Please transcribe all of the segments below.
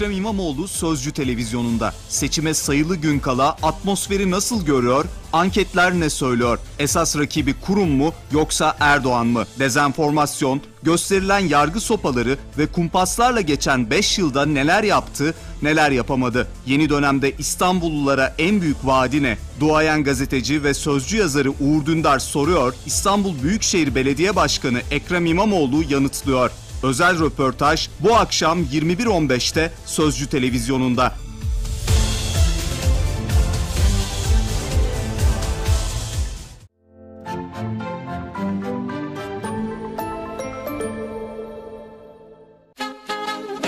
Ekrem İmamoğlu Sözcü Televizyonu'nda. Seçime sayılı gün kala atmosferi nasıl görüyor, anketler ne söylüyor? Esas rakibi Kurum mu yoksa Erdoğan mı? Dezenformasyon, gösterilen yargı sopaları ve kumpaslarla geçen 5 yılda neler yaptı, neler yapamadı? Yeni dönemde İstanbullulara en büyük vaadi ne? Duayen gazeteci ve sözcü yazarı Uğur Dündar soruyor, İstanbul Büyükşehir Belediye Başkanı Ekrem İmamoğlu yanıtlıyor. Özel röportaj bu akşam 21.15'te Sözcü Televizyonu'nda.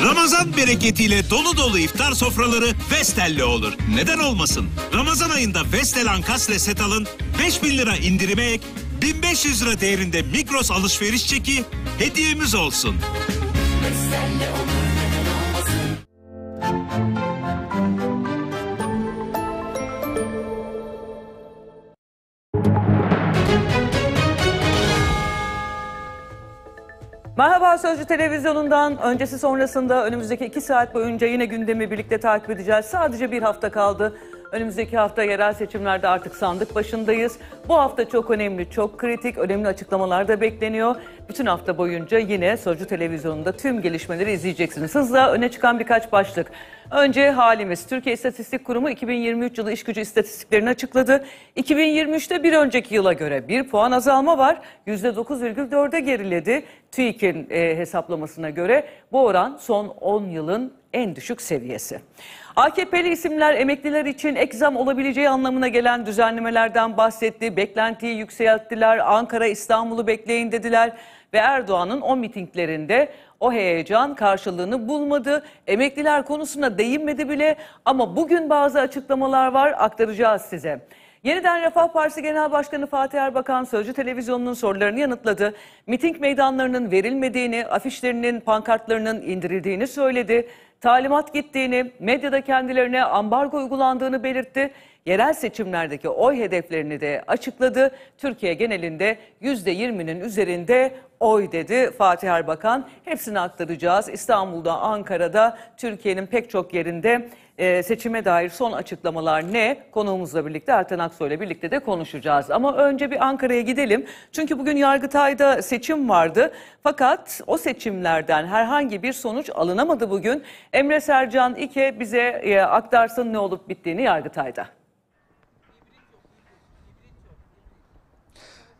Ramazan bereketiyle dolu dolu iftar sofraları Vestel'le olur. Neden olmasın? Ramazan ayında Vestel Ankastre set alın, 5.000 lira indirime ek, 1500 lira değerinde Migros alışveriş çeki hediyemiz olsun. Merhaba Sözcü Televizyonu'ndan. Öncesi sonrasında önümüzdeki 2 saat boyunca yine gündemi birlikte takip edeceğiz. Sadece bir hafta kaldı. Önümüzdeki hafta yerel seçimlerde artık sandık başındayız. Bu hafta çok önemli, çok kritik, önemli açıklamalar da bekleniyor. Bütün hafta boyunca yine Sözcü Televizyonu'nda tüm gelişmeleri izleyeceksiniz. Hızla öne çıkan birkaç başlık. Önce halimiz. Türkiye İstatistik Kurumu 2023 yılı iş gücü istatistiklerini açıkladı. 2023'te bir önceki yıla göre 1 puan azalma var. %9,4'e geriledi. TÜİK'in hesaplamasına göre bu oran son 10 yılın en düşük seviyesi. AKP'li isimler emekliler için ek zam olabileceği anlamına gelen düzenlemelerden bahsetti. Beklentiyi yükselttiler. Ankara, İstanbul'u bekleyin dediler. Ve Erdoğan'ın o mitinglerinde o heyecan karşılığını bulmadı. Emekliler konusuna değinmedi bile. Ama bugün bazı açıklamalar var. Aktaracağız size. Yeniden Refah Partisi Genel Başkanı Fatih Erbakan Sözcü Televizyonu'nun sorularını yanıtladı. Miting meydanlarının verilmediğini, afişlerinin, pankartlarının indirildiğini söyledi. Talimat gittiğini, medyada kendilerine ambargo uygulandığını belirtti. Yerel seçimlerdeki oy hedeflerini de açıkladı. Türkiye genelinde %20'nin üzerinde oy dedi Fatih Erbakan. Hepsini aktaracağız. İstanbul'da, Ankara'da, Türkiye'nin pek çok yerinde seçime dair son açıklamalar ne? Konuğumuzla birlikte, Ertan Aksoy ile birlikte de konuşacağız. Ama önce bir Ankara'ya gidelim. Çünkü bugün Yargıtay'da seçim vardı. Fakat o seçimlerden herhangi bir sonuç alınamadı bugün. Emre Sercan İke bize aktarsın ne olup bittiğini Yargıtay'da.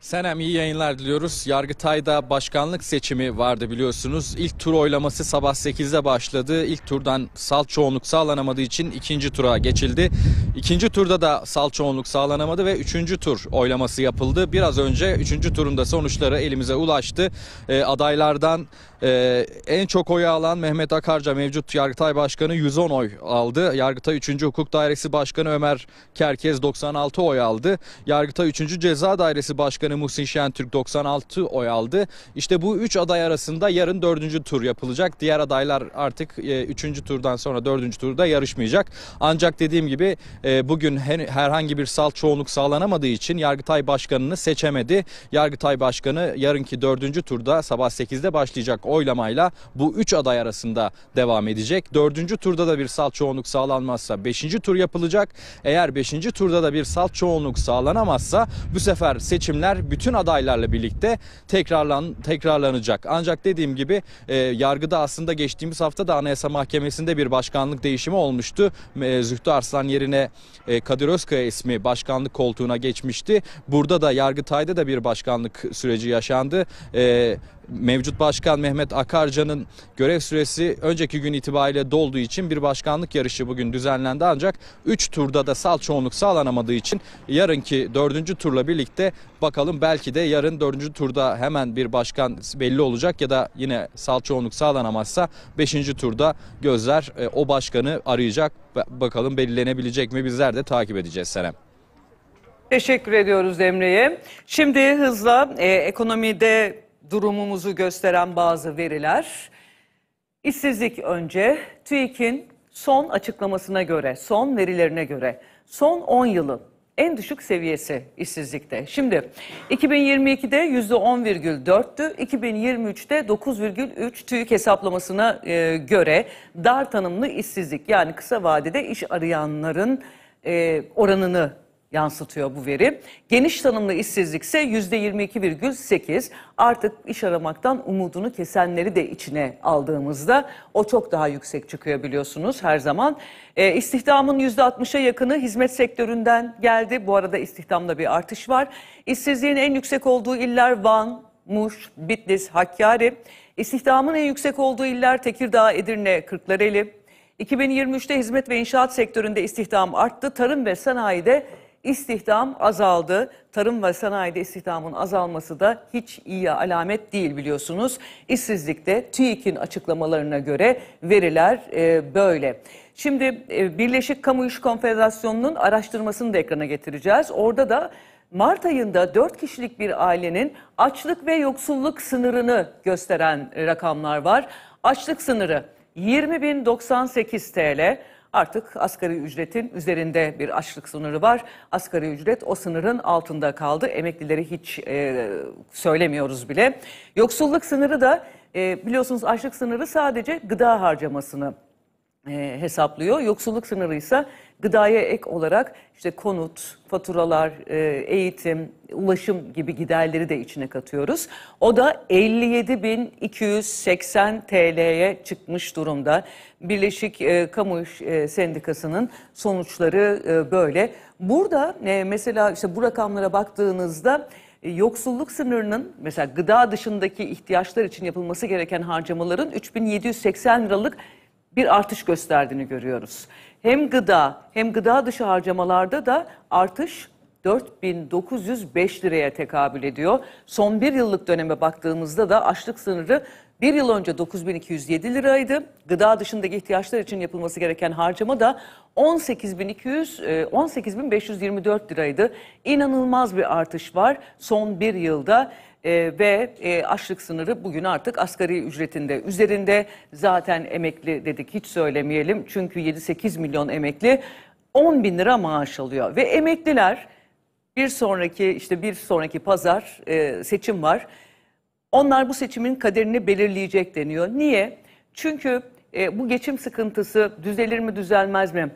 Senem, iyi yayınlar diliyoruz. Yargıtay'da başkanlık seçimi vardı biliyorsunuz. İlk tur oylaması sabah 8'de başladı. İlk turdan sal çoğunluk sağlanamadığı için ikinci tura geçildi. İkinci turda da sal çoğunluk sağlanamadı ve üçüncü tur oylaması yapıldı. Biraz önce üçüncü turunda sonuçları elimize ulaştı. Adaylardan en çok oyu alan Mehmet Akarca mevcut Yargıtay Başkanı 110 oy aldı. Yargıtay 3. Hukuk Dairesi Başkanı Ömer Kerkez 96 oy aldı. Yargıtay 3. Ceza Dairesi Başkanı Muhsin Şentürk 96 oy aldı. İşte bu 3 aday arasında yarın 4. tur yapılacak. Diğer adaylar artık 3. turdan sonra 4. turda yarışmayacak. Ancak dediğim gibi bugün herhangi bir salt çoğunluk sağlanamadığı için Yargıtay Başkanı'nı seçemedi. Yargıtay Başkanı yarınki 4. turda sabah 8'de başlayacak oylamayla bu 3 aday arasında devam edecek. 4. turda da bir salt çoğunluk sağlanmazsa 5. tur yapılacak. Eğer 5. turda da bir salt çoğunluk sağlanamazsa bu sefer seçimler bütün adaylarla birlikte tekrarlanacak. Ancak dediğim gibi yargıda aslında geçtiğimiz hafta da Anayasa Mahkemesi'nde bir başkanlık değişimi olmuştu. Zühtü Arslan yerine Kadir Özkaya ismi başkanlık koltuğuna geçmişti. Burada da Yargıtay'da da bir başkanlık süreci yaşandı. Mevcut başkan Mehmet Akarca'nın görev süresi önceki gün itibariyle dolduğu için bir başkanlık yarışı bugün düzenlendi. Ancak 3 turda da sal çoğunluk sağlanamadığı için yarınki 4. turla birlikte bakalım belki de yarın 4. turda hemen bir başkan belli olacak ya da yine sal çoğunluk sağlanamazsa 5. turda gözler o başkanı arayacak. Bakalım belirlenebilecek mi, bizler de takip edeceğiz Serem. Teşekkür ediyoruz Emre'ye. Şimdi hızla ekonomide durumumuzu gösteren bazı veriler. İşsizlik önce TÜİK'in son açıklamasına göre, son verilerine göre son 10 yılın en düşük seviyesi işsizlikte. Şimdi 2022'de %10,4'tü, 2023'te 9,3 TÜİK hesaplamasına göre dar tanımlı işsizlik, yani kısa vadede iş arayanların oranını yansıtıyor bu veri. Geniş tanımlı işsizlik ise %22,8. Artık iş aramaktan umudunu kesenleri de içine aldığımızda o çok daha yüksek çıkıyor biliyorsunuz her zaman. İstihdamın %60'a yakını hizmet sektöründen geldi. Bu arada istihdamda bir artış var. İşsizliğin en yüksek olduğu iller Van, Muş, Bitlis, Hakkari. İstihdamın en yüksek olduğu iller Tekirdağ, Edirne, Kırklareli. 2023'te hizmet ve inşaat sektöründe istihdam arttı. Tarım ve sanayide İstihdam azaldı. Tarım ve sanayide istihdamın azalması da hiç iyi alamet değil biliyorsunuz. İşsizlikte TÜİK'in açıklamalarına göre veriler böyle. Şimdi Birleşik Kamu İş Konfederasyonu'nun araştırmasını da ekrana getireceğiz. Orada da Mart ayında 4 kişilik bir ailenin açlık ve yoksulluk sınırını gösteren rakamlar var. Açlık sınırı 20.098 TL. Artık asgari ücretin üzerinde bir açlık sınırı var. Asgari ücret o sınırın altında kaldı. Emeklileri hiç söylemiyoruz bile. Yoksulluk sınırı da biliyorsunuz açlık sınırı sadece gıda harcamasını hesaplıyor. Yoksulluk sınırı ise gıdaya ek olarak işte konut, faturalar, eğitim, ulaşım gibi giderleri de içine katıyoruz. O da 57.280 TL'ye çıkmış durumda. Birleşik Kamu İş Sendikası'nın sonuçları böyle. Burada mesela işte bu rakamlara baktığınızda yoksulluk sınırının mesela gıda dışındaki ihtiyaçlar için yapılması gereken harcamaların 3.780 liralık bir artış gösterdiğini görüyoruz. Hem gıda hem gıda dışı harcamalarda da artış 4.905 liraya tekabül ediyor. Son bir yıllık döneme baktığımızda da açlık sınırı bir yıl önce 9.207 liraydı. Gıda dışındaki ihtiyaçlar için yapılması gereken harcama da 18.524 liraydı. İnanılmaz bir artış var son bir yılda. Ve açlık sınırı bugün artık asgari ücretinde üzerinde. Zaten emekli dedik hiç söylemeyelim çünkü 7-8 milyon emekli 10 bin lira maaş alıyor ve emekliler bir sonraki pazar seçim var, onlar bu seçimin kaderini belirleyecek deniyor. Niye? Çünkü bu geçim sıkıntısı düzelir mi düzelmez mi,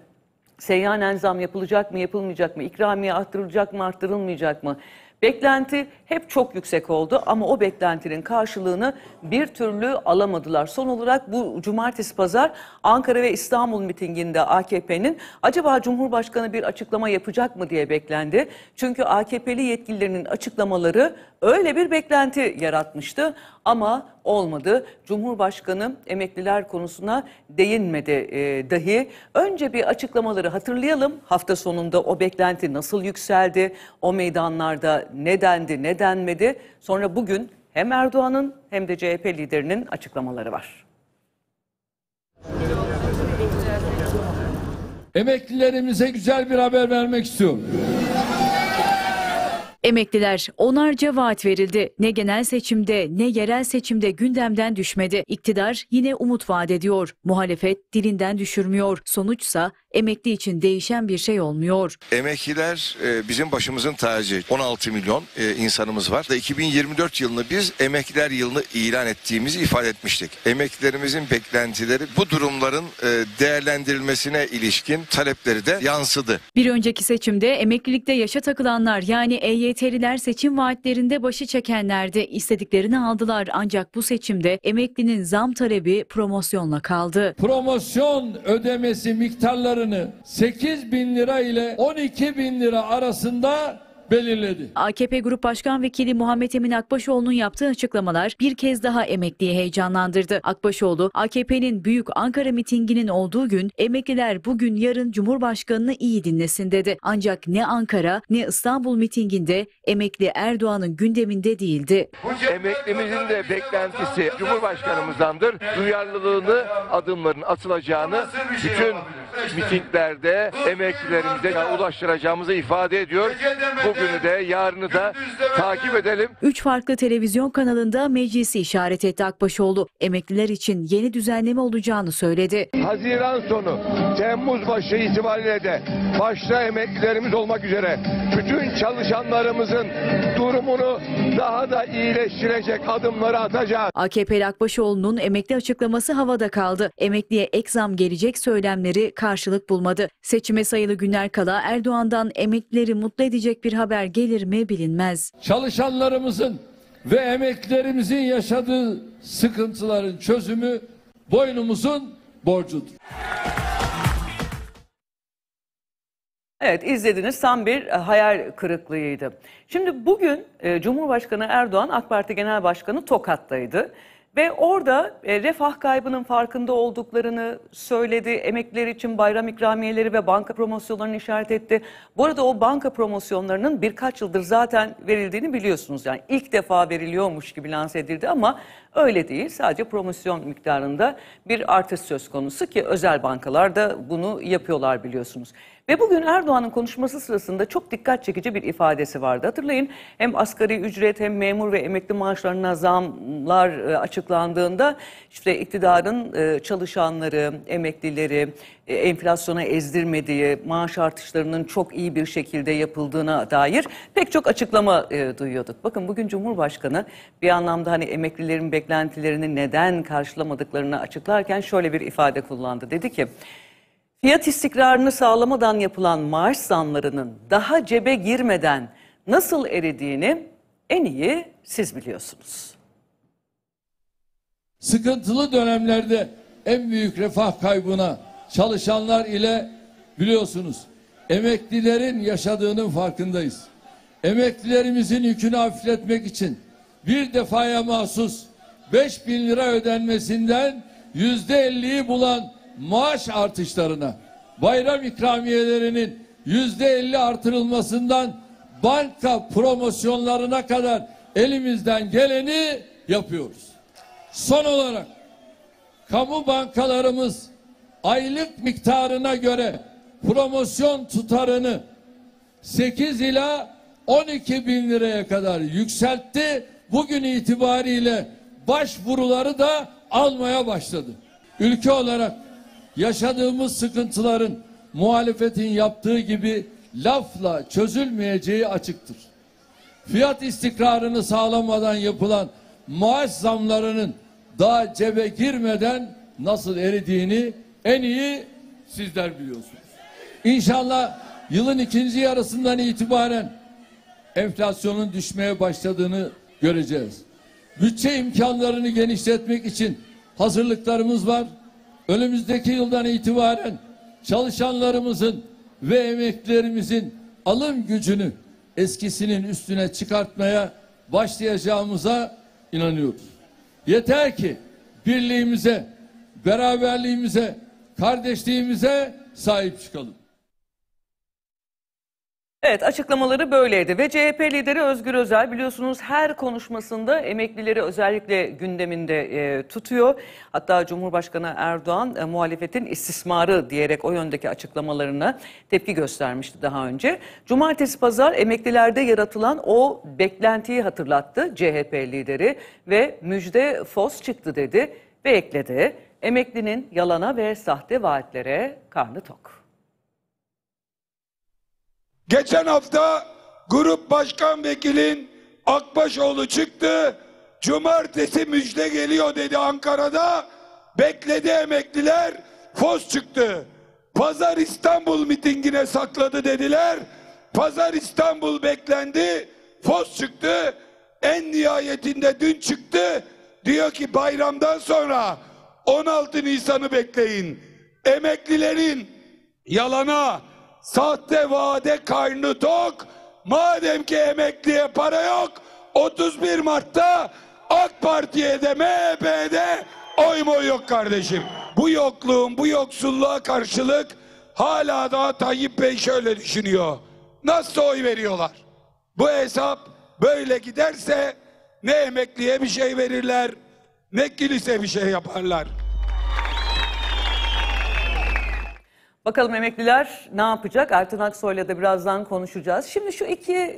seyyanen zam yapılacak mı yapılmayacak mı, ikramiye arttırılacak mı arttırılmayacak mı? Beklenti hep çok yüksek oldu ama o beklentinin karşılığını bir türlü alamadılar. Son olarak bu cumartesi pazar Ankara ve İstanbul mitinginde AKP'nin acaba Cumhurbaşkanı bir açıklama yapacak mı diye beklendi. Çünkü AKP'li yetkililerinin açıklamaları öyle bir beklenti yaratmıştı ama olmadı. Cumhurbaşkanı emekliler konusuna değinmedi dahi. Önce bir açıklamaları hatırlayalım. Hafta sonunda o beklenti nasıl yükseldi? O meydanlarda ne dendi, ne denmedi? Sonra bugün hem Erdoğan'ın hem de CHP liderinin açıklamaları var. Emeklilerimize güzel bir haber vermek istiyorum. Emekliler onarca vaat verildi. Ne genel seçimde ne yerel seçimde gündemden düşmedi. İktidar yine umut vaat ediyor. Muhalefet dilinden düşürmüyor. Sonuçsa emekli için değişen bir şey olmuyor. Emekliler bizim başımızın tacı. 16 milyon insanımız var. 2024 yılını biz emekliler yılını ilan ettiğimizi ifade etmiştik. Emeklilerimizin beklentileri bu durumların değerlendirilmesine ilişkin talepleri de yansıdı. Bir önceki seçimde emeklilikte yaşa takılanlar yani EYT'liler seçim vaatlerinde başı çekenlerdi. İstediklerini aldılar ancak bu seçimde emeklinin zam talebi promosyonla kaldı. Promosyon ödemesi miktarları 8 bin lira ile 12 bin lira arasında belirledi. AKP Grup Başkan Vekili Muhammed Emin Akbaşoğlu'nun yaptığı açıklamalar bir kez daha emekliyi heyecanlandırdı. Akbaşoğlu, AKP'nin büyük Ankara mitinginin olduğu gün emekliler bugün yarın Cumhurbaşkanı'nı iyi dinlesin dedi. Ancak ne Ankara ne İstanbul mitinginde emekli Erdoğan'ın gündeminde değildi. Emeklimizin de beklentisi Cumhurbaşkanımızdandır. Duyarlılığını, adımların atılacağını bütün mitinglerde emeklilerimize ulaştıracağımızı ifade ediyor. Bugünü de yarını da takip edelim. 3 farklı televizyon kanalında meclisi işaret etti Akbaşoğlu. Emekliler için yeni düzenleme olacağını söyledi. Haziran sonu, Temmuz başı itibariyle de başta emeklilerimiz olmak üzere bütün çalışanlarımızın durumunu daha da iyileştirecek adımları atacağız. AKP'li Akbaşoğlu'nun emekli açıklaması havada kaldı. Emekliye ek zam gelecek söylemleri karşılık bulmadı. Seçime sayılı günler kala Erdoğan'dan emeklileri mutlu edecek bir haber gelir mi bilinmez. Çalışanlarımızın ve emeklilerimizin yaşadığı sıkıntıların çözümü boynumuzun borcudur. Evet, izlediniz, tam bir hayal kırıklığıydı. Şimdi bugün Cumhurbaşkanı Erdoğan AK Parti Genel Başkanı Tokat'taydı. Ve orada refah kaybının farkında olduklarını söyledi. Emekliler için bayram ikramiyeleri ve banka promosyonlarını işaret etti. Bu arada o banka promosyonlarının birkaç yıldır zaten verildiğini biliyorsunuz. Yani ilk defa veriliyormuş gibi lanse edildi ama öyle değil. Sadece promosyon miktarında bir artış söz konusu ki özel bankalar da bunu yapıyorlar biliyorsunuz. Ve bugün Erdoğan'ın konuşması sırasında çok dikkat çekici bir ifadesi vardı. Hatırlayın, hem asgari ücret hem memur ve emekli maaşlarına zamlar açıklandığında işte iktidarın çalışanları, emeklileri enflasyona ezdirmediği, maaş artışlarının çok iyi bir şekilde yapıldığına dair pek çok açıklama duyuyorduk. Bakın bugün Cumhurbaşkanı bir anlamda hani emeklilerin beklentilerini neden karşılamadıklarını açıklarken şöyle bir ifade kullandı. Dedi ki, fiyat istikrarını sağlamadan yapılan maaş zamlarının daha cebe girmeden nasıl eridiğini en iyi siz biliyorsunuz. Sıkıntılı dönemlerde en büyük refah kaybına çalışanlar ile biliyorsunuz emeklilerin yaşadığının farkındayız. Emeklilerimizin yükünü hafifletmek için bir defaya mahsus 5.000 lira ödenmesinden %50'yi bulan maaş artışlarına, bayram ikramiyelerinin %50 artırılmasından banka promosyonlarına kadar elimizden geleni yapıyoruz. Son olarak kamu bankalarımız aylık miktarına göre promosyon tutarını 8 ila 12 bin liraya kadar yükseltti. Bugün itibariyle başvuruları da almaya başladı. Ülke olarak yaşadığımız sıkıntıların muhalefetin yaptığı gibi lafla çözülmeyeceği açıktır. Fiyat istikrarını sağlamadan yapılan maaş zamlarının daha cebe girmeden nasıl eridiğini en iyi sizler biliyorsunuz. İnşallah yılın ikinci yarısından itibaren enflasyonun düşmeye başladığını göreceğiz. Bütçe imkanlarını genişletmek için hazırlıklarımız var. Önümüzdeki yıldan itibaren çalışanlarımızın ve emeklilerimizin alım gücünü eskisinin üstüne çıkartmaya başlayacağımıza inanıyoruz. Yeter ki birliğimize, beraberliğimize, kardeşliğimize sahip çıkalım. Evet, açıklamaları böyleydi ve CHP lideri Özgür Özel biliyorsunuz her konuşmasında emeklileri özellikle gündeminde tutuyor. Hatta Cumhurbaşkanı Erdoğan muhalefetin istismarı diyerek o yöndeki açıklamalarına tepki göstermişti daha önce. Cumartesi pazar emeklilerde yaratılan o beklentiyi hatırlattı CHP lideri ve müjde fos çıktı dedi ve ekledi. Emeklinin yalana ve sahte vaatlere karnı tok. Geçen hafta Grup Başkan Vekilin Akbaşoğlu çıktı. Cumartesi müjde geliyor dedi Ankara'da. Bekledi emekliler. Fos çıktı. Pazar İstanbul mitingine sakladı dediler. Pazar İstanbul beklendi. Fos çıktı. En nihayetinde dün çıktı. Diyor ki bayramdan sonra 16 Nisan'ı bekleyin. Emeklilerin yalana, sahte vaade karnı tok. Madem ki emekliye para yok, 31 Mart'ta AK Parti'ye de MHP'ye de oy mu yok kardeşim. Bu yokluğun, bu yoksulluğa karşılık hala daha Tayyip Bey şöyle düşünüyor: nasıl oy veriyorlar? Bu hesap böyle giderse ne emekliye bir şey verirler, ne kilise bir şey yaparlar. Bakalım emekliler ne yapacak? Ertan Aksoy'la da birazdan konuşacağız. Şimdi şu iki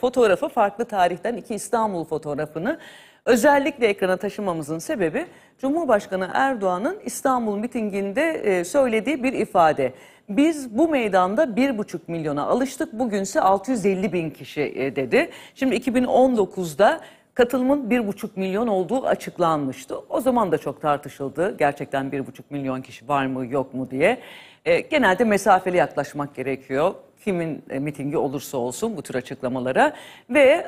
fotoğrafı, farklı tarihten iki İstanbul fotoğrafını özellikle ekrana taşımamızın sebebi Cumhurbaşkanı Erdoğan'ın İstanbul mitinginde söylediği bir ifade. Biz bu meydanda 1,5 milyona alıştık, bugünse 650 bin kişi dedi. Şimdi 2019'da katılımın 1,5 milyon olduğu açıklanmıştı. O zaman da çok tartışıldı. Gerçekten 1,5 milyon kişi var mı yok mu diye. Genelde mesafeli yaklaşmak gerekiyor. Kimin mitingi olursa olsun bu tür açıklamalara. Ve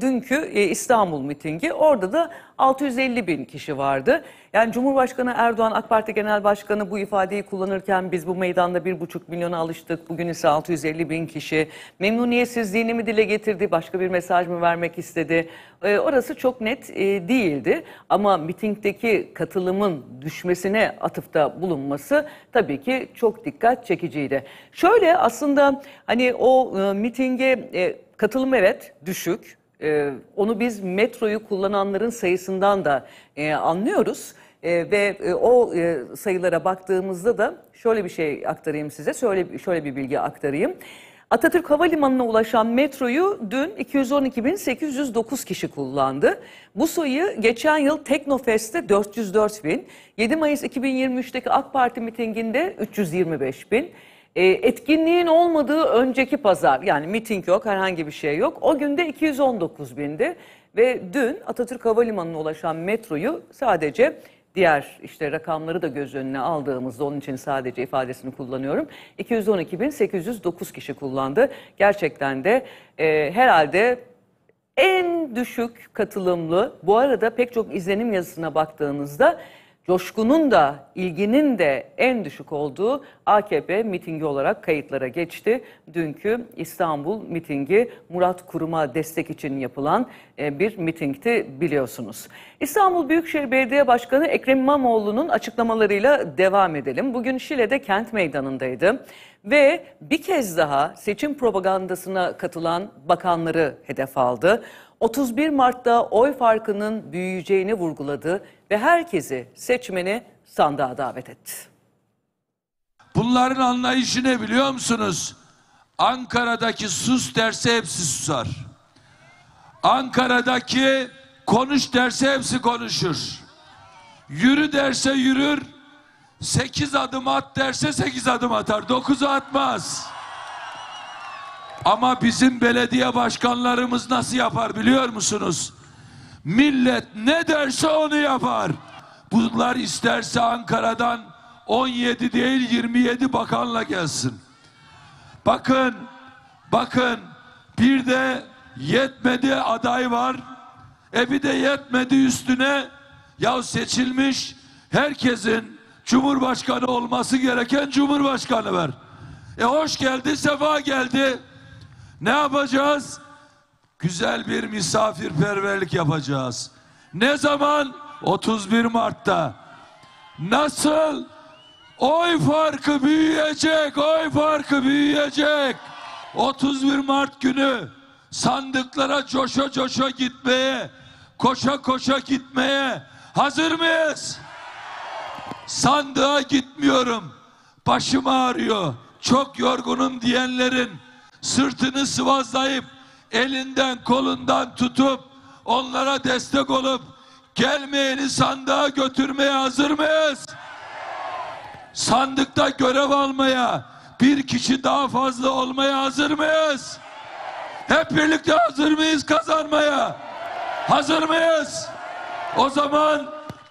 dünkü İstanbul mitingi, orada da 650 bin kişi vardı. Yani Cumhurbaşkanı Erdoğan, AK Parti Genel Başkanı bu ifadeyi kullanırken biz bu meydanda 1,5 milyona alıştık, bugün ise 650 bin kişi. Memnuniyetsizliğini mi dile getirdi, başka bir mesaj mı vermek istedi? Orası çok net değildi. Ama mitingdeki katılımın düşmesine atıfta bulunması tabii ki çok dikkat çekiciydi. Şöyle aslında hani o mitinge katılım evet düşük. Onu biz metroyu kullananların sayısından da anlıyoruz ve o sayılara baktığımızda da şöyle bir şey aktarayım size, şöyle bir bilgi aktarayım. Atatürk Havalimanı'na ulaşan metroyu dün 212.809 kişi kullandı. Bu sayı geçen yıl Teknofest'te 404 bin, 7 Mayıs 2023'teki AK Parti mitinginde 325 bin. Etkinliğin olmadığı önceki pazar, yani miting yok, herhangi bir şey yok. O günde 219 bindi ve dün Atatürk Havalimanı'na ulaşan metroyu sadece diğer işte rakamları da göz önüne aldığımızda, onun için sadece ifadesini kullanıyorum, 212.809 kişi kullandı. Gerçekten de herhalde en düşük katılımlı, bu arada pek çok izlenim yazısına baktığınızda coşkunun da ilginin de en düşük olduğu AKP mitingi olarak kayıtlara geçti. Dünkü İstanbul mitingi Murat Kurum'a destek için yapılan bir mitingti, biliyorsunuz. İstanbul Büyükşehir Belediye Başkanı Ekrem İmamoğlu'nun açıklamalarıyla devam edelim. Bugün Şile'de Kent Meydanı'ndaydı ve bir kez daha seçim propagandasına katılan bakanları hedef aldı. 31 Mart'ta oy farkının büyüyeceğini vurguladı ve herkesi, seçmeni sandığa davet etti. Bunların anlayışı ne biliyor musunuz? Ankara'daki sus derse hepsi susar. Ankara'daki konuş derse hepsi konuşur. Yürü derse yürür. 8 adım at derse 8 adım atar. 9'u atmaz. Ama bizim belediye başkanlarımız nasıl yapar biliyor musunuz? Millet ne derse onu yapar. Bunlar isterse Ankara'dan 17 değil 27 bakanla gelsin. Bakın bir de yetmedi aday var. Bir de yetmedi üstüne ya seçilmiş herkesin Cumhurbaşkanı olması gereken Cumhurbaşkanı var. Hoş geldi, sefa geldi. Ne yapacağız? Güzel bir misafirperverlik yapacağız. Ne zaman? 31 Mart'ta. Nasıl? Oy farkı büyüyecek, oy farkı büyüyecek. 31 Mart günü sandıklara coşa coşa gitmeye, koşa koşa gitmeye hazır mıyız? Sandığa gitmiyorum, başım ağrıyor, çok yorgunum diyenlerin sırtını sıvazlayıp, elinden kolundan tutup, onlara destek olup, gelmeyeni sandığa götürmeye hazır mıyız? Sandıkta görev almaya, bir kişi daha fazla olmaya hazır mıyız? Hep birlikte hazır mıyız kazanmaya? Hazır mıyız? O zaman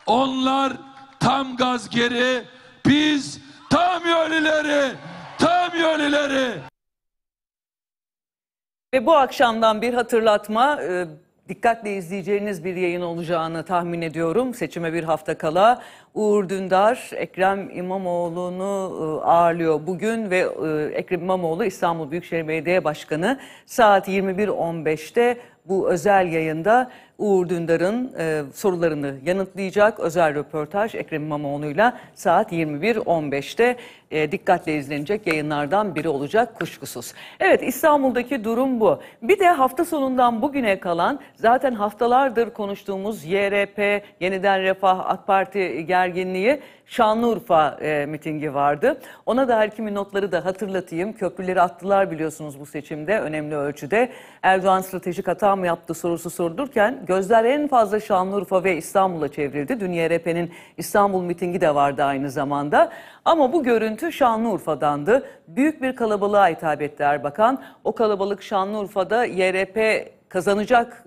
onlar tam gaz geri, biz tam yol ileri, tam yol ileri. Ve bu akşamdan bir hatırlatma, dikkatle izleyeceğiniz bir yayın olacağını tahmin ediyorum. Seçime bir hafta kala Uğur Dündar, Ekrem İmamoğlu'nu ağırlıyor bugün ve Ekrem İmamoğlu İstanbul Büyükşehir Belediye Başkanı saat 21.15'te bu özel yayında Uğur Dündar'ın sorularını yanıtlayacak özel röportaj Ekrem İmamoğlu'yla saat 21.15'te dikkatle izlenecek yayınlardan biri olacak kuşkusuz. Evet, İstanbul'daki durum bu. Bir de hafta sonundan bugüne kalan zaten haftalardır konuştuğumuz YRP, Yeniden Refah, AK Parti gerginliği, Şanlıurfa mitingi vardı. Ona dair kimi notları da hatırlatayım. Köprüleri attılar biliyorsunuz bu seçimde önemli ölçüde. Erdoğan stratejik hata mı yaptı sorusu sorulurken gözler en fazla Şanlıurfa ve İstanbul'a çevrildi. Dün YRP'nin İstanbul mitingi de vardı aynı zamanda. Ama bu görüntü Şanlıurfa'dandı. Büyük bir kalabalığa hitap etti Erbakan. O kalabalık Şanlıurfa'da YRP kazanacak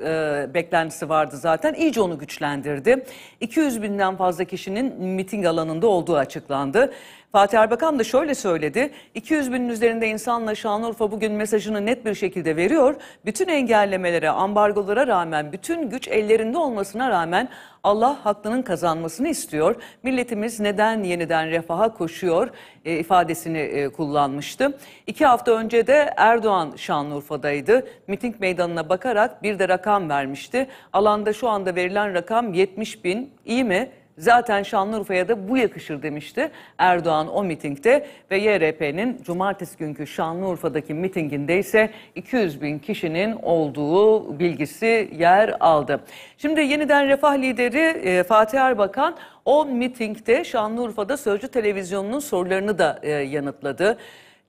beklentisi vardı zaten. İyice onu güçlendirdi. 200 binden fazla kişinin miting alanında olduğu açıklandı. Fatih Erbakan da şöyle söyledi. 200 binin üzerinde insanla Şanlıurfa bugün mesajını net bir şekilde veriyor. Bütün engellemelere, ambargolara rağmen, bütün güç ellerinde olmasına rağmen Allah hakkının kazanmasını istiyor. Milletimiz neden yeniden refaha koşuyor ifadesini kullanmıştı. 2 hafta önce de Erdoğan Şanlıurfa'daydı. Miting meydanına bakarak bir de rakam vermişti. Alanda şu anda verilen rakam 70 bin. İyi mi? Zaten Şanlıurfa'ya da bu yakışır demişti Erdoğan o mitingde ve YRP'nin cumartesi günkü Şanlıurfa'daki mitinginde ise 200 bin kişinin olduğu bilgisi yer aldı. Şimdi Yeniden Refah lideri Fatih Erbakan o mitingde Şanlıurfa'da Sözcü Televizyonu'nun sorularını da yanıtladı.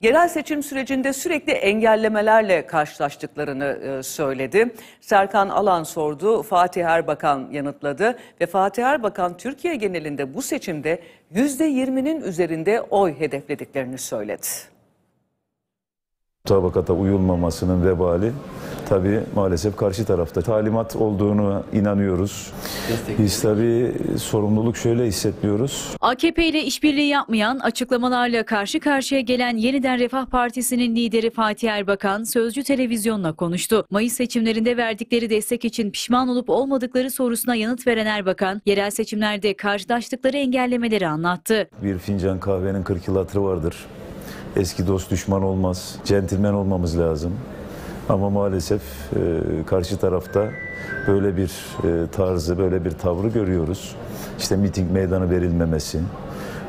Yerel seçim sürecinde sürekli engellemelerle karşılaştıklarını söyledi. Serkan Alan sordu, Fatih Erbakan yanıtladı ve Fatih Erbakan Türkiye genelinde bu seçimde %20'nin üzerinde oy hedeflediklerini söyledi. Mutabakata uyulmamasının vebali tabii maalesef karşı tarafta. Talimat olduğunu inanıyoruz. Biz tabii sorumluluk şöyle hissetmiyoruz. AKP ile işbirliği yapmayan, açıklamalarla karşı karşıya gelen Yeniden Refah Partisi'nin lideri Fatih Erbakan Sözcü Televizyon'la konuştu. Mayıs seçimlerinde verdikleri destek için pişman olup olmadıkları sorusuna yanıt veren Erbakan, yerel seçimlerde karşılaştıkları engellemeleri anlattı. Bir fincan kahvenin 40 yıl hatırı vardır. Eski dost düşman olmaz, centilmen olmamız lazım. Ama maalesef karşı tarafta böyle bir tarzı, böyle bir tavrı görüyoruz. İşte miting meydanı verilmemesi,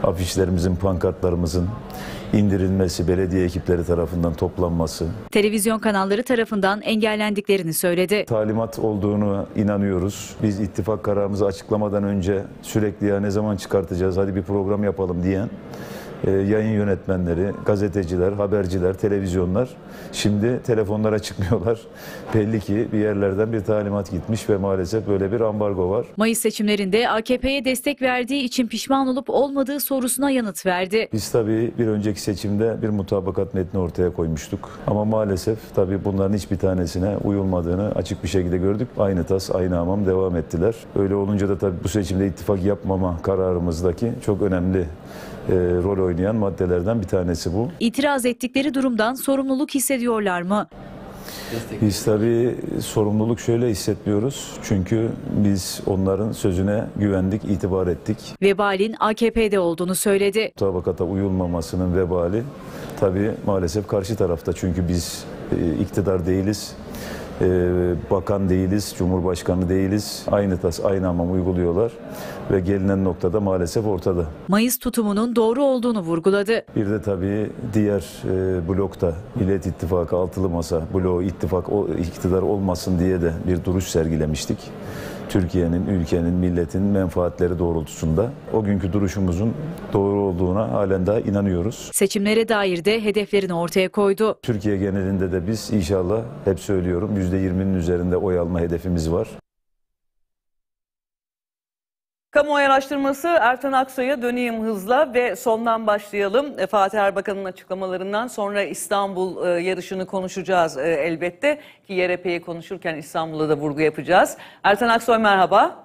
afişlerimizin, pankartlarımızın indirilmesi, belediye ekipleri tarafından toplanması. Televizyon kanalları tarafından engellendiklerini söyledi. Talimat olduğunu inanıyoruz. Biz ittifak kararımızı açıklamadan önce sürekli ya ne zaman çıkartacağız, hadi bir program yapalım diyen yayın yönetmenleri, gazeteciler, haberciler, televizyonlar şimdi telefonlara çıkmıyorlar. Belli ki bir yerlerden bir talimat gitmiş ve maalesef böyle bir ambargo var. Mayıs seçimlerinde AKP'ye destek verdiği için pişman olup olmadığı sorusuna yanıt verdi. Biz tabii bir önceki seçimde bir mutabakat metni ortaya koymuştuk. Ama maalesef tabii bunların hiçbir tanesine uyulmadığını açık bir şekilde gördük. Aynı tas, aynı hamam devam ettiler. Öyle olunca da tabii bu seçimde ittifak yapmama kararımızdaki çok önemli rol oynayan maddelerden bir tanesi bu. İtiraz ettikleri durumdan sorumluluk hissediyorlar mı? Biz tabii sorumluluk şöyle hissetmiyoruz. Çünkü biz onların sözüne güvendik, itibar ettik. Vebalin AKP'de olduğunu söyledi. Mutabakata uyulmamasının vebali tabii maalesef karşı tarafta. Çünkü biz iktidar değiliz. Bakan değiliz, Cumhurbaşkanı değiliz. Aynı tas, aynı hamam uyguluyorlar ve gelinen noktada maalesef ortada. Mayıs tutumunun doğru olduğunu vurguladı. Bir de tabii diğer blokta Millet İttifakı, Altılı Masa bloğu ittifak o iktidar olmasın diye de bir duruş sergilemiştik. Türkiye'nin, ülkenin, milletin menfaatleri doğrultusunda o günkü duruşumuzun doğru olduğuna halen daha inanıyoruz. Seçimlere dair de hedeflerini ortaya koydu. Türkiye genelinde de biz inşallah hep söylüyorum %20'nin üzerinde oy alma hedefimiz var. Kamuoyu araştırması Ertan Aksoy'a döneyim hızla ve sondan başlayalım. Fatih Erbakan'ın açıklamalarından sonra İstanbul yarışını konuşacağız elbette ki YRP'yi konuşurken İstanbul'a da vurgu yapacağız. Ertan Aksoy merhaba.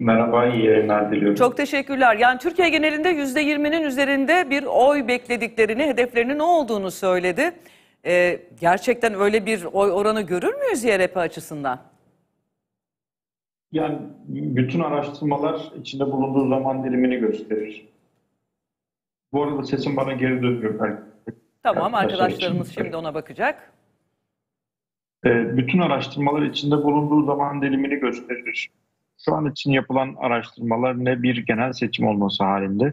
Merhaba, iyi yayınlar diliyorum. Çok teşekkürler. Yani Türkiye genelinde %20'nin üzerinde bir oy beklediklerini, hedeflerinin ne olduğunu söyledi. Gerçekten öyle bir oy oranı görür müyüz YRP açısından? Yani bütün araştırmalar içinde bulunduğu zaman dilimini gösterir. Bu arada sesim bana geri dönüyor. Tamam, arkadaşlarımız şimdi ona bakacak. bütün araştırmalar içinde bulunduğu zaman dilimini gösterir. Şu an için yapılan araştırmalar ne bir genel seçim olması halinde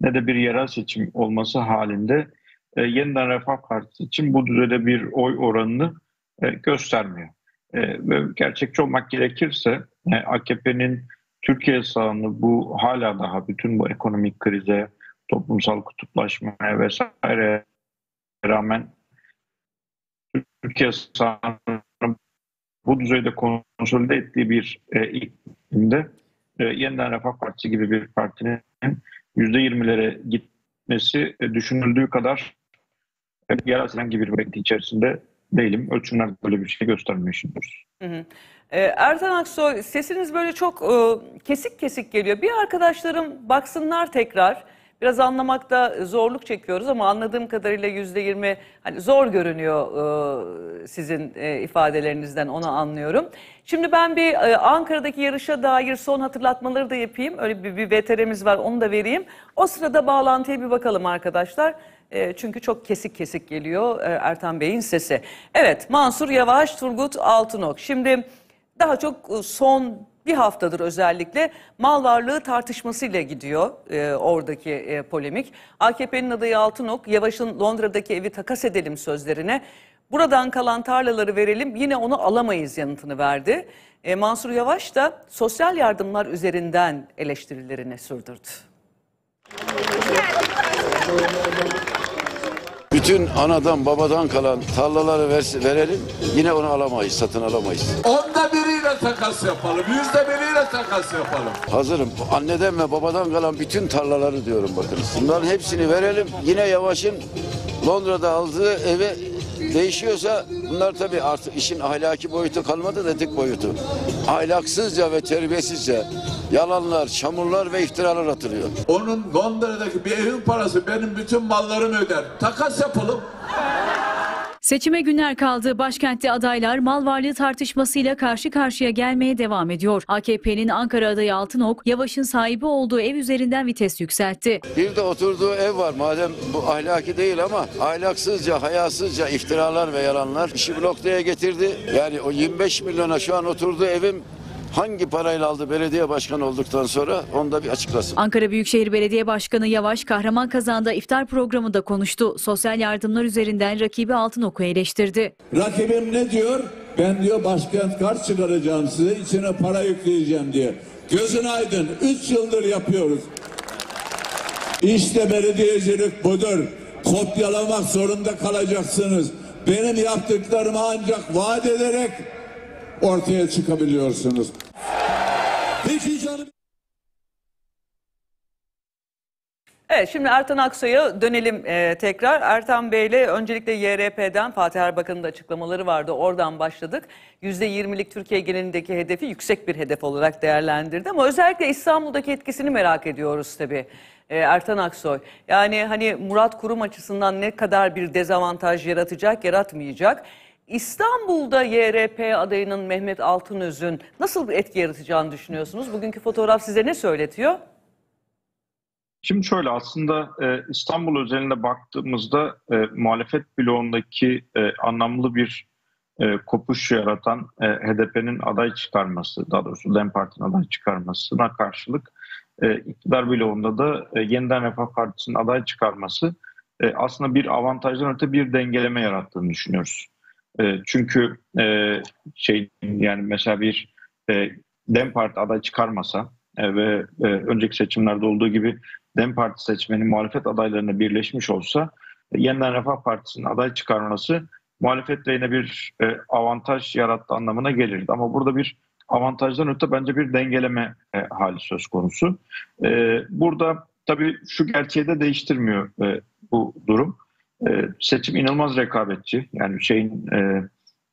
ne de bir yerel seçim olması halinde Yeniden Refah Partisi için bu düzeyde bir oy oranını göstermiyor. Ve gerçekçi olmak gerekirse AKP'nin Türkiye sağını bu hala daha bütün bu ekonomik krize, toplumsal kutuplaşmaya vesaire rağmen Türkiye sağını bu düzeyde konsolide ettiği bir iklimde Yeniden Refah Partisi gibi bir partinin %20'lere gitmesi düşünüldüğü kadar yerel gibi bir beklenti içerisinde değilim. Ölçümler böyle bir şey göstermiyor şimdi. Ertan Aksoy, sesiniz böyle çok kesik kesik geliyor. Bir arkadaşlarım baksınlar tekrar. Biraz anlamakta zorluk çekiyoruz ama anladığım kadarıyla %20 hani zor görünüyor sizin ifadelerinizden, onu anlıyorum. Şimdi ben bir Ankara'daki yarışa dair son hatırlatmaları da yapayım. Öyle bir VTR'miz var, onu da vereyim. O sırada bağlantıya bir bakalım arkadaşlar. Çünkü çok kesik kesik geliyor Ertan Bey'in sesi. Evet, Mansur Yavaş, Turgut Altınok. Şimdi daha çok son bir haftadır özellikle mal varlığı tartışmasıyla gidiyor oradaki polemik. AKP'nin adayı Altınok, Yavaş'ın Londra'daki evi takas edelim sözlerine buradan kalan tarlaları verelim yine onu alamayız yanıtını verdi. Mansur Yavaş da sosyal yardımlar üzerinden eleştirilerini sürdürdü. Bütün anadan babadan kalan tarlaları verelim yine onu alamayız, satın alamayız. %1'iyle takas yapalım, %1'iyle takas yapalım. Hazırım. Anneden ve babadan kalan bütün tarlaları diyorum, bakınız. Bunların hepsini verelim. Yine Yavaş'ın Londra'da aldığı eve değişiyorsa bunlar tabii artık işin ahlaki boyutu kalmadı da etik boyutu. Ahlaksızca ve terbiyesizce yalanlar, çamurlar ve iftiralar atılıyor. Onun Londra'daki bir evin parası benim bütün mallarım öder. Takas yapalım. Seçime günler kaldı. Başkentte adaylar mal varlığı tartışmasıyla karşı karşıya gelmeye devam ediyor. AKP'nin Ankara adayı Altınok, Yavaş'ın sahibi olduğu ev üzerinden vites yükseltti. Bir de oturduğu ev var. Madem bu ahlaki değil ama ahlaksızca, hayasızca iftiralar ve yalanlar işi bloktaya getirdi. Yani o 25 milyona şu an oturduğu evim hangi parayla aldı belediye başkanı olduktan sonra onu da bir açıklasın. Ankara Büyükşehir Belediye Başkanı Yavaş, Kahraman Kazan'da iftar programında konuştu. Sosyal yardımlar üzerinden rakibi Altınok'u eleştirdi. Rakibim ne diyor? Ben diyor başkent kart çıkaracağım size, içine para yükleyeceğim diye. Gözün aydın, 3 yıldır yapıyoruz. İşte belediyecilik budur. Kopyalamak zorunda kalacaksınız. Benim yaptıklarımı ancak vaat ederek ortaya çıkabiliyorsunuz. Peki canım. Evet, şimdi Ertan Aksoy'a dönelim tekrar. Ertan Bey'le öncelikle YRP'den Fatih Erbakan'ın da açıklamaları vardı. Oradan başladık. %20'lik Türkiye genelindeki hedefi yüksek bir hedef olarak değerlendirdi. Ama özellikle İstanbul'daki etkisini merak ediyoruz tabii. Ertan Aksoy, yani hani Murat Kurum açısından ne kadar bir dezavantaj yaratacak, yaratmayacak. İstanbul'da YRP adayının Mehmet Altınöz'ün nasıl bir etki yaratacağını düşünüyorsunuz? Bugünkü fotoğraf size ne söyletiyor? Şimdi şöyle, aslında İstanbul özelinde baktığımızda muhalefet bloğundaki anlamlı bir kopuş yaratan HDP'nin aday çıkarması, daha doğrusu DEM Parti'nin aday çıkarmasına karşılık iktidar bloğunda da Yeniden Refah Partisi'nin aday çıkarması aslında bir avantajdan öte bir dengeleme yarattığını düşünüyoruz. Çünkü yani mesela bir DEM Parti aday çıkarmasa ve önceki seçimlerde olduğu gibi DEM Parti seçmeni muhalefet adaylarına birleşmiş olsa Yeniden Refah Partisi'nin aday çıkarması muhalefetle yine bir avantaj yarattığı anlamına gelirdi. Ama burada bir avantajdan öte bence bir dengeleme hali söz konusu. Burada tabii şu gerçeği de değiştirmiyor bu durum. Seçim inanılmaz rekabetçi. Yani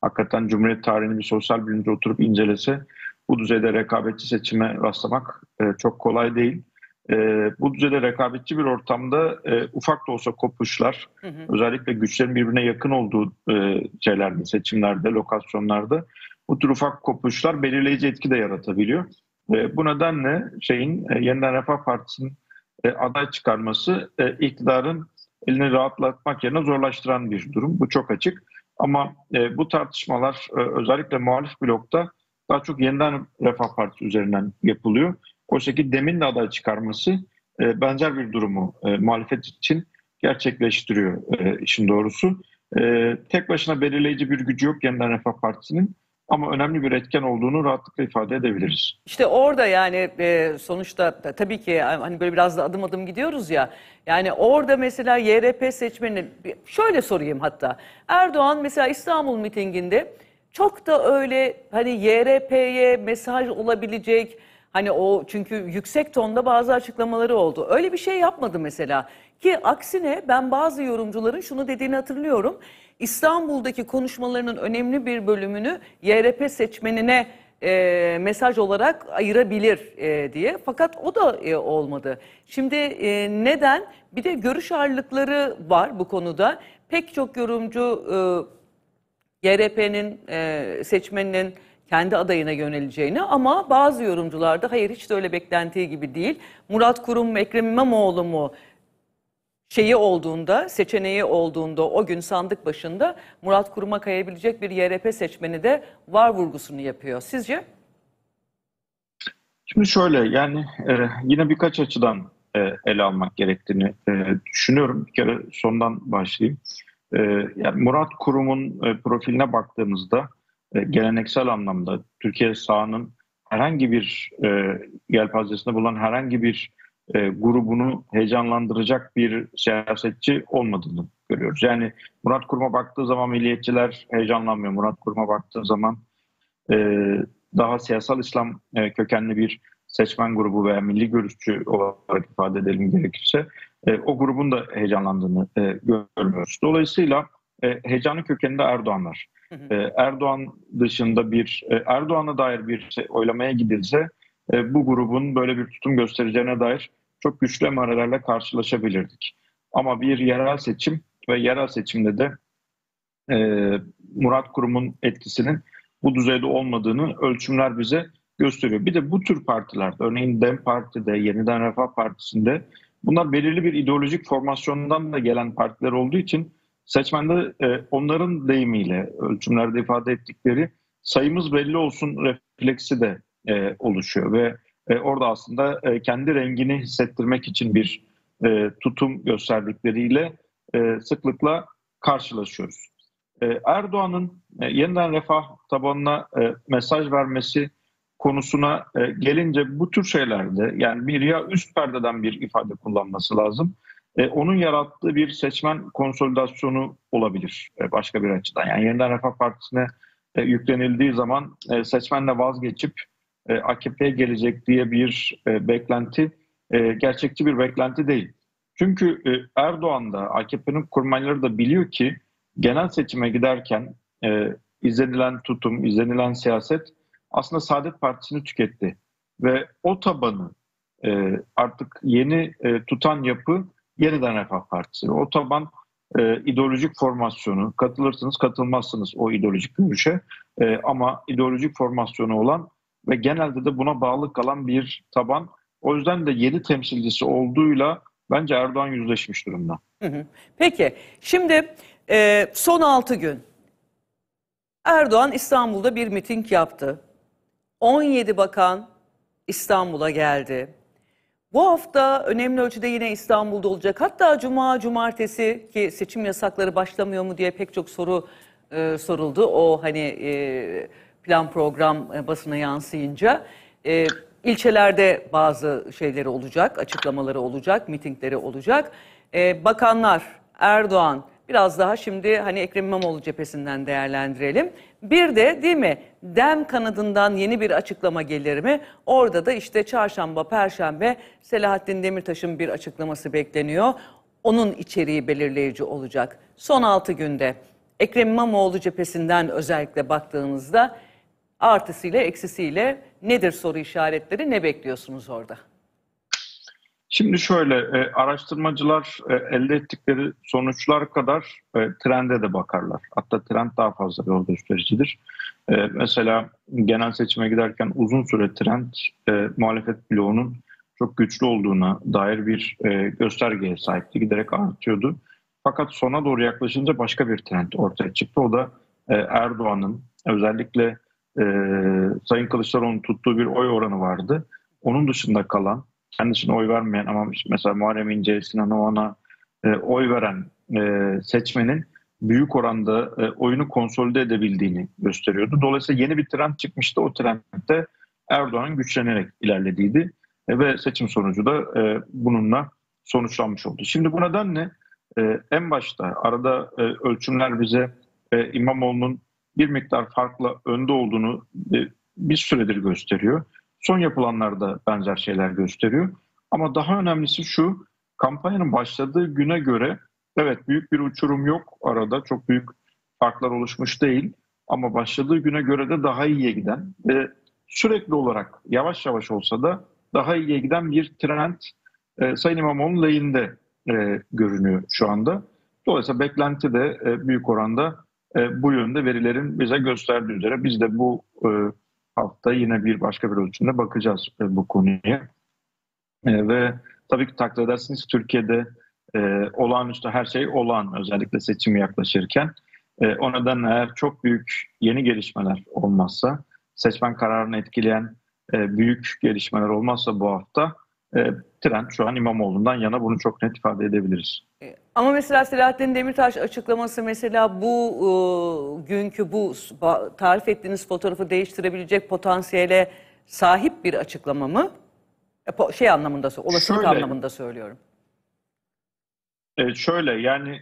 hakikaten Cumhuriyet tarihini bir sosyal bilimci oturup incelese bu düzeyde rekabetçi seçime rastlamak çok kolay değil. Bu düzeyde rekabetçi bir ortamda ufak da olsa kopuşlar, özellikle güçlerin birbirine yakın olduğu şeylerde, seçimlerde, lokasyonlarda bu tür ufak kopuşlar belirleyici etki de yaratabiliyor. Bu nedenle Yeniden Refah Partisi'nin aday çıkarması iktidarın elini rahatlatmak yerine zorlaştıran bir durum. Bu çok açık. Ama bu tartışmalar özellikle muhalif blokta daha çok Yeniden Refah Partisi üzerinden yapılıyor. Oysa ki Demir'in de aday çıkarması benzer bir durumu muhalefet için gerçekleştiriyor işin doğrusu. Tek başına belirleyici bir gücü yok Yeniden Refah Partisi'nin ama önemli bir etken olduğunu rahatlıkla ifade edebiliriz. İşte orada yani sonuçta tabii ki hani böyle biraz da adım adım gidiyoruz ya. Yani orada mesela YRP seçmenini şöyle sorayım hatta. Erdoğan mesela İstanbul mitinginde çok da öyle hani YRP'ye mesaj olabilecek hani o çünkü yüksek tonda bazı açıklamaları oldu. Öyle bir şey yapmadı mesela. Ki aksine ben bazı yorumcuların şunu dediğini hatırlıyorum. İstanbul'daki konuşmalarının önemli bir bölümünü YRP seçmenine mesaj olarak ayırabilir diye. Fakat o da olmadı. Şimdi neden? Bir de görüş ayrılıkları var bu konuda. Pek çok yorumcu YRP'nin seçmeninin kendi adayına yöneleceğini ama bazı yorumcularda hayır hiç de öyle beklentiği gibi değil. Murat Kurum mu Ekrem İmamoğlu mu? Şeyi olduğunda, seçeneği olduğunda o gün sandık başında Murat Kurum'a kayabilecek bir YRP seçmeni de var vurgusunu yapıyor. Sizce? Şimdi şöyle yani yine birkaç açıdan ele almak gerektiğini düşünüyorum. Bir kere sondan başlayayım. Yani Murat Kurum'un profiline baktığımızda geleneksel anlamda Türkiye sağının herhangi bir yelpazesinde bulunan herhangi bir grubunu heyecanlandıracak bir siyasetçi olmadığını görüyoruz. Yani Murat Kurum'a baktığı zaman milliyetçiler heyecanlanmıyor. Murat Kurum'a baktığı zaman daha siyasal İslam kökenli bir seçmen grubu veya milli görüşçü olarak ifade edelim gerekirse o grubun da heyecanlandığını görmüyoruz. Dolayısıyla heyecanın kökeninde Erdoğan var. Erdoğan dışında bir Erdoğan'a dair bir oylamaya gidilse bu grubun böyle bir tutum göstereceğine dair çok güçlü emarelerle karşılaşabilirdik. Ama bir yerel seçim ve yerel seçimde de Murat Kurum'un etkisinin bu düzeyde olmadığını ölçümler bize gösteriyor. Bir de bu tür partilerde, örneğin DEM Parti'de, Yeniden Refah Partisi'nde bunlar belirli bir ideolojik formasyondan da gelen partiler olduğu için seçmende onların deyimiyle ölçümlerde ifade ettikleri sayımız belli olsun refleksi de oluşuyor ve orada aslında kendi rengini hissettirmek için bir tutum gösterdikleriyle sıklıkla karşılaşıyoruz. Erdoğan'ın Yeniden Refah tabanına mesaj vermesi konusuna gelince bu tür şeylerde yani bir ya üst perdeden bir ifade kullanması lazım. Onun yarattığı bir seçmen konsolidasyonu olabilir başka bir açıdan. Yani Yeniden Refah Partisi'ne yüklenildiği zaman seçmenle vazgeçip AKP'ye gelecek diye bir beklenti, gerçekçi bir beklenti değil. Çünkü Erdoğan da AKP'nin kurmayları da biliyor ki genel seçime giderken izlenilen tutum, izlenilen siyaset aslında Saadet Partisi'ni tüketti. Ve o tabanı artık yeni tutan yapı Yeniden Refah Partisi. O taban ideolojik formasyonu, katılırsınız katılmazsınız o ideolojik görüşe ama ideolojik formasyonu olan ve genelde de buna bağlı kalan bir taban. O yüzden de yeni temsilcisi olduğuyla bence Erdoğan yüzleşmiş durumda. Peki şimdi son 6 gün Erdoğan İstanbul'da bir miting yaptı. 17 bakan İstanbul'a geldi. Bu hafta önemli ölçüde yine İstanbul'da olacak. Hatta cuma, cumartesi ki seçim yasakları başlamıyor mu diye pek çok soru soruldu. O hani... plan program basına yansıyınca ilçelerde bazı şeyleri olacak, açıklamaları olacak, mitingleri olacak. Bakanlar, Erdoğan biraz daha şimdi hani Ekrem İmamoğlu cephesinden değerlendirelim. Bir de değil mi DEM kanadından yeni bir açıklama gelir mi? Orada da işte çarşamba, perşembe Selahattin Demirtaş'ın bir açıklaması bekleniyor. Onun içeriği belirleyici olacak. Son 6 günde Ekrem İmamoğlu cephesinden özellikle baktığımızda artısıyla eksisiyle nedir soru işaretleri, ne bekliyorsunuz orada? Şimdi şöyle, araştırmacılar elde ettikleri sonuçlar kadar trende de bakarlar. Hatta trend daha fazla bir yol göstericidir. Mesela genel seçime giderken uzun süre trend muhalefet bloğunun çok güçlü olduğuna dair bir göstergeye sahipti. Giderek artıyordu. Fakat sona doğru yaklaşınca başka bir trend ortaya çıktı. O da Erdoğan'ın özellikle Sayın Kılıçdaroğlu'nun tuttuğu bir oy oranı vardı. Onun dışında kalan, kendisine oy vermeyen ama mesela Muharrem İnce, Sinan Oğan'a oy veren seçmenin büyük oranda oyunu konsolide edebildiğini gösteriyordu. Dolayısıyla yeni bir trend çıkmıştı. O trendde Erdoğan güçlenerek ilerlediydi ve seçim sonucu da bununla sonuçlanmış oldu. Şimdi bu nedenle en başta arada ölçümler bize İmamoğlu'nun bir miktar farkla önde olduğunu bir süredir gösteriyor. Son yapılanlar da benzer şeyler gösteriyor. Ama daha önemlisi şu, kampanyanın başladığı güne göre evet büyük bir uçurum yok arada, çok büyük farklar oluşmuş değil. Ama başladığı güne göre de daha iyiye giden ve sürekli olarak yavaş yavaş olsa da daha iyiye giden bir trend Sayın İmamoğlu'nun lehinde görünüyor şu anda. Dolayısıyla beklenti de büyük oranda bu yönde verilerin bize gösterdiği üzere. Biz de bu hafta yine bir başka bir ölçümde bakacağız bu konuya. Ve tabii ki takdir edersiniz Türkiye'de olağanüstü her şey olağan, özellikle seçime yaklaşırken. O nedenle eğer çok büyük yeni gelişmeler olmazsa, seçmen kararını etkileyen büyük gelişmeler olmazsa bu hafta trend şu an İmamoğlu'ndan yana, bunu çok net ifade edebiliriz. Ama mesela Selahattin Demirtaş açıklaması, mesela bu günkü bu tarif ettiğiniz fotoğrafı değiştirebilecek potansiyele sahip bir açıklama mı? Şey anlamında, olasılık şöyle, anlamında söylüyorum. Şöyle yani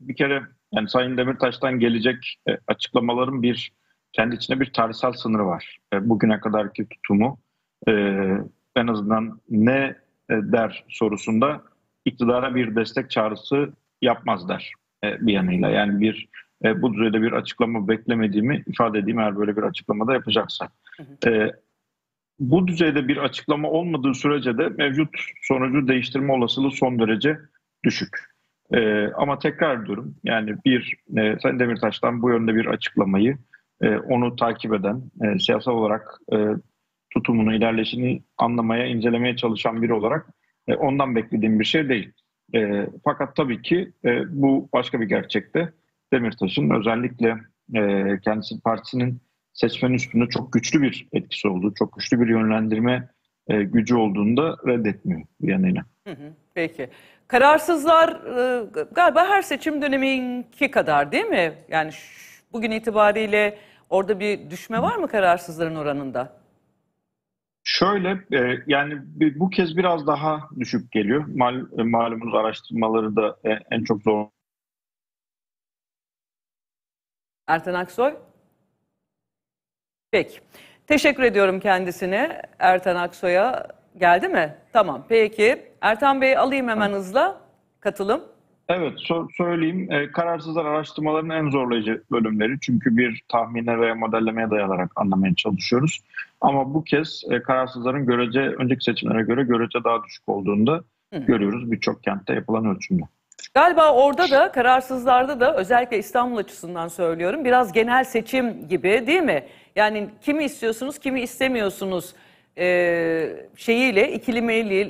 bir kere yani Sayın Demirtaş'tan gelecek açıklamaların bir kendi içinde bir tarihsel sınırı var. Bugüne kadarki tutumu en azından ne der sorusunda iktidara bir destek çağrısı yapmaz der bir yanıyla. Yani bir bu düzeyde bir açıklama beklemediğimi ifade edeyim, eğer böyle bir açıklama da yapacaksa. Bu düzeyde bir açıklama olmadığı sürece de mevcut sonucu değiştirme olasılığı son derece düşük. Ama tekrar ediyorum, yani bir Sayın Demirtaş'tan bu yönde bir açıklamayı, onu takip eden, siyasal olarak tutumunu, ilerleyişini anlamaya, incelemeye çalışan biri olarak ondan beklediğim bir şey değil. Fakat tabii ki bu başka bir gerçekte. Demirtaş'ın özellikle kendisi partisinin seçmenin üstünde çok güçlü bir etkisi olduğu, çok güçlü bir yönlendirme gücü olduğunu da reddetmiyor bir yanıyla. Peki. Kararsızlar galiba her seçim döneminki kadar değil mi? Yani bugün itibariyle orada bir düşme var mı kararsızların oranında? Şöyle yani bu kez biraz daha düşük geliyor. Malumunuz araştırmaları da en çok zor. Ertan Aksoy. Peki. Teşekkür ediyorum kendisine. Ertan Aksoy'a geldi mi? Tamam. Peki. Ertan Bey alayım hemen hızla. Katılım. Evet söyleyeyim. Kararsızlar araştırmaların en zorlayıcı bölümleri. Çünkü bir tahmine veya modellemeye dayanarak anlamaya çalışıyoruz. Ama bu kez kararsızların görece önceki seçimlere göre görece daha düşük olduğunu görüyoruz birçok kentte yapılan ölçümde. Galiba orada da kararsızlarda da özellikle İstanbul açısından söylüyorum, biraz genel seçim gibi değil mi? Yani kimi istiyorsunuz kimi istemiyorsunuz şeyiyle,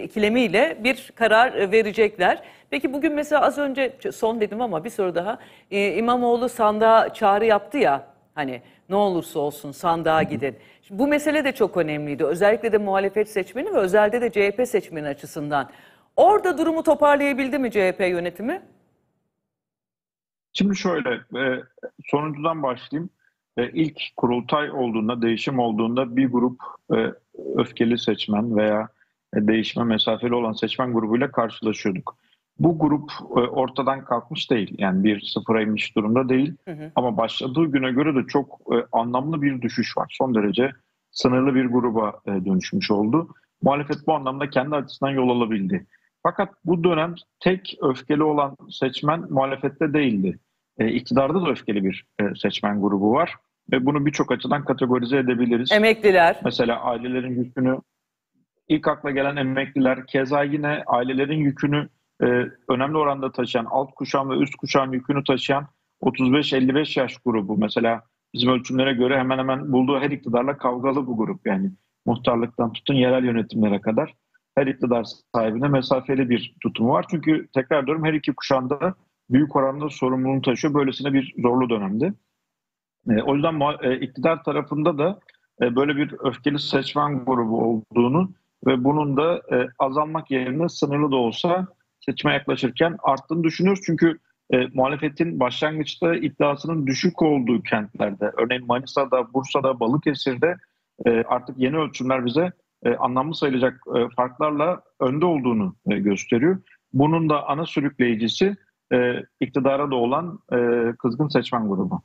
ikilemiyle bir karar verecekler. Peki bugün mesela az önce son dedim ama bir soru daha. İmamoğlu sandığa çağrı yaptı ya, hani ne olursa olsun sandığa gidin. Şimdi bu mesele de çok önemliydi. Özellikle de muhalefet seçmeni ve özelde de CHP seçmeni açısından. Orada durumu toparlayabildi mi CHP yönetimi? Şimdi şöyle, sonuncudan başlayayım. İlk kurultay olduğunda, değişim olduğunda bir grup öfkeli seçmen veya değişime mesafeli olan seçmen grubuyla karşılaşıyorduk. Bu grup ortadan kalkmış değil, yani bir sıfıra inmiş durumda değil. Ama başladığı güne göre de çok anlamlı bir düşüş var. Son derece sınırlı bir gruba dönüşmüş oldu. Muhalefet bu anlamda kendi açısından yol alabildi. Fakat bu dönem tek öfkeli olan seçmen muhalefette değildi. İktidarda da öfkeli bir seçmen grubu var. Ve bunu birçok açıdan kategorize edebiliriz. Emekliler. Mesela ailelerin yükünü, ilk akla gelen emekliler, keza yine ailelerin yükünü önemli oranda taşıyan, alt kuşağın ve üst kuşağın yükünü taşıyan 35-55 yaş grubu. Mesela bizim ölçümlere göre hemen hemen bulduğu her iktidarla kavgalı bu grup. Yani muhtarlıktan tutun yerel yönetimlere kadar her iktidar sahibine mesafeli bir tutumu var. Çünkü tekrar diyorum, her iki kuşağında büyük oranda sorumluluğunu taşıyor. Böylesine bir zorlu dönemdi. O yüzden iktidar tarafında da böyle bir öfkeli seçmen grubu olduğunu ve bunun da azalmak yerine sınırlı da olsa seçime yaklaşırken arttığını düşünüyoruz. Çünkü muhalefetin başlangıçta iddiasının düşük olduğu kentlerde, örneğin Manisa'da, Bursa'da, Balıkesir'de artık yeni ölçümler bize anlamlı sayılacak farklarla önde olduğunu gösteriyor. Bunun da ana sürükleyicisi iktidara da olan kızgın seçmen grubu.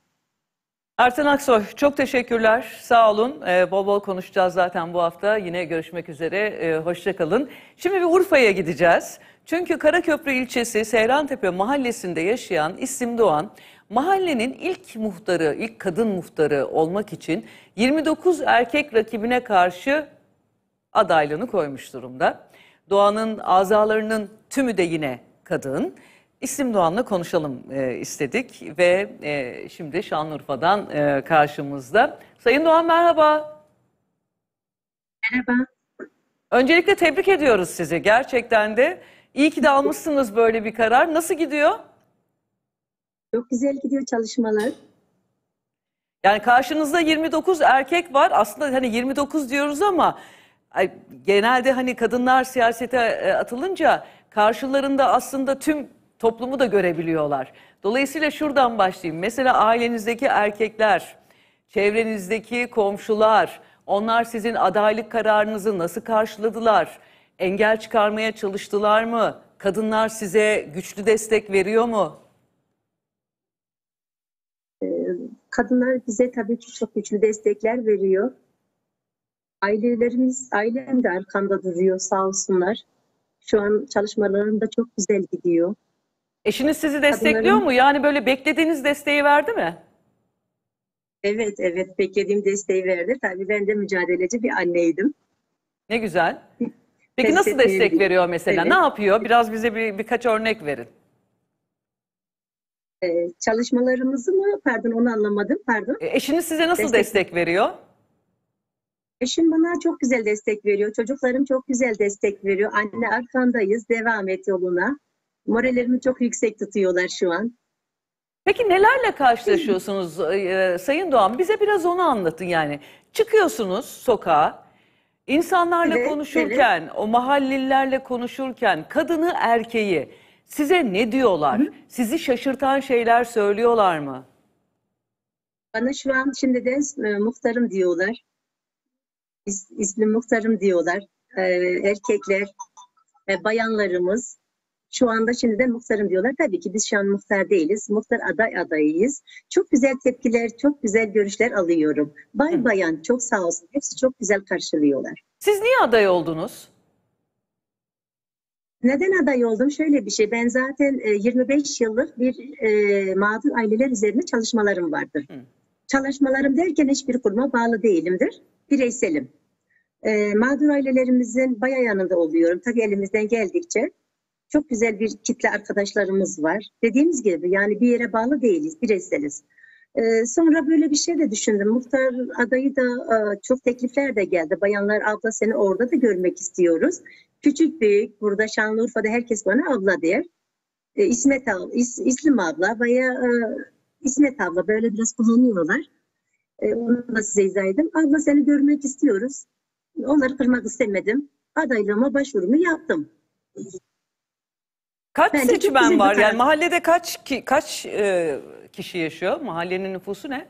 Ertan Aksoy, çok teşekkürler. Sağ olun. Bol bol konuşacağız zaten bu hafta. Yine görüşmek üzere. Hoşça kalın. Şimdi bir Urfa'ya gideceğiz. Çünkü Karaköprü ilçesi Seyrantepe mahallesinde yaşayan İsim Doğan, mahallenin ilk muhtarı, ilk kadın muhtarı olmak için 29 erkek rakibine karşı adaylığını koymuş durumda. Doğan'ın azalarının tümü de yine kadın. İsim Doğan'la konuşalım istedik ve şimdi Şanlıurfa'dan karşımızda. Sayın Doğan, merhaba. Merhaba. Öncelikle tebrik ediyoruz sizi. Gerçekten de iyi ki de almışsınız böyle bir karar. Nasıl gidiyor? Çok güzel gidiyor çalışmalar. Yani karşınızda 29 erkek var. Aslında hani 29 diyoruz ama genelde hani kadınlar siyasete atılınca karşılarında aslında tüm toplumu da görebiliyorlar. Dolayısıyla şuradan başlayayım. Mesela ailenizdeki erkekler, çevrenizdeki komşular, onlar sizin adaylık kararınızı nasıl karşıladılar? Engel çıkarmaya çalıştılar mı? Kadınlar size güçlü destek veriyor mu? Kadınlar bize tabii ki çok güçlü destekler veriyor. Ailem de arkamda duruyor, sağ olsunlar. Şu an çalışmalarım da çok güzel gidiyor. Eşiniz sizi destekliyor mu? Yani böyle beklediğiniz desteği verdi mi? Evet, beklediğim desteği verdi. Tabii ben de mücadeleci bir anneydim. Ne güzel. Peki nasıl destek veriyor mesela? Evet. Ne yapıyor? Biraz bize birkaç örnek verin. Çalışmalarımızı mı? Pardon, onu anlamadım. Pardon. Eşiniz size nasıl destek veriyor? Eşim bana çok güzel destek veriyor. Çocuklarım çok güzel destek veriyor. Anne arkandayız, devam et yoluna. Morallerimi çok yüksek tutuyorlar şu an. Peki nelerle karşılaşıyorsunuz Sayın Doğan? Bize biraz onu anlatın yani. Çıkıyorsunuz sokağa, insanlarla konuşurken, o mahallilerle konuşurken kadını erkeği size ne diyorlar? Hı? Sizi şaşırtan şeyler söylüyorlar mı? Bana şu an şimdiden muhtarım diyorlar. İsmim muhtarım diyorlar. Erkekler, bayanlarımız. Şu anda şimdiden muhtarım diyorlar. Tabii ki biz şu an muhtar değiliz. Muhtar adayıyız. Çok güzel tepkiler, çok güzel görüşler alıyorum. Bayan çok sağ olsun. Hepsi çok güzel karşılıyorlar. Siz niye aday oldunuz? Neden aday oldum? Şöyle bir şey. Ben zaten 25 yıllık bir mağdur aileler üzerine çalışmalarım vardır. Hı. Çalışmalarım derken hiçbir kuruma bağlı değilimdir. Bireyselim. Mağdur ailelerimizin bayağı yanında oluyorum. Tabii elimizden geldikçe. Çok güzel bir kitle arkadaşlarımız var. Dediğimiz gibi yani bir yere bağlı değiliz, bireyseliz. Sonra böyle bir şey de düşündüm. Muhtar adayı da çok teklifler de geldi. Bayanlar, abla seni orada da görmek istiyoruz. Küçük büyük, burada Şanlıurfa'da herkes bana abla der. İslim abla veya İsmet abla böyle biraz kullanıyorlar. Onu da size izah edeyim. Abla seni görmek istiyoruz. Onları kırmak istemedim. Adaylığıma başvurumu yaptım. Kaç seçmen var? Yani mahallede kaç kişi yaşıyor? Mahallenin nüfusu ne?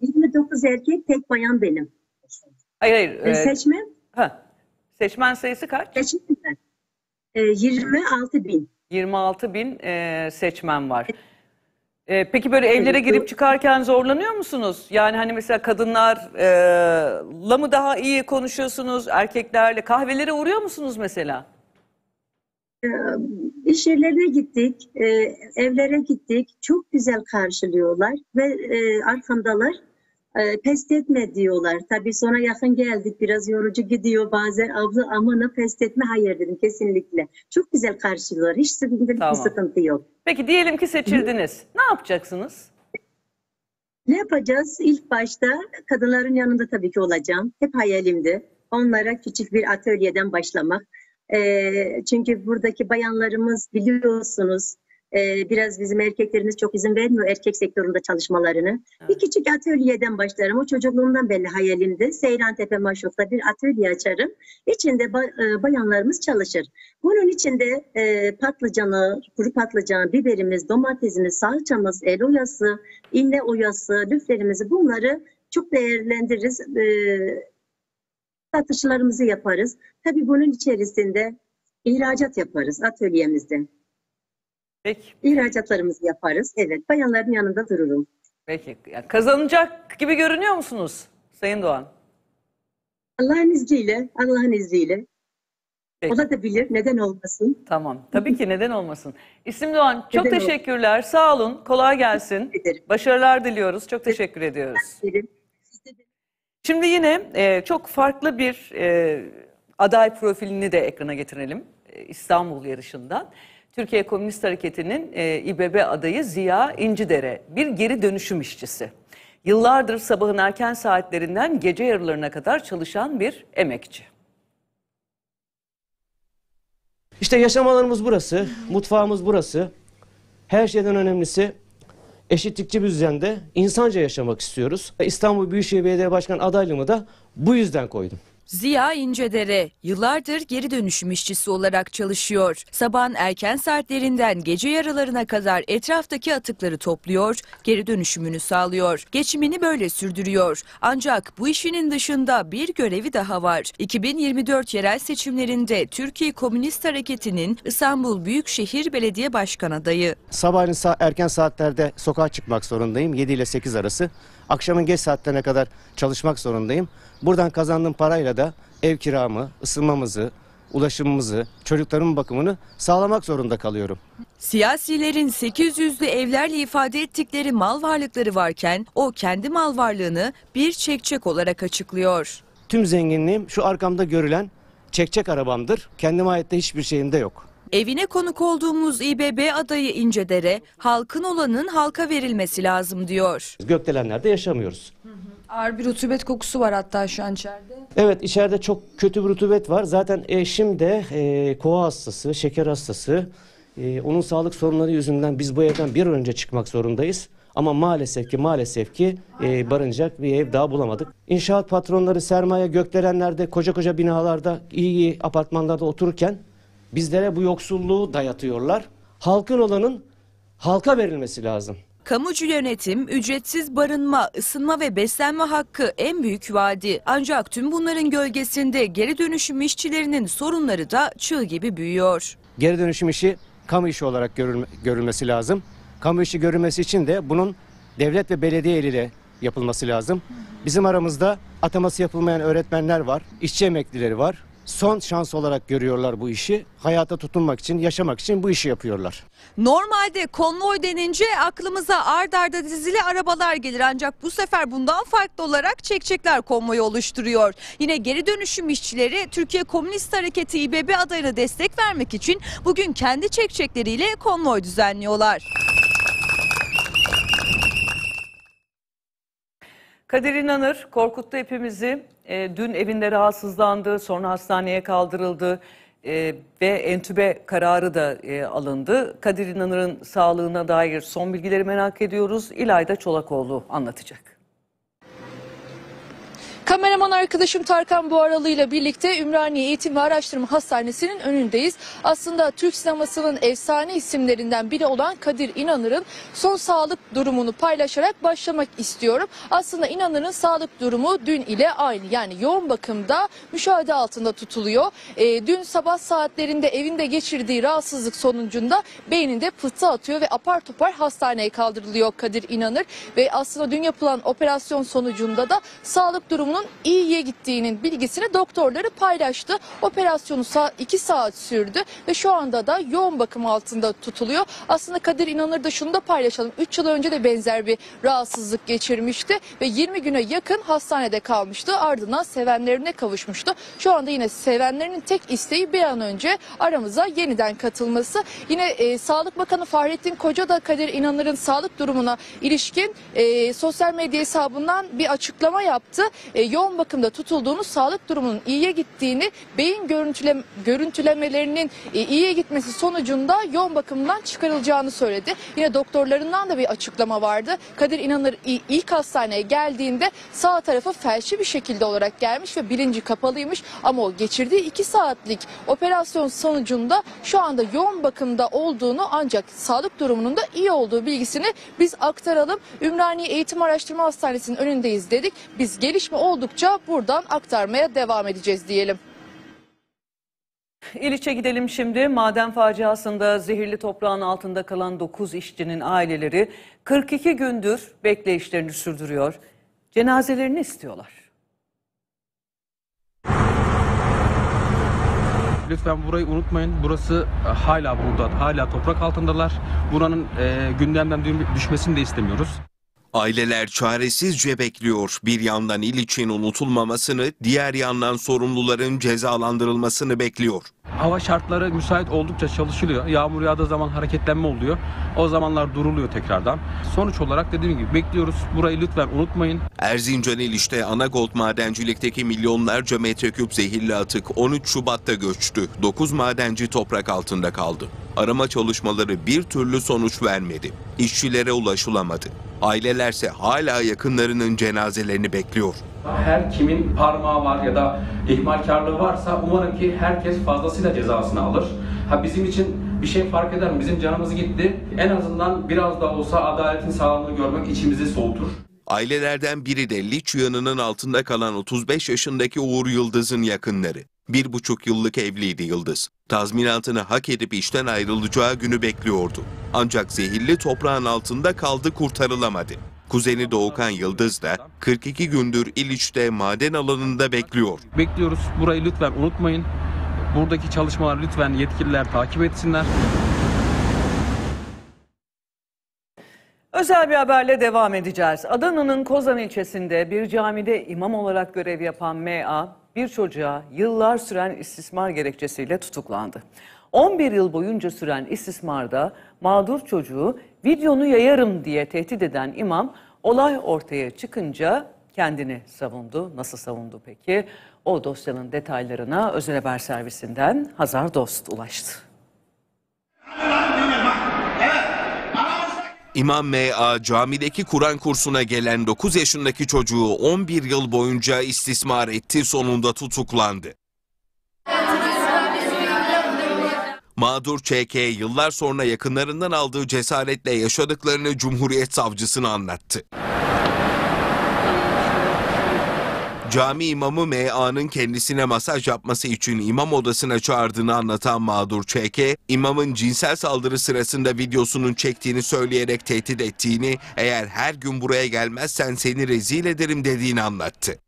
29 erkek, tek bayan benim. Hayır. Seçmen? Ha. Seçmen sayısı kaç? 26.000. 26.000 seçmen var. Peki böyle evlere girip çıkarken zorlanıyor musunuz? Yani hani mesela kadınlarla mı daha iyi konuşuyorsunuz? Erkeklerle kahvelere uğruyor musunuz mesela? İş yerlerine gittik, evlere gittik. Çok güzel karşılıyorlar ve arkamdalar. Pes etme diyorlar. Tabii sonra yakın geldik, biraz yorucu gidiyor bazen. Abla amana pes etme, hayır dedim kesinlikle. Çok güzel karşılıyorlar. Hiç bir sıkıntı yok. Peki diyelim ki seçildiniz. Ne yapacaksınız? Ne yapacağız? İlk başta kadınların yanında tabii ki olacağım. Hep hayalimdi. Onlara küçük bir atölyeden başlamak. Çünkü buradaki bayanlarımız biliyorsunuz Biraz bizim erkeklerimiz çok izin vermiyor erkek sektöründe çalışmalarını. Evet. Bir küçük atölyeden başlarım. O çocukluğumdan belli hayalimdi. Seyrantepe Maşrut'ta bir atölye açarım. İçinde bayanlarımız çalışır. Bunun içinde patlıcanı, kuru patlıcan, biberimiz, domatesimiz, salçamız, el oyası, iğne oyası, lüflerimizi bunları çok değerlendiririz. Satışlarımızı yaparız. Tabii bunun içerisinde ihracat yaparız atölyemizde. Peki. İhracatlarımızı yaparız. Evet, bayanların yanında dururum. Peki. Yani kazanacak gibi görünüyor musunuz Sayın Doğan? Allah'ın izniyle, Allah'ın izniyle. Peki. Olabilir, neden olmasın? Tamam, tabii ki neden olmasın. İsim Doğan, çok neden teşekkürler. Olur. Sağ olun, kolay gelsin. Başarılar diliyoruz, çok teşekkür ediyoruz. Şimdi yine çok farklı bir aday profilini de ekrana getirelim İstanbul yarışından. Türkiye Komünist Hareketi'nin İBB adayı Ziya İncedere bir geri dönüşüm işçisi. Yıllardır sabahın erken saatlerinden gece yarılarına kadar çalışan bir emekçi. İşte yaşam alanımız burası, mutfağımız burası. Her şeyden önemlisi eşitlikçi bir düzende insanca yaşamak istiyoruz. İstanbul Büyükşehir Belediye Başkanı adaylığımı da bu yüzden koydum. Ziya İncedere yıllardır geri dönüşüm işçisi olarak çalışıyor. Sabahın erken saatlerinden gece yarılarına kadar etraftaki atıkları topluyor, geri dönüşümünü sağlıyor. Geçimini böyle sürdürüyor. Ancak bu işinin dışında bir görevi daha var. 2024 yerel seçimlerinde Türkiye Komünist Hareketi'nin İstanbul Büyükşehir Belediye Başkan adayı. Sabahın erken saatlerde sokağa çıkmak zorundayım. 7 ile 8 arası. Akşamın geç saatlerine kadar çalışmak zorundayım. Buradan kazandığım parayla da ev kiramı, ısınmamızı, ulaşımımızı, çocuklarımın bakımını sağlamak zorunda kalıyorum. Siyasilerin 800'lü evlerle ifade ettikleri mal varlıkları varken o kendi mal varlığını bir çekçek olarak açıklıyor. Tüm zenginliğim şu arkamda görülen çekçek arabamdır. Kendime ait de hiçbir şeyim de yok. Evine konuk olduğumuz İBB adayı İncedere, halkın olanın halka verilmesi lazım diyor. Gökdelenlerde yaşamıyoruz. Hı hı. Ağır bir rutubet kokusu var hatta şu an içeride. Evet, içeride çok kötü bir rutubet var. Zaten eşim de kova hastası, şeker hastası. Onun sağlık sorunları yüzünden biz bu evden bir önce çıkmak zorundayız. Ama maalesef ki barınacak bir ev daha bulamadık. İnşaat patronları sermaye gökdelenlerde, koca binalarda, iyi apartmanlarda otururken bizlere bu yoksulluğu dayatıyorlar. Halkın olanın halka verilmesi lazım. Kamucu yönetim, ücretsiz barınma, ısınma ve beslenme hakkı en büyük vaadi. Ancak tüm bunların gölgesinde geri dönüşüm işçilerinin sorunları da çığ gibi büyüyor. Geri dönüşüm işi kamu işi olarak görülmesi lazım. Kamu işi görülmesi için de bunun devlet ve belediye eliyle yapılması lazım. Bizim aramızda ataması yapılmayan öğretmenler var, işçi emeklileri var. Son şans olarak görüyorlar bu işi. Hayata tutunmak için, yaşamak için bu işi yapıyorlar. Normalde konvoy denince aklımıza ard arda dizili arabalar gelir. Ancak bu sefer bundan farklı olarak çekçekler konvoyu oluşturuyor. Yine geri dönüşüm işçileri Türkiye Komünist Hareketi İBB adayına destek vermek için bugün kendi çekçekleriyle konvoy düzenliyorlar. Kadir İnanır korkuttu hepimizi. Dün evinde rahatsızlandı, sonra hastaneye kaldırıldı ve entübe kararı da alındı. Kadir İnanır'ın sağlığına dair son bilgileri merak ediyoruz. İlayda Çolakoğlu anlatacak. Kameraman arkadaşım Tarkan Buaralı ile birlikte Ümraniye Eğitim ve Araştırma Hastanesi'nin önündeyiz. Aslında Türk sinemasının efsane isimlerinden biri olan Kadir İnanır'ın son sağlık durumunu paylaşarak başlamak istiyorum. Aslında İnanır'ın sağlık durumu dün ile aynı, yani yoğun bakımda müşahede altında tutuluyor. Dün sabah saatlerinde evinde geçirdiği rahatsızlık sonucunda beyninde pıhtı atıyor ve apar topar hastaneye kaldırılıyor Kadir İnanır. Ve aslında dün yapılan operasyon sonucunda da sağlık durumunun iyiye gittiğinin bilgisini doktorları paylaştı. Operasyonu 2 saat sürdü ve şu anda da yoğun bakım altında tutuluyor. Aslında Kadir İnanır da şunu da paylaşalım. 3 yıl önce de benzer bir rahatsızlık geçirmişti ve 20 güne yakın hastanede kalmıştı. Ardından sevenlerine kavuşmuştu. Şu anda yine sevenlerinin tek isteği bir an önce aramıza yeniden katılması. Yine Sağlık Bakanı Fahrettin Koca da Kadir İnanır'ın sağlık durumuna ilişkin sosyal medya hesabından bir açıklama yaptı. yoğun bakımda tutulduğunu, sağlık durumunun iyiye gittiğini, beyin görüntülemelerinin iyiye gitmesi sonucunda yoğun bakımdan çıkarılacağını söyledi. Yine doktorlarından da bir açıklama vardı. Kadir İnanır ilk hastaneye geldiğinde sağ tarafı felçli bir şekilde olarak gelmiş ve bilinci kapalıymış. Ama o geçirdiği 2 saatlik operasyon sonucunda şu anda yoğun bakımda olduğunu, ancak sağlık durumunun da iyi olduğu bilgisini biz aktaralım. Ümraniye Eğitim Araştırma Hastanesi'nin önündeyiz dedik. Biz gelişme oldukça buradan aktarmaya devam edeceğiz diyelim. İliç'e gidelim şimdi. Maden faciasında zehirli toprağın altında kalan 9 işçinin aileleri 42 gündür bekleyişlerini sürdürüyor. Cenazelerini istiyorlar. Lütfen burayı unutmayın. Burası hala burada. Hala toprak altındalar. Buranın gündemden düşmesini de istemiyoruz. Aileler çaresizce bekliyor. Bir yandan İliç'in unutulmamasını, diğer yandan sorumluların cezalandırılmasını bekliyor. Hava şartları müsait oldukça çalışılıyor. Yağmur yağdığı zaman hareketlenme oluyor. O zamanlar duruluyor tekrardan. Sonuç olarak dediğim gibi bekliyoruz. Burayı lütfen unutmayın. Erzincan İliç'te Anagold madencilikteki milyonlarca metreküp zehirli atık 13 Şubat'ta göçtü. 9 madenci toprak altında kaldı. Arama çalışmaları bir türlü sonuç vermedi. İşçilere ulaşılamadı. Ailelerse hala yakınlarının cenazelerini bekliyor. Her kimin parmağı var ya da ihmalkarlığı varsa umarım ki herkes fazlasıyla cezasını alır. Ha, bizim için bir şey fark eder mi? Bizim canımız gitti. En azından biraz daha olsa adaletin sağlamlığını görmek içimizi soğutur. Ailelerden biri de Liç yanının altında kalan 35 yaşındaki Uğur Yıldız'ın yakınları. 1,5 yıllık evliydi Yıldız. Tazminatını hak edip işten ayrılacağı günü bekliyordu. Ancak zehirli toprağın altında kaldı, kurtarılamadı. Kuzeni Doğukan Yıldız da 42 gündür İliç'te maden alanında bekliyor. Bekliyoruz. Burayı lütfen unutmayın. Buradaki çalışmaları lütfen yetkililer takip etsinler. Özel bir haberle devam edeceğiz. Adana'nın Kozan ilçesinde bir camide imam olarak görev yapan M.A. bir çocuğa yıllar süren istismar gerekçesiyle tutuklandı. 11 yıl boyunca süren istismarda mağdur çocuğu videonu yayarım diye tehdit eden imam, olay ortaya çıkınca kendini savundu. Nasıl savundu peki? O dosyanın detaylarına Özel Haber Servisinden Hazar Dost ulaştı. İmam M.A. camideki Kur'an kursuna gelen 9 yaşındaki çocuğu 11 yıl boyunca istismar etti, sonunda tutuklandı. Mağdur ÇK yıllar sonra yakınlarından aldığı cesaretle yaşadıklarını Cumhuriyet Savcısına anlattı. Cami imamı M.A.'nın kendisine masaj yapması için imam odasına çağırdığını anlatan mağdur Çeke, imamın cinsel saldırı sırasında videosunun çektiğini söyleyerek tehdit ettiğini, eğer her gün buraya gelmezsen seni rezil ederim dediğini anlattı.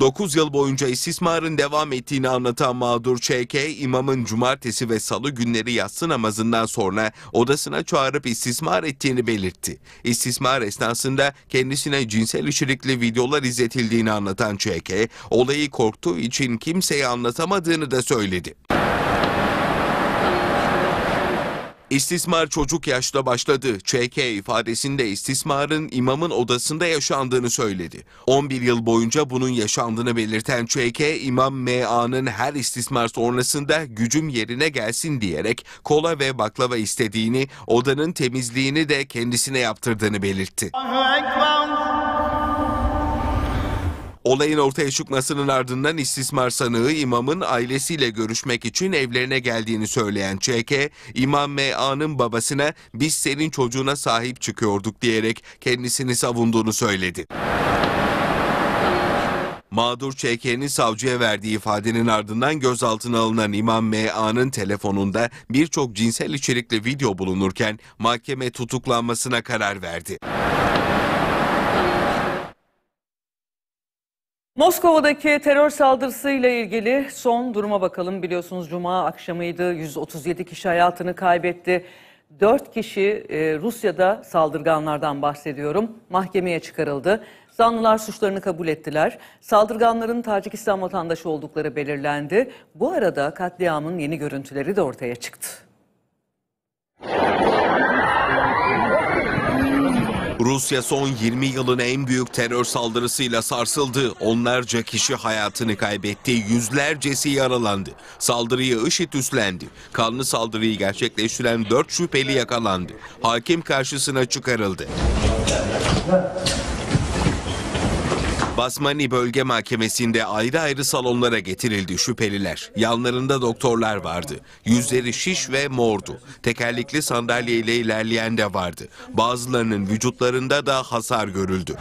9 yıl boyunca istismarın devam ettiğini anlatan mağdur Çeke, imamın cumartesi ve salı günleri yatsı namazından sonra odasına çağırıp istismar ettiğini belirtti. İstismar esnasında kendisine cinsel içerikli videolar izletildiğini anlatan Çeke, olayı korktuğu için kimseye anlatamadığını da söyledi. İstismar çocuk yaşta başladı. ÇK ifadesinde istismarın imamın odasında yaşandığını söyledi. 11 yıl boyunca bunun yaşandığını belirten ÇK, İmam M.A.'nın her istismar sonrasında gücüm yerine gelsin diyerek kola ve baklava istediğini, odanın temizliğini de kendisine yaptırdığını belirtti. Olayın ortaya çıkmasının ardından istismar sanığı imamın ailesiyle görüşmek için evlerine geldiğini söyleyen Çeke, İmam M.A.'nın babasına biz senin çocuğuna sahip çıkıyorduk diyerek kendisini savunduğunu söyledi. Mağdur Çeke'nin savcıya verdiği ifadenin ardından gözaltına alınan İmam M.A.'nın telefonunda birçok cinsel içerikli video bulunurken mahkeme tutuklanmasına karar verdi. Moskova'daki terör saldırısıyla ilgili son duruma bakalım. Biliyorsunuz cuma akşamıydı. 137 kişi hayatını kaybetti. 4 kişi Rusya'da, saldırganlardan bahsediyorum, mahkemeye çıkarıldı. Zanlılar suçlarını kabul ettiler. Saldırganların Tacikistan vatandaşı oldukları belirlendi. Bu arada katliamın yeni görüntüleri de ortaya çıktı. Rusya son 20 yılın en büyük terör saldırısıyla sarsıldı. Onlarca kişi hayatını kaybetti. Yüzlercesi yaralandı. Saldırıyı IŞİD üstlendi. Kanlı saldırıyı gerçekleştiren 4 şüpheli yakalandı. Hakim karşısına çıkarıldı. Basmani Bölge Mahkemesi'nde ayrı ayrı salonlara getirildi şüpheliler. Yanlarında doktorlar vardı. Yüzleri şiş ve mordu. Tekerlekli sandalyeyle ilerleyen de vardı. Bazılarının vücutlarında da hasar görüldü.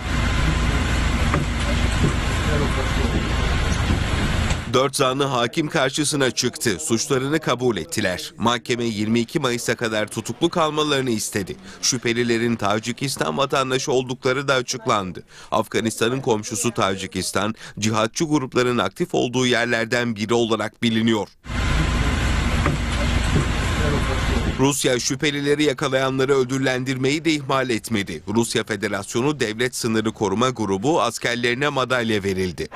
4 zanlı hakim karşısına çıktı. Suçlarını kabul ettiler. Mahkeme 22 Mayıs'a kadar tutuklu kalmalarını istedi. Şüphelilerin Tacikistan vatandaşı oldukları da açıklandı. Afganistan'ın komşusu Tacikistan, cihatçı grupların aktif olduğu yerlerden biri olarak biliniyor. Rusya şüphelileri yakalayanları ödüllendirmeyi de ihmal etmedi. Rusya Federasyonu Devlet Sınırı Koruma Grubu askerlerine madalya verildi.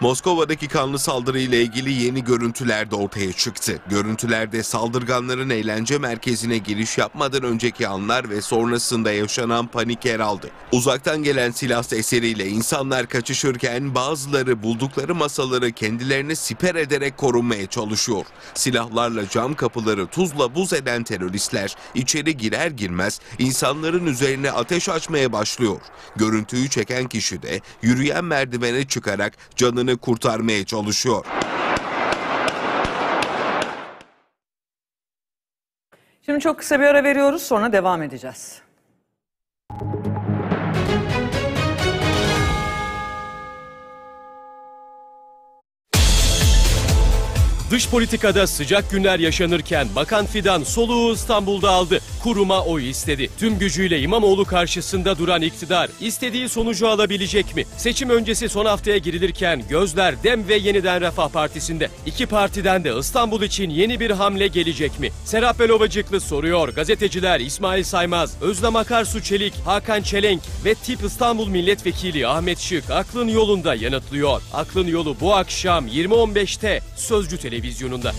Moskova'daki kanlı saldırıyla ilgili yeni görüntüler de ortaya çıktı. Görüntülerde saldırganların eğlence merkezine giriş yapmadan önceki anlar ve sonrasında yaşanan panik yer aldı. Uzaktan gelen silah sesleriyle insanlar kaçışırken bazıları buldukları masaları kendilerini siper ederek korunmaya çalışıyor. Silahlarla cam kapıları tuzla buz eden teröristler içeri girer girmez insanların üzerine ateş açmaya başlıyor. Görüntüyü çeken kişi de yürüyen merdivene çıkarak canını kurtarmaya çalışıyor. Şimdi çok kısa bir ara veriyoruz, sonra devam edeceğiz. Dış politikada sıcak günler yaşanırken Bakan Fidan soluğu İstanbul'da aldı. Kuruma oy istedi. Tüm gücüyle İmamoğlu karşısında duran iktidar istediği sonucu alabilecek mi? Seçim öncesi son haftaya girilirken gözler DEM ve Yeniden Refah Partisi'nde. İki partiden de İstanbul için yeni bir hamle gelecek mi? Serap Belovacıklı soruyor. Gazeteciler İsmail Saymaz, Özlem Akarsu Çelik, Hakan Çelenk ve Tip İstanbul Milletvekili Ahmet Şık aklın yolunda yanıtlıyor. Aklın yolu bu akşam 20.15'te Sözcü Televizyonunda.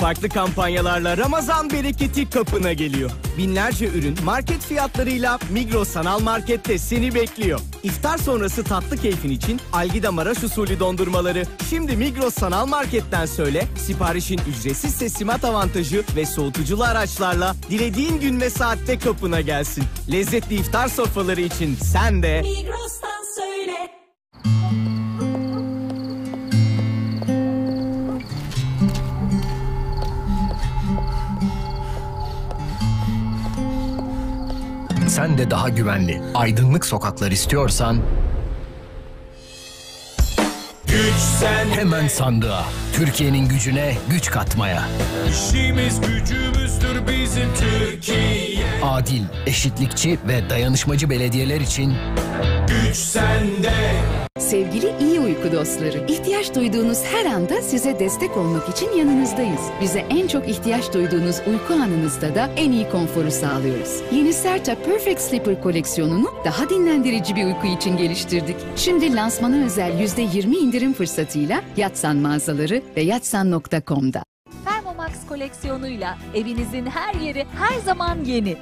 Farklı kampanyalarla Ramazan bereketi kapına geliyor. Binlerce ürün market fiyatlarıyla Migros Sanal Market'te seni bekliyor. İftar sonrası tatlı keyfin için Algida Maraş usulü dondurmaları şimdi Migros Sanal Market'ten söyle, siparişin ücretsiz teslimat avantajı ve soğutuculu araçlarla dilediğin gün ve saatte kapına gelsin. Lezzetli iftar sofraları için sen de Migros'tan söyle. Sen de daha güvenli, aydınlık sokaklar istiyorsan hemen sandığa. Türkiye'nin gücüne güç katmaya. İşimiz gücümüzdür bizim Türkiye. Adil, eşitlikçi ve dayanışmacı belediyeler için güç sende. Sevgili iyi uyku dostları, ihtiyaç duyduğunuz her anda size destek olmak için yanınızdayız. Bize en çok ihtiyaç duyduğunuz uyku anınızda da en iyi konforu sağlıyoruz. Yeni Serta Perfect Sleeper koleksiyonunu daha dinlendirici bir uyku için geliştirdik. Şimdi lansmana özel %20 indirim fırsatıyla Yatsan mağazaları ve yatsan.com'da. Permomax koleksiyonuyla evinizin her yeri her zaman yeni.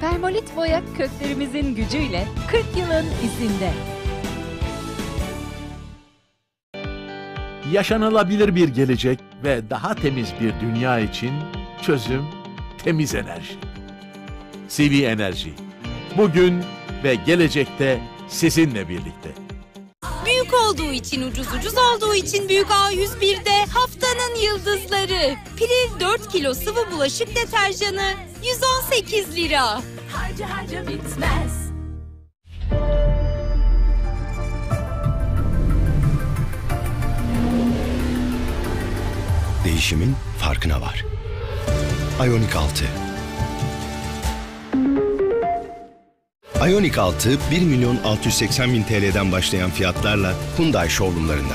Permolit boya köklerimizin gücüyle 40 yılın izinde. Yaşanılabilir bir gelecek ve daha temiz bir dünya için çözüm temiz enerji. CV Enerji. Bugün ve gelecekte sizinle birlikte. Büyük olduğu için ucuz, ucuz olduğu için Büyük A101'de haftanın yıldızları. Pril 4 kilo sıvı bulaşık deterjanı 118 lira. Harca harca bitmez. Değişimin farkına var. Ioniq 6. Ioniq 6 1.680.000 TL'den başlayan fiyatlarla Hyundai showroomlarında.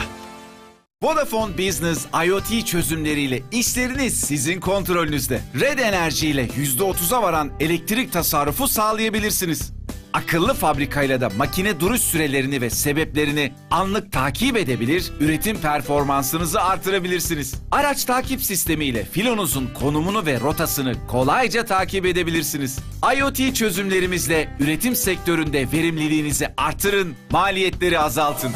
Vodafone Business IoT çözümleriyle işleriniz sizin kontrolünüzde. Red Enerji ile %30'a varan elektrik tasarrufu sağlayabilirsiniz. Akıllı fabrikayla da makine duruş sürelerini ve sebeplerini anlık takip edebilir, üretim performansınızı artırabilirsiniz. Araç takip sistemi ile filonuzun konumunu ve rotasını kolayca takip edebilirsiniz. IoT çözümlerimizle üretim sektöründe verimliliğinizi artırın, maliyetleri azaltın.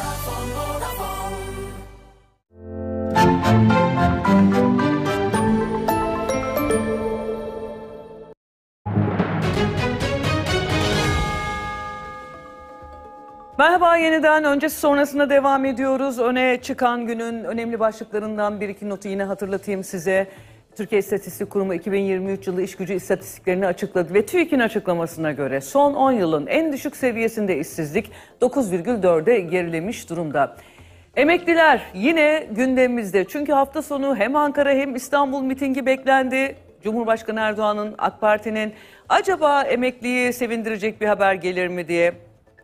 Merhaba, yeniden öncesi sonrasında devam ediyoruz. Öne çıkan günün önemli başlıklarından bir iki notu yine hatırlatayım size. Türkiye İstatistik Kurumu 2023 yılı iş gücü istatistiklerini açıkladı ve TÜİK'in açıklamasına göre son 10 yılın en düşük seviyesinde işsizlik 9,4'e gerilemiş durumda. Emekliler yine gündemimizde çünkü hafta sonu hem Ankara hem İstanbul mitingi beklendi. Cumhurbaşkanı Erdoğan'ın, AK Parti'nin acaba emekliyi sevindirecek bir haber gelir mi diye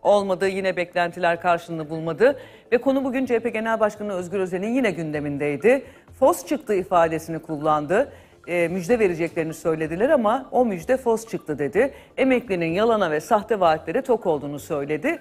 olmadı. Yine beklentiler karşılığını bulmadı. Ve konu bugün CHP Genel Başkanı Özgür Özel'in yine gündemindeydi. Fos çıktı ifadesini kullandı. Müjde vereceklerini söylediler ama o müjde fos çıktı dedi. Emeklinin yalana ve sahte vaatlere tok olduğunu söyledi.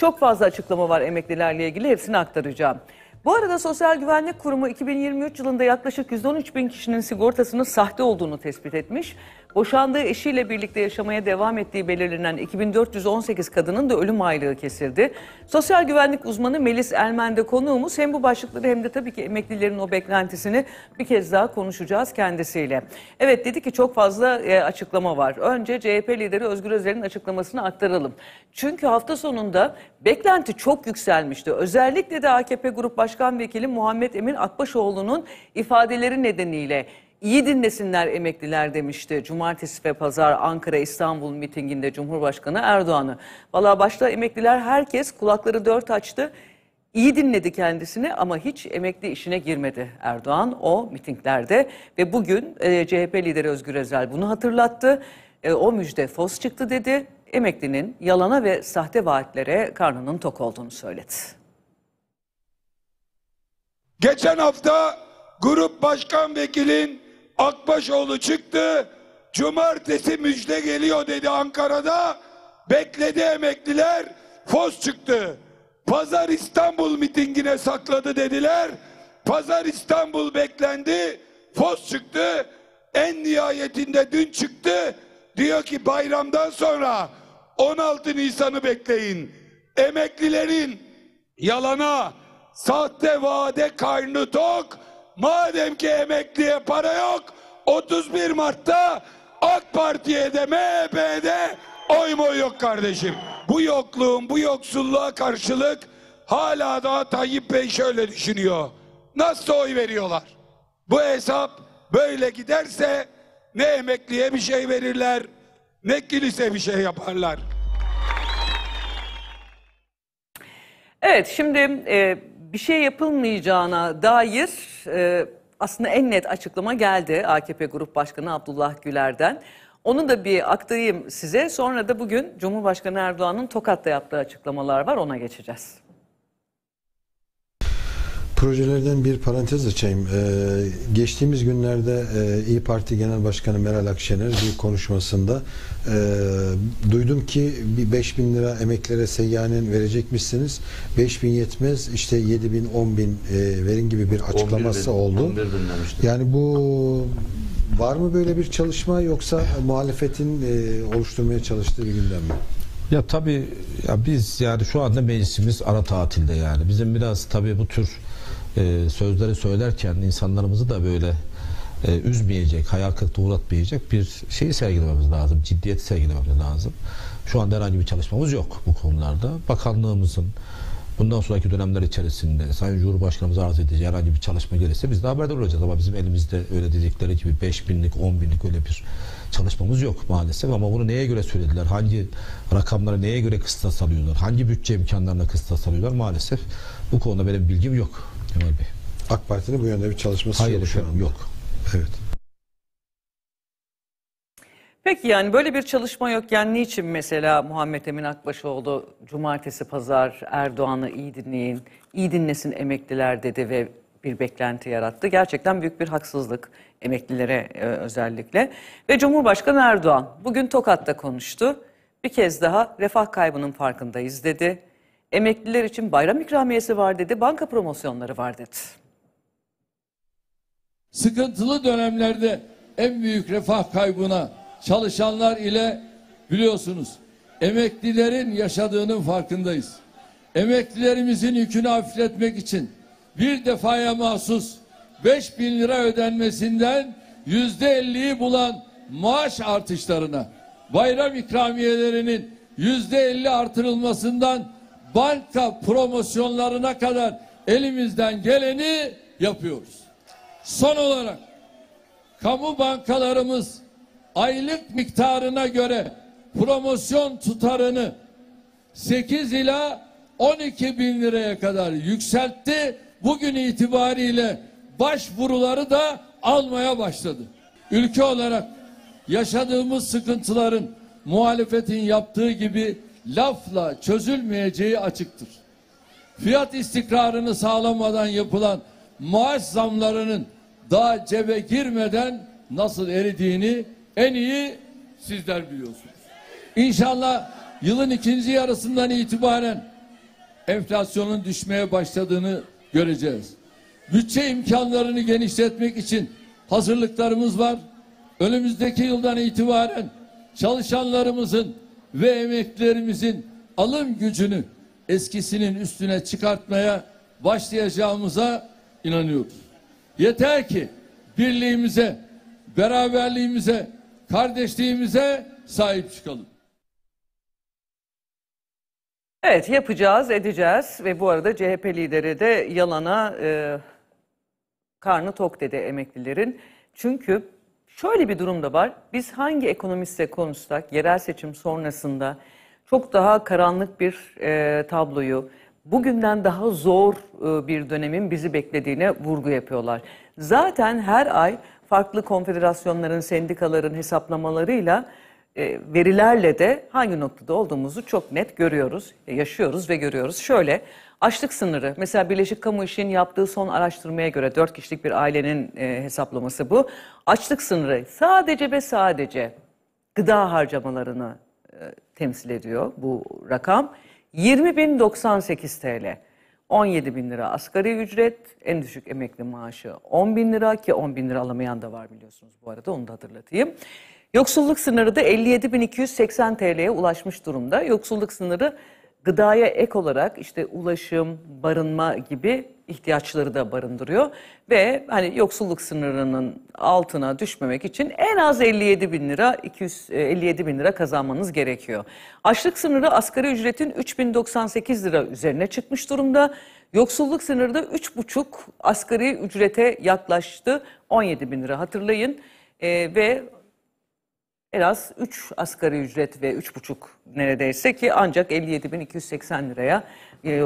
Çok fazla açıklama var emeklilerle ilgili, hepsini aktaracağım. Bu arada Sosyal Güvenlik Kurumu 2023 yılında yaklaşık 113.000 kişinin sigortasının sahte olduğunu tespit etmiş. Boşandığı eşiyle birlikte yaşamaya devam ettiği belirlenen 2418 kadının da ölüm aylığı kesildi. Sosyal güvenlik uzmanı Melis Elmen de konuğumuz. Hem bu başlıkları hem de tabii ki emeklilerin o beklentisini bir kez daha konuşacağız kendisiyle. Evet, dedi ki çok fazla açıklama var. Önce CHP lideri Özgür Özel'in açıklamasını aktaralım. Çünkü hafta sonunda beklenti çok yükselmişti. Özellikle de AKP Grup Başkan Vekili Muhammed Emin Akbaşoğlu'nun ifadeleri nedeniyle İyi dinlesinler emekliler demişti. Cumartesi ve pazar Ankara İstanbul mitinginde Cumhurbaşkanı Erdoğan'ı. Valla başta emekliler, herkes kulakları dört açtı. İyi dinledi kendisini ama hiç emekli işine girmedi Erdoğan o mitinglerde. Ve bugün CHP lideri Özgür Özel bunu hatırlattı. O müjde fos çıktı dedi. Emeklinin yalana ve sahte vaatlere karnının tok olduğunu söyledi. Geçen hafta Grup Başkan Vekilin Akbaşoğlu çıktı, cumartesi müjde geliyor dedi Ankara'da, bekledi emekliler, fos çıktı. Pazar İstanbul mitingine sakladı dediler, pazar İstanbul beklendi, fos çıktı. En nihayetinde dün çıktı, diyor ki bayramdan sonra 16 Nisan'ı bekleyin. Emeklilerin yalana, sahte vaade karnı tok, madem ki emekliye para yok, 31 Mart'ta AK Parti'ye de MHP'ye de oy mu yok kardeşim. Bu yokluğun, bu yoksulluğa karşılık hala daha Tayyip Bey şöyle düşünüyor: nasıl oy veriyorlar? Bu hesap böyle giderse ne emekliye bir şey verirler, ne kilise bir şey yaparlar. Evet, şimdi bir şey yapılmayacağına dair aslında en net açıklama geldi AKP Grup Başkanı Abdullah Güler'den. Onu da bir aktarayım size. Sonra da bugün Cumhurbaşkanı Erdoğan'ın Tokat'ta yaptığı açıklamalar var. Ona geçeceğiz. Projelerden bir parantez açayım. Geçtiğimiz günlerde İYİ Parti Genel Başkanı Meral Akşener bir konuşmasında duydum ki bir 5.000 lira emeklilere seyyanen verecekmişsiniz. 5.000 yetmez, işte 7.000, 10.000 verin gibi bir açıklaması oldu. Yani bu, var mı böyle bir çalışma, yoksa muhalefetin oluşturmaya çalıştığı bir gündem mi? Ya tabii ya, biz yani şu anda meclisimiz ara tatilde yani. Bizim biraz tabii bu tür sözleri söylerken insanlarımızı da böyle üzmeyecek, hayal kırıklığı uğratmayacak bir şeyi sergilememiz lazım, ciddiyeti sergilememiz lazım. Şu anda herhangi bir çalışmamız yok bu konularda. Bakanlığımızın bundan sonraki dönemler içerisinde Sayın Cumhurbaşkanımız arz edeceği herhangi bir çalışma gelirse biz de haberdar olacağız. Ama bizim elimizde öyle dedikleri gibi 5.000'lik, 10.000'lik öyle bir çalışmamız yok maalesef. Ama bunu neye göre söylediler, hangi rakamları neye göre kıstas alıyorlar, hangi bütçe imkanlarına kıstas alıyorlar, maalesef bu konuda benim bilgim yok Kemal Bey. AK Parti'nin bu yönde bir çalışması yok. Evet. Peki yani böyle bir çalışma yok. Yani niçin mesela Muhammed Emin Akbaşoğlu cumartesi pazar Erdoğan'ı iyi dinleyin, iyi dinlesin emekliler dedi ve bir beklenti yarattı. Gerçekten büyük bir haksızlık emeklilere özellikle. Ve Cumhurbaşkanı Erdoğan bugün Tokat'ta konuştu. Bir kez daha refah kaybının farkındayız dedi. Emekliler için bayram ikramiyesi var dedi. Banka promosyonları var dedi. Sıkıntılı dönemlerde en büyük refah kaybına çalışanlar ile biliyorsunuz emeklilerin yaşadığının farkındayız. Emeklilerimizin yükünü hafifletmek için bir defaya mahsus 5.000 lira ödenmesinden %50'yi bulan maaş artışlarına, bayram ikramiyelerinin %50 artırılmasından banka promosyonlarına kadar elimizden geleni yapıyoruz. Son olarak kamu bankalarımız aylık miktarına göre promosyon tutarını 8 ila 12 bin liraya kadar yükseltti. Bugün itibariyle başvuruları da almaya başladı. Ülke olarak yaşadığımız sıkıntıların muhalefetin yaptığı gibi lafla çözülmeyeceği açıktır. Fiyat istikrarını sağlamadan yapılan maaş zamlarının daha cebe girmeden nasıl eridiğini en iyi sizler biliyorsunuz. İnşallah yılın ikinci yarısından itibaren enflasyonun düşmeye başladığını göreceğiz. Bütçe imkanlarını genişletmek için hazırlıklarımız var. Önümüzdeki yıldan itibaren çalışanlarımızın ve emeklilerimizin alım gücünü eskisinin üstüne çıkartmaya başlayacağımıza inanıyoruz. Yeter ki birliğimize, beraberliğimize, kardeşliğimize sahip çıkalım. Evet, yapacağız, edeceğiz ve bu arada CHP lideri de yalana karnı tok dedi emeklilerin. Çünkü şöyle bir durum da var. Biz hangi ekonomistle konuşsak yerel seçim sonrasında çok daha karanlık bir tabloyu, bugünden daha zor bir dönemin bizi beklediğine vurgu yapıyorlar. Zaten her ay farklı konfederasyonların, sendikaların hesaplamalarıyla, verilerle de hangi noktada olduğumuzu çok net görüyoruz, yaşıyoruz ve görüyoruz. Şöyle, açlık sınırı, mesela Birleşik Kamu İş'in yaptığı son araştırmaya göre 4 kişilik bir ailenin hesaplaması bu. Açlık sınırı sadece ve sadece gıda harcamalarını temsil ediyor bu rakam. 20.098 TL, 17.000 lira asgari ücret, en düşük emekli maaşı 10.000 lira ki 10.000 lira alamayan da var biliyorsunuz bu arada, onu da hatırlatayım. Yoksulluk sınırı da 57.280 TL'ye ulaşmış durumda. Yoksulluk sınırı gıdaya ek olarak işte ulaşım, barınma gibi ihtiyaçları da barındırıyor. Ve hani yoksulluk sınırının altına düşmemek için en az 57 bin lira kazanmanız gerekiyor. Açlık sınırı asgari ücretin 3.098 lira üzerine çıkmış durumda. Yoksulluk sınırı da 3.5 asgari ücrete yaklaştı. 17 bin lira hatırlayın ve en az 3 asgari ücret ve 3.5 neredeyse ki ancak 57.280 liraya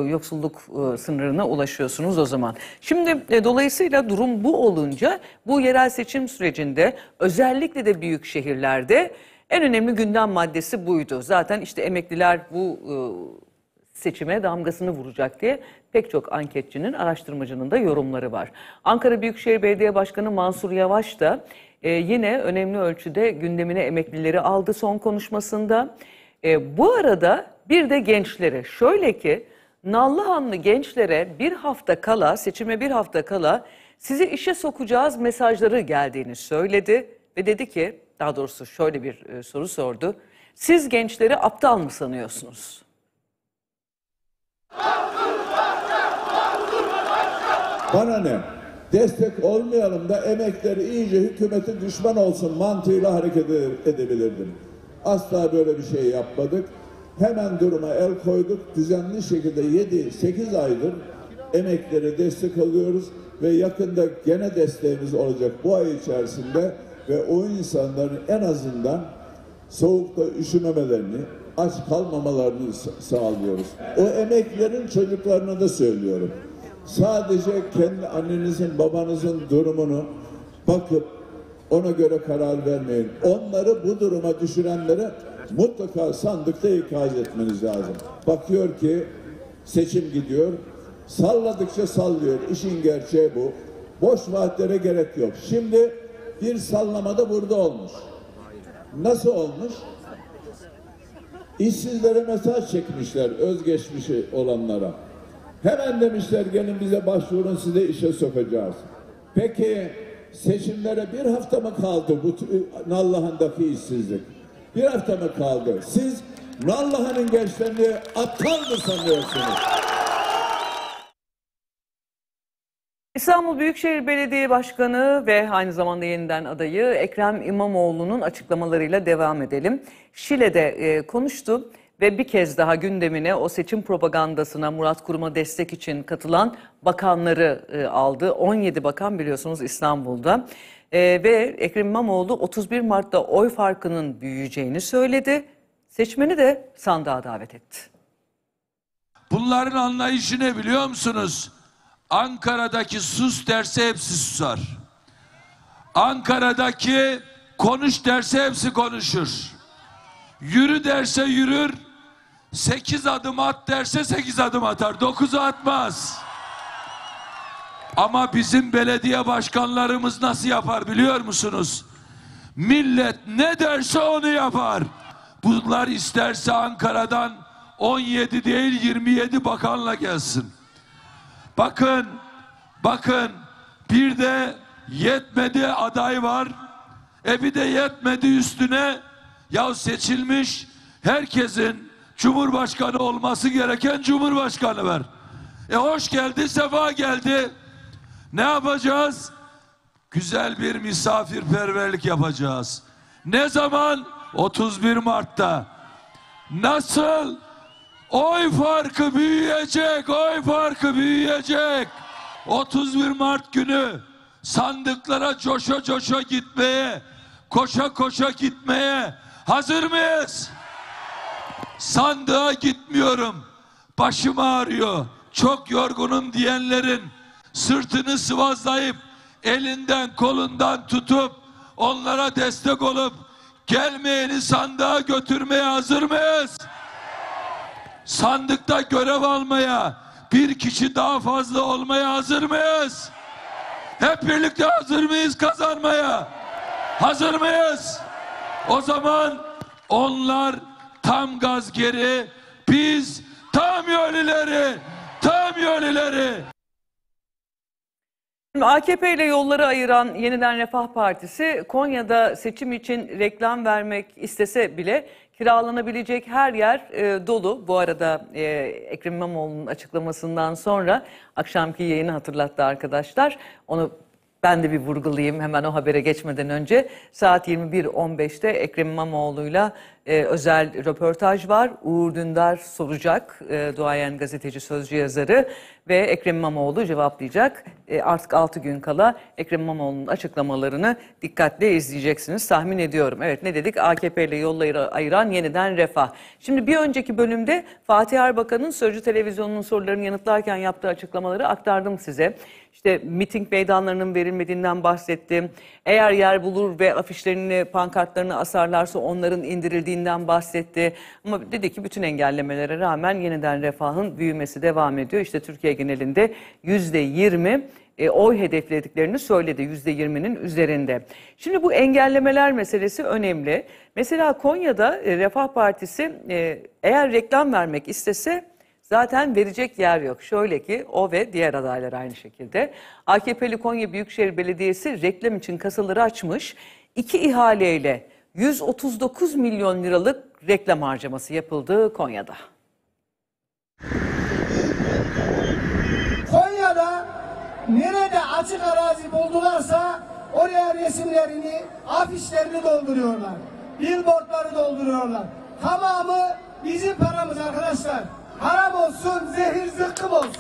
yoksulluk sınırına ulaşıyorsunuz o zaman. Şimdi dolayısıyla durum bu olunca bu yerel seçim sürecinde özellikle de büyük şehirlerde en önemli gündem maddesi buydu. Zaten işte emekliler bu seçime damgasını vuracak diye pek çok anketçinin, araştırmacının da yorumları var. Ankara Büyükşehir Belediye Başkanı Mansur Yavaş da yine önemli ölçüde gündemine emeklileri aldı son konuşmasında. Bu arada bir de gençlere, şöyle ki Nallıhanlı gençlere seçime bir hafta kala sizi işe sokacağız mesajları geldiğini söyledi. Ve dedi ki, daha doğrusu şöyle bir soru sordu. Siz gençleri aptal mı sanıyorsunuz? Bana ne? destek olmayalım da emekleri iyice hükümete düşman olsun mantığıyla hareket edebilirdim. Asla böyle bir şey yapmadık. Hemen duruma el koyduk. Düzenli şekilde 7-8 aydır emeklere destek alıyoruz ve yakında gene desteğimiz olacak bu ay içerisinde ve o insanların en azından soğukta üşümemelerini, aç kalmamalarını sağlıyoruz. O emeklerin çocuklarına da söylüyorum. Sadece kendi annenizin, babanızın durumunu bakıp ona göre karar vermeyin. Onları bu duruma düşürenlere mutlaka sandıkta ikaz etmeniz lazım. Bakıyor ki seçim gidiyor. Salladıkça sallıyor. İşin gerçeği bu. Boş vaatlere gerek yok. Şimdi bir sallamada burada olmuş. Nasıl olmuş? İşsizlere mesaj çekmişler, özgeçmişi olanlara. Hemen demişler gelin bize başvurun, size işe sokacağız. Peki seçimlere bir hafta mı kaldı bu Nallıhan'daki işsizlik? Bir hafta mı kaldı? Siz Nallıhan'ın gençlerini aptal mı sanıyorsunuz? İstanbul Büyükşehir Belediye Başkanı ve aynı zamanda yeniden adayı Ekrem İmamoğlu'nun açıklamalarıyla devam edelim. Şile'de konuştu ve bir kez daha gündemine o seçim propagandasına Murat Kurum'a destek için katılan bakanları aldı. 17 bakan biliyorsunuz İstanbul'da ve Ekrem İmamoğlu 31 Mart'ta oy farkının büyüyeceğini söyledi. Seçmeni de sandığa davet etti. Bunların anlayışı ne biliyor musunuz? Ankara'daki sus derse hepsi susar. Ankara'daki konuş derse hepsi konuşur. Yürü derse yürür. 8 adım at derse 8 adım atar. 9'u atmaz. Ama bizim belediye başkanlarımız nasıl yapar biliyor musunuz? Millet ne derse onu yapar. Bunlar isterse Ankara'dan 17 değil 27 bakanla gelsin. Bakın bir de yetmedi aday var. Bir de yetmedi üstüne ya seçilmiş herkesin cumhurbaşkanı olması gereken cumhurbaşkanı var. Hoş geldi, sefa geldi. Ne yapacağız? Güzel bir misafirperverlik yapacağız. Ne zaman? 31 Mart'ta. Nasıl? Oy farkı büyüyecek, oy farkı büyüyecek. 31 Mart günü sandıklara coşa coşa gitmeye, koşa koşa gitmeye hazır mıyız? Sandığa gitmiyorum, başım ağrıyor, çok yorgunum diyenlerin sırtını sıvazlayıp, elinden kolundan tutup, onlara destek olup, gelmeyeni sandığa götürmeye hazır mıyız? Sandıkta görev almaya, bir kişi daha fazla olmaya hazır mıyız? Hep birlikte hazır mıyız kazanmaya? Hazır mıyız? O zaman onlar tam gaz geri, biz tam yol ileri. AKP ile yolları ayıran Yeniden Refah Partisi, Konya'da seçim için reklam vermek istese bile kiralanabilecek her yer dolu. Bu arada Ekrem İmamoğlu'nun açıklamasından sonra akşamki yayını hatırlattı arkadaşlar. Onu ben de bir vurgulayayım hemen o habere geçmeden önce. Saat 21.15'te Ekrem İmamoğlu'yla özel röportaj var. Uğur Dündar soracak, duayen gazeteci, sözcü yazarı ve Ekrem İmamoğlu cevaplayacak. Artık 6 gün kala Ekrem İmamoğlu'nun açıklamalarını dikkatle izleyeceksiniz tahmin ediyorum. Evet, ne dedik? AKP ile yolları ayıran Yeniden Refah. Şimdi bir önceki bölümde Fatih Erbakan'ın Sözcü Televizyonu'nun sorularını yanıtlarken yaptığı açıklamaları aktardım size. İşte miting meydanlarının verilmediğinden bahsettim. Eğer yer bulur ve afişlerini, pankartlarını asarlarsa onların indirildiğinden bahsetti. Ama dedi ki bütün engellemelere rağmen Yeniden Refah'ın büyümesi devam ediyor. İşte Türkiye genelinde %20 oy hedeflediklerini söyledi. %20'nin üzerinde. Şimdi bu engellemeler meselesi önemli. Mesela Konya'da Refah Partisi eğer reklam vermek istese zaten verecek yer yok. Şöyle ki o ve diğer adaylar aynı şekilde. AKP'li Konya Büyükşehir Belediyesi reklam için kasaları açmış. 2 ihaleyle 139 milyon liralık reklam harcaması yapıldı Konya'da. Konya'da nerede açık arazi buldularsa oraya resimlerini, afişlerini dolduruyorlar. Billboardları dolduruyorlar. Tamamı bizim paramız arkadaşlar. Haram olsun, zehir zıkkım olsun.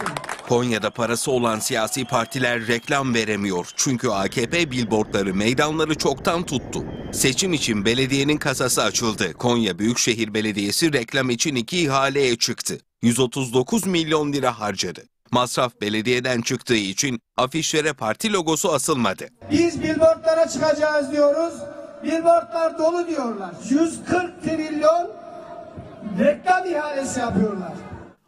Konya'da parası olan siyasi partiler reklam veremiyor. Çünkü AKP billboardları, meydanları çoktan tuttu. Seçim için belediyenin kasası açıldı. Konya Büyükşehir Belediyesi reklam için 2 ihaleye çıktı. 139 milyon lira harcadı. Masraf belediyeden çıktığı için afişlere parti logosu asılmadı. Biz billboardlara çıkacağız diyoruz. Billboardlar dolu diyorlar. 140 trilyon reklam ihalesi yapıyorlar.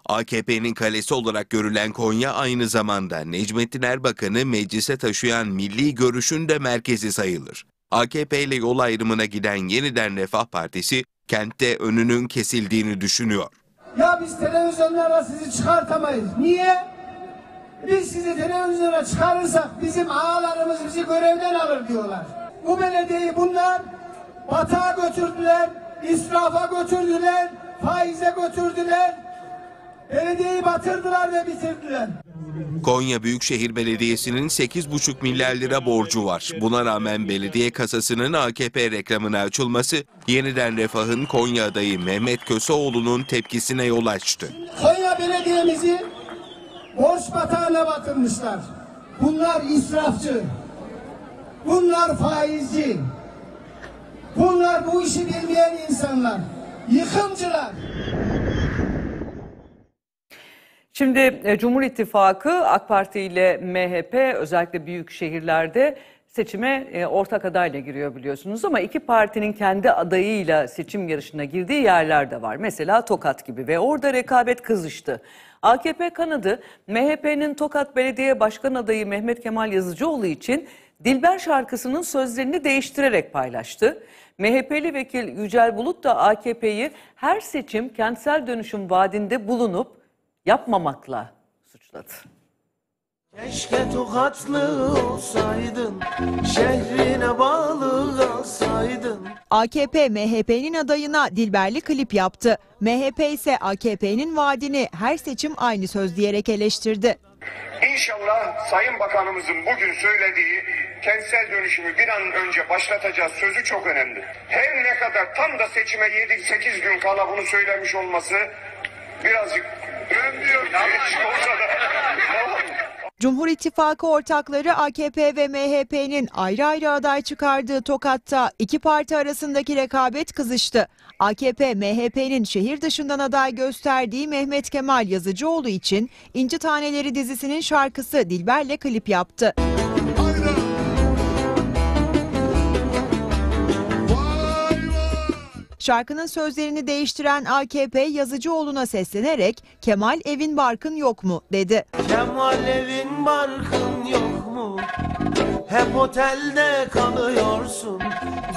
AKP'nin kalesi olarak görülen Konya aynı zamanda Necmettin Erbakan'ı meclise taşıyan milli görüşün de merkezi sayılır. AKP ile yol ayrımına giden Yeniden Refah Partisi kentte önünün kesildiğini düşünüyor. Ya biz televizyonlara sizi çıkartamayız. Niye? Biz sizi televizyona çıkarırsak bizim ağalarımız bizi görevden alır diyorlar. Bu belediyeyi bunlar batağa götürdüler, israfa götürdüler, faize götürdüler. Belediyeyi batırdılar ve bitirdiler. Konya Büyükşehir Belediyesi'nin 8,5 milyar lira borcu var. Buna rağmen belediye kasasının AKP reklamına açılması Yeniden Refah'ın Konya adayı Mehmet Köseoğlu'nun tepkisine yol açtı. Konya belediyemizi borç batağına batırmışlar. Bunlar israfçı. Bunlar faizci. Bunlar bu işi bilmeyen insanlar. Yıkımcılar. Şimdi Cumhur İttifakı AK Parti ile MHP özellikle büyük şehirlerde seçime ortak adayla giriyor biliyorsunuz ama iki partinin kendi adayıyla seçim yarışına girdiği yerler de var. Mesela Tokat gibi ve orada rekabet kızıştı. AKP kanadı MHP'nin Tokat Belediye Başkan adayı Mehmet Kemal Yazıcıoğlu için Dilber şarkısının sözlerini değiştirerek paylaştı. MHP'li vekil Yücel Bulut da AKP'yi her seçim kentsel dönüşüm vaadinde bulunup yapmamakla suçladı. Keşke Tokatlı olsaydın, şehrine bağlı olsaydın. AKP MHP'nin adayına Dilberli klip yaptı. MHP ise AKP'nin vaadini her seçim aynı söz diyerek eleştirdi. İnşallah Sayın Bakanımızın bugün söylediği kentsel dönüşümü bir an önce başlatacağız sözü çok önemli. Her ne kadar tam da seçime 7-8 gün kala bunu söylemiş olması birazcık diyor, Cumhur İttifakı ortakları AKP ve MHP'nin ayrı ayrı aday çıkardığı Tokat'ta iki parti arasındaki rekabet kızıştı. AKP, MHP'nin şehir dışından aday gösterdiği Mehmet Kemal Yazıcıoğlu için İnci Taneleri dizisinin şarkısı Dilber'le klip yaptı. Şarkının sözlerini değiştiren AKP Yazıcıoğlu'na seslenerek Kemal evin barkın yok mu dedi. Kemal evin barkın yok mu? Hep otelde kalıyorsun.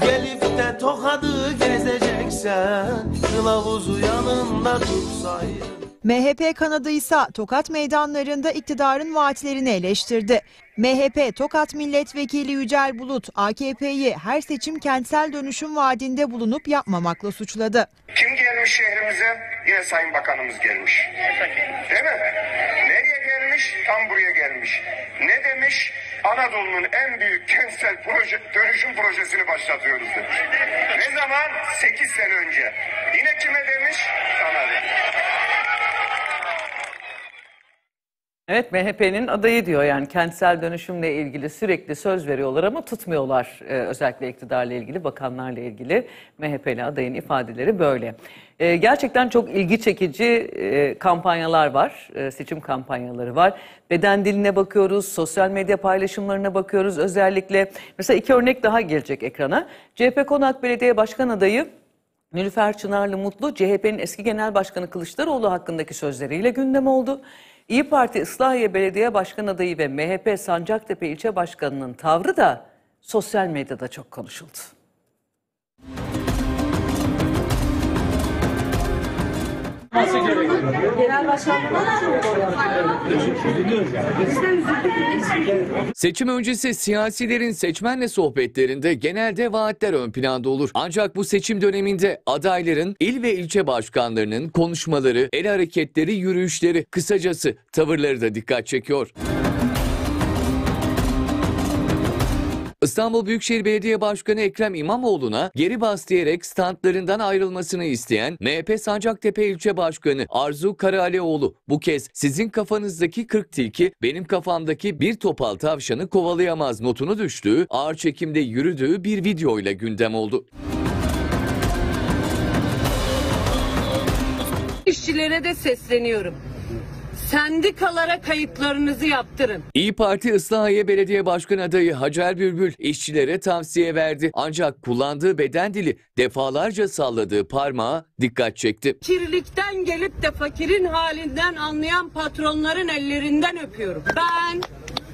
Gelip de Tokat'ı gezeceksen kılavuzu yanında tutsaydın. MHP kanadıysa Tokat meydanlarında iktidarın vaatlerini eleştirdi. MHP Tokat Milletvekili Yücel Bulut, AKP'yi her seçim kentsel dönüşüm vaadinde bulunup yapmamakla suçladı. Kim gelmiş şehrimize? Yine Sayın Bakanımız gelmiş. Değil mi? Nereye gelmiş? Tam buraya gelmiş. Ne demiş? Anadolu'nun en büyük kentsel dönüşüm projesini başlatıyoruz demiş. Ne zaman? 8 sene önce. Yine kime demiş? Sana demiş. Evet, MHP'nin adayı diyor yani kentsel dönüşümle ilgili sürekli söz veriyorlar ama tutmuyorlar. Özellikle iktidarla ilgili, bakanlarla ilgili MHP'li adayın ifadeleri böyle. Gerçekten çok ilgi çekici kampanyalar var, seçim kampanyaları var. Beden diline bakıyoruz, sosyal medya paylaşımlarına bakıyoruz özellikle. Mesela iki örnek daha gelecek ekrana. CHP Konak Belediye Başkan adayı Nilüfer Çınarlı Mutlu, CHP'nin eski genel başkanı Kılıçdaroğlu hakkındaki sözleriyle gündem oldu. İYİ Parti Islahiye Belediye Başkan adayı ve MHP Sancaktepe İlçe Başkanı'nın tavrı da sosyal medyada çok konuşuldu. Seçim öncesi siyasilerin seçmenle sohbetlerinde genelde vaatler ön planda olur. Ancak bu seçim döneminde adayların il ve ilçe başkanlarının konuşmaları, el hareketleri, yürüyüşleri, kısacası tavırları da dikkat çekiyor. İstanbul Büyükşehir Belediye Başkanı Ekrem İmamoğlu'na geri bas diyerek standlarından ayrılmasını isteyen MHP Sancaktepe İlçe Başkanı Arzu Karaalioğlu bu kez sizin kafanızdaki 40 tilki benim kafamdaki bir topal tavşanı kovalayamaz notunu düştüğü, ağır çekimde yürüdüğü bir videoyla gündem oldu. İşçilere de sesleniyorum. Sendikalara kayıtlarınızı yaptırın. İYİ Parti Islahiye Belediye Başkan adayı Hacer Bülbül işçilere tavsiye verdi. Ancak kullandığı beden dili, defalarca salladığı parmağa dikkat çekti. Kirlikten gelip de fakirin halinden anlayan patronların ellerinden öpüyorum. Ben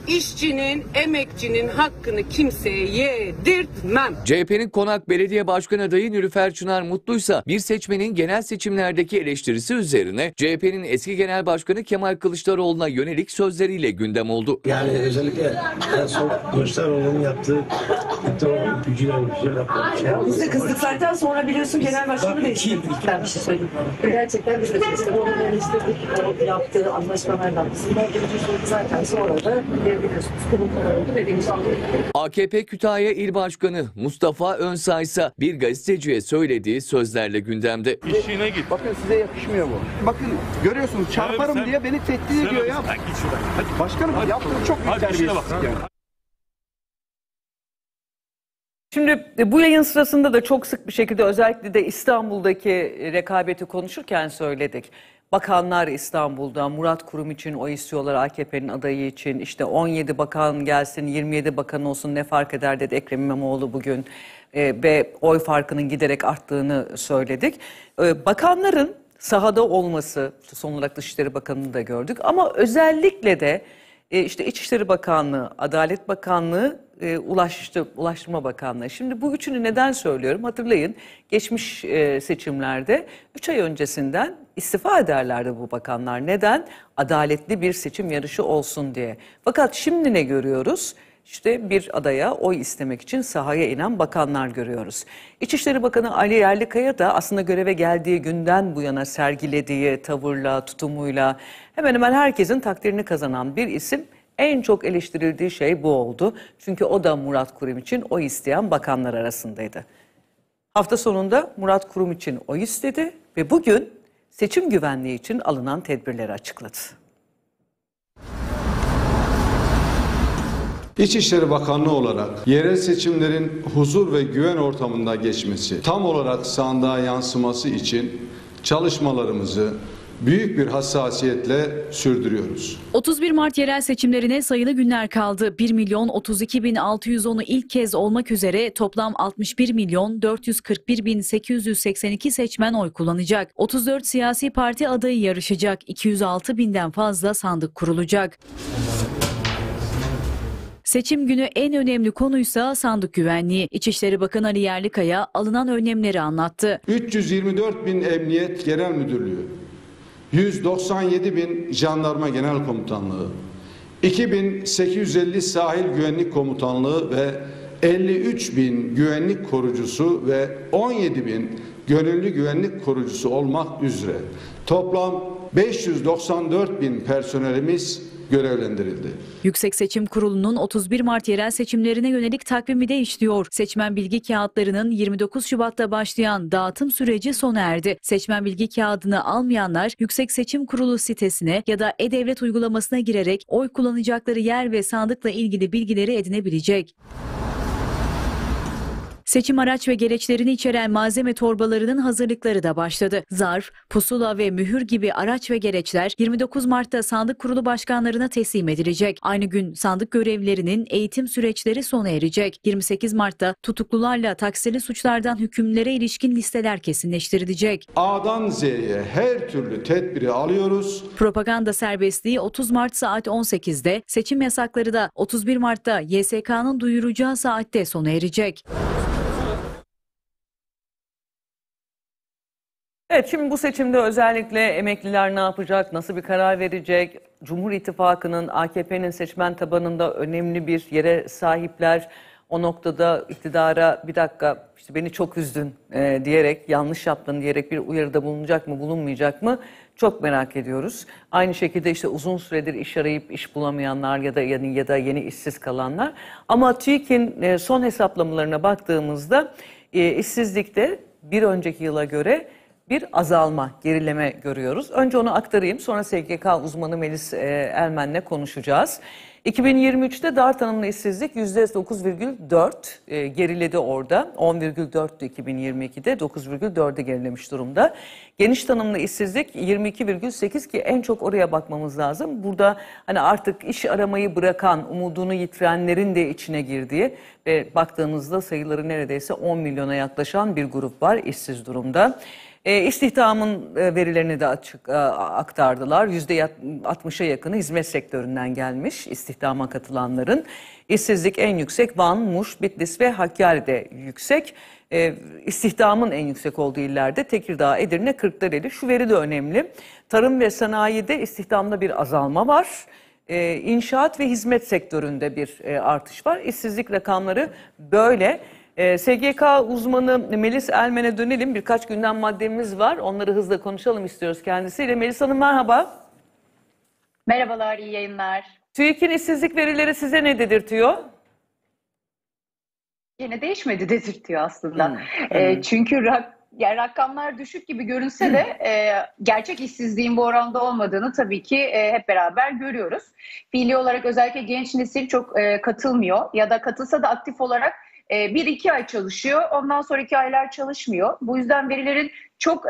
İşçinin, emekçinin hakkını kimseye yedirtmem. CHP'nin Konak Belediye Başkan adayı Nilüfer Çınar Mutluysa bir seçmenin genel seçimlerdeki eleştirisi üzerine CHP'nin eski genel başkanı Kemal Kılıçdaroğlu'na yönelik sözleriyle gündem oldu. Yani özellikle en son Kılıçdaroğlu'nun yaptığı gücüyle yaptığı. Biz de kızdıklardan sonra biliyorsun genel başkanı değiştirdik. Ben bir şey söyleyeyim. Gerçekten biz de Kılıçdaroğlu'nun işte yaptığı anlaşmalardan zaten sonra da AKP Kütahya İl Başkanı Mustafa Önsay ise bir gazeteciye söylediği sözlerle gündemde. İşine git. Bakın size yakışmıyor bu. Bakın görüyorsunuz çarparım sen, diye beni tehdit ediyor ya. Hadi başkanım hadi, yaptığım hadi, çok büyük terbiyesizlik yani. Şimdi bu yayın sırasında da çok sık bir şekilde özellikle de İstanbul'daki rekabeti konuşurken söyledik. Bakanlar İstanbul'da, Murat Kurum için oy istiyorlar AKP'nin adayı için. İşte 17 bakan gelsin, 27 bakan olsun ne fark eder dedi Ekrem İmamoğlu bugün. Ve oy farkının giderek arttığını söyledik. Bakanların sahada olması, son olarak Dışişleri Bakanı'nı da gördük. Ama özellikle de işte İçişleri Bakanlığı, Adalet Bakanlığı, Ulaştırma Bakanlığı. Şimdi bu üçünü neden söylüyorum? Hatırlayın geçmiş seçimlerde 3 ay öncesinden istifa ederlerdi bu bakanlar. Neden? Adaletli bir seçim yarışı olsun diye. Fakat şimdi ne görüyoruz? İşte bir adaya oy istemek için sahaya inen bakanlar görüyoruz. İçişleri Bakanı Ali Yerlikaya da aslında göreve geldiği günden bu yana sergilediği tavırla, tutumuyla hemen hemen herkesin takdirini kazanan bir isim. En çok eleştirildiği şey bu oldu. Çünkü o da Murat Kurum için oy isteyen bakanlar arasındaydı. Hafta sonunda Murat Kurum için oy istedi ve bugün seçim güvenliği için alınan tedbirleri açıkladı. İçişleri Bakanlığı olarak yerel seçimlerin huzur ve güven ortamında geçmesi, tam olarak sandığa yansıması için çalışmalarımızı büyük bir hassasiyetle sürdürüyoruz. 31 Mart yerel seçimlerine sayılı günler kaldı. 1.032.610'u ilk kez olmak üzere toplam 61.441.882 seçmen oy kullanacak. 34 siyasi parti adayı yarışacak. 206.000'den fazla sandık kurulacak. Seçim günü en önemli konuysa sandık güvenliği. İçişleri Bakanı Ali Yerlikaya alınan önlemleri anlattı. 324.000 Emniyet Genel Müdürlüğü, 197.000 Jandarma Genel Komutanlığı, 2.850 Sahil Güvenlik Komutanlığı ve 53.000 güvenlik korucusu ve 17.000 gönüllü güvenlik korucusu olmak üzere toplam 594.000 personelimiz görevlendirildi. Yüksek Seçim Kurulu'nun 31 Mart yerel seçimlerine yönelik takvimi de işliyor. Seçmen bilgi kağıtlarının 29 Şubat'ta başlayan dağıtım süreci sona erdi. Seçmen bilgi kağıdını almayanlar Yüksek Seçim Kurulu sitesine ya da e-devlet uygulamasına girerek oy kullanacakları yer ve sandıkla ilgili bilgileri edinebilecek. Seçim araç ve gereçlerini içeren malzeme torbalarının hazırlıkları da başladı. Zarf, pusula ve mühür gibi araç ve gereçler 29 Mart'ta sandık kurulu başkanlarına teslim edilecek. Aynı gün sandık görevlilerinin eğitim süreçleri sona erecek. 28 Mart'ta tutuklularla taksirli suçlardan hükümlere ilişkin listeler kesinleştirilecek. A'dan Z'ye her türlü tedbiri alıyoruz. Propaganda serbestliği 30 Mart saat 18'de, seçim yasakları da 31 Mart'ta YSK'nın duyuracağı saatte sona erecek. Evet, şimdi bu seçimde özellikle emekliler ne yapacak, nasıl bir karar verecek? Cumhur İttifakı'nın, AKP'nin seçmen tabanında önemli bir yere sahipler. O noktada iktidara bir dakika işte beni çok üzdün diyerek, yanlış yaptın diyerek bir uyarıda bulunacak mı, bulunmayacak mı çok merak ediyoruz. Aynı şekilde işte uzun süredir iş arayıp iş bulamayanlar ya da yeni işsiz kalanlar. Ama TÜİK'in son hesaplamalarına baktığımızda işsizlikte bir önceki yıla göre bir azalma, gerileme görüyoruz. Önce onu aktarayım, sonra SGK uzmanı Melis Elmen'le konuşacağız. 2023'te dar tanımlı işsizlik %9,4 geriledi orada. 10,4'tü 2022'de, 9,4'e gerilemiş durumda. Geniş tanımlı işsizlik 22,8 ki en çok oraya bakmamız lazım. Burada hani artık iş aramayı bırakan, umudunu yitirenlerin de içine girdiği ve baktığımızda sayıları neredeyse 10 milyona yaklaşan bir grup var işsiz durumda. İstihdamın verilerini de aktardılar. %60'a yakını hizmet sektöründen gelmiş istihdama katılanların. İşsizlik en yüksek Van, Muş, Bitlis ve Hakkari'de yüksek. İstihdamın en yüksek olduğu illerde Tekirdağ, Edirne, Kırklareli. Şu veri de önemli. Tarım ve sanayide istihdamda bir azalma var. İnşaat ve hizmet sektöründe bir artış var. İşsizlik rakamları böyle. SGK uzmanı Melis Elmen'e dönelim. Birkaç gündem maddemiz var. Onları hızla konuşalım istiyoruz kendisiyle. Melis Hanım merhaba. Merhabalar, iyi yayınlar. TÜİK'in işsizlik verileri size ne dedirtiyor? Yine değişmedi dedirtiyor aslında. Çünkü rakamlar düşük gibi görünse de gerçek işsizliğin bu oranda olmadığını tabii ki hep beraber görüyoruz. Fiili olarak özellikle genç nesil çok katılmıyor ya da katılsa da aktif olarak bir iki ay çalışıyor, ondan sonraki aylar çalışmıyor. Bu yüzden verilerin çok